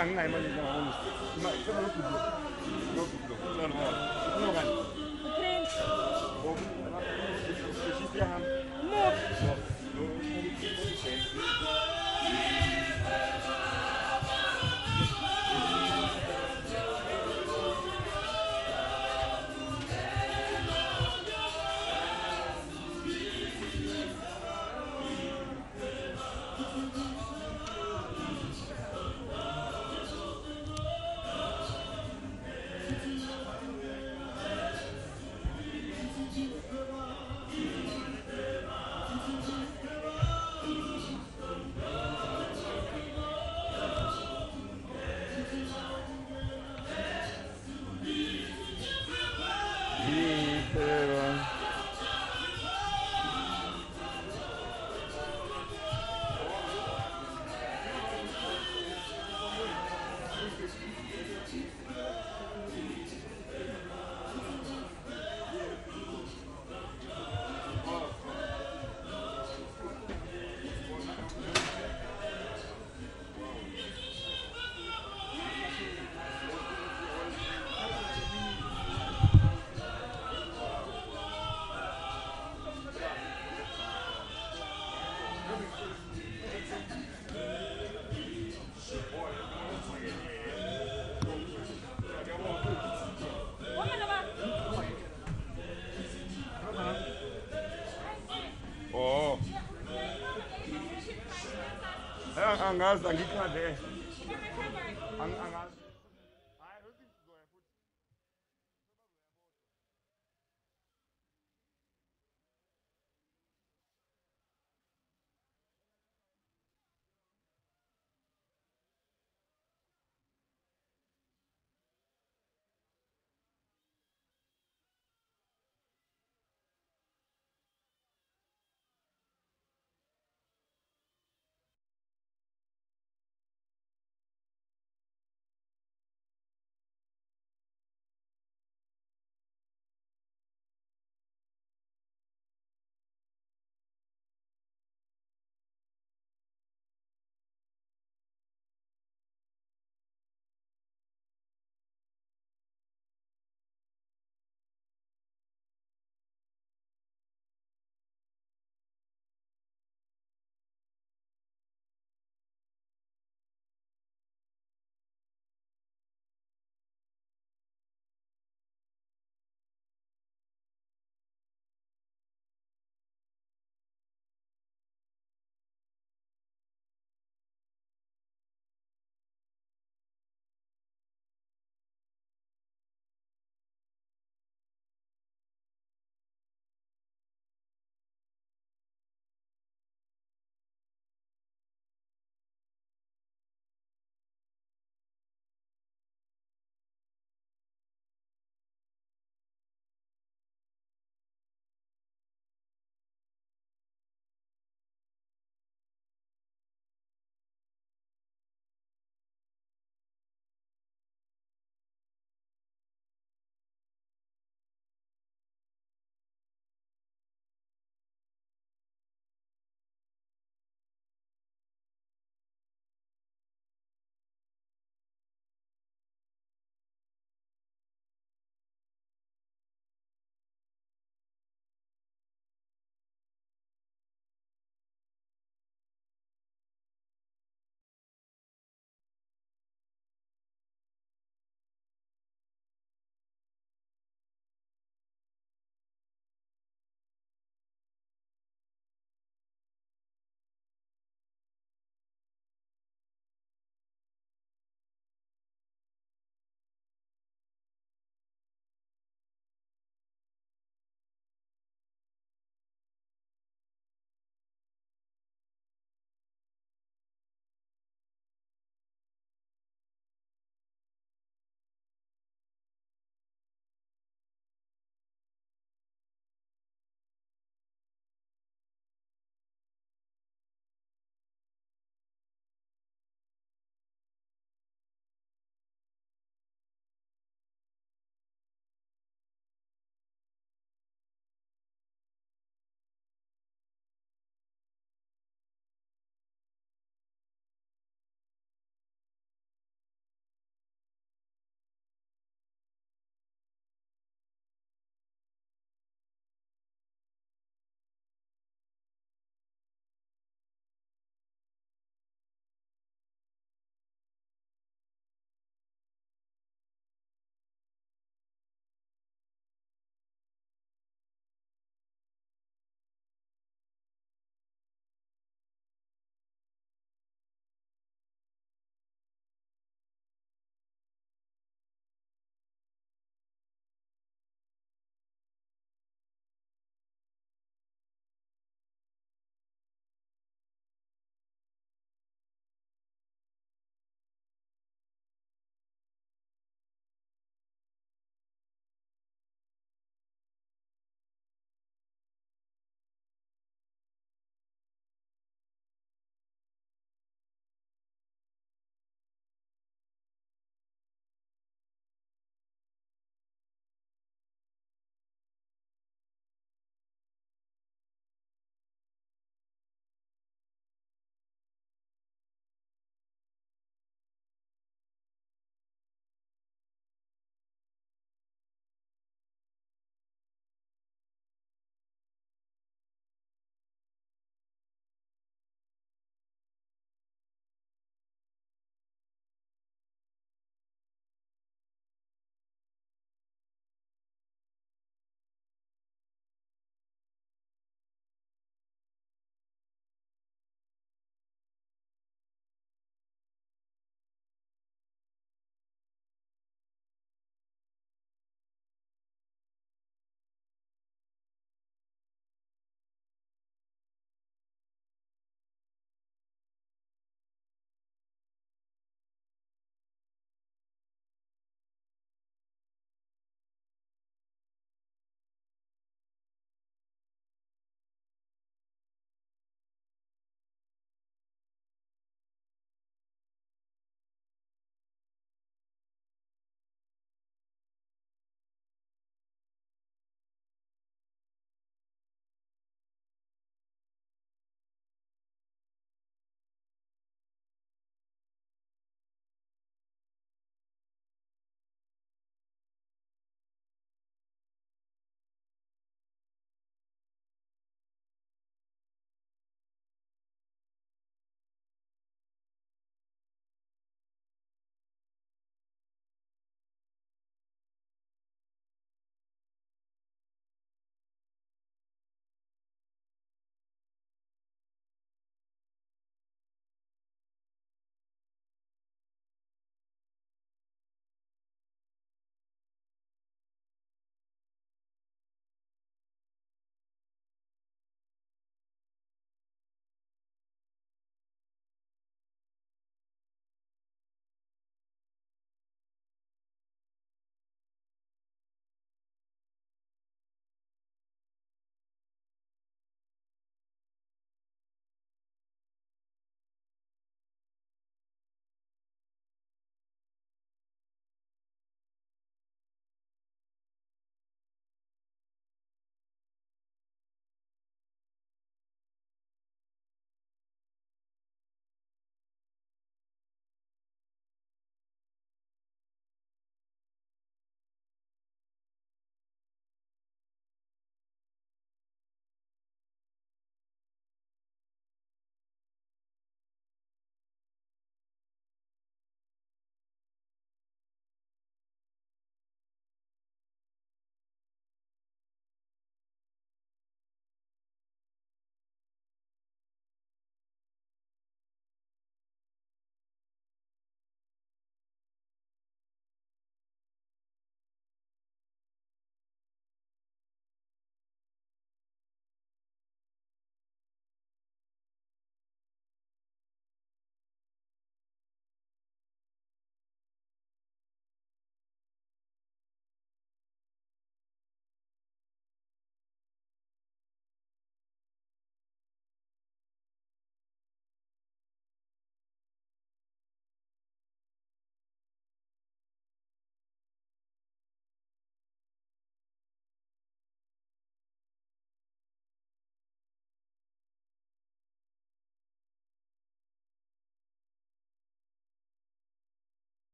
Angas, I can't.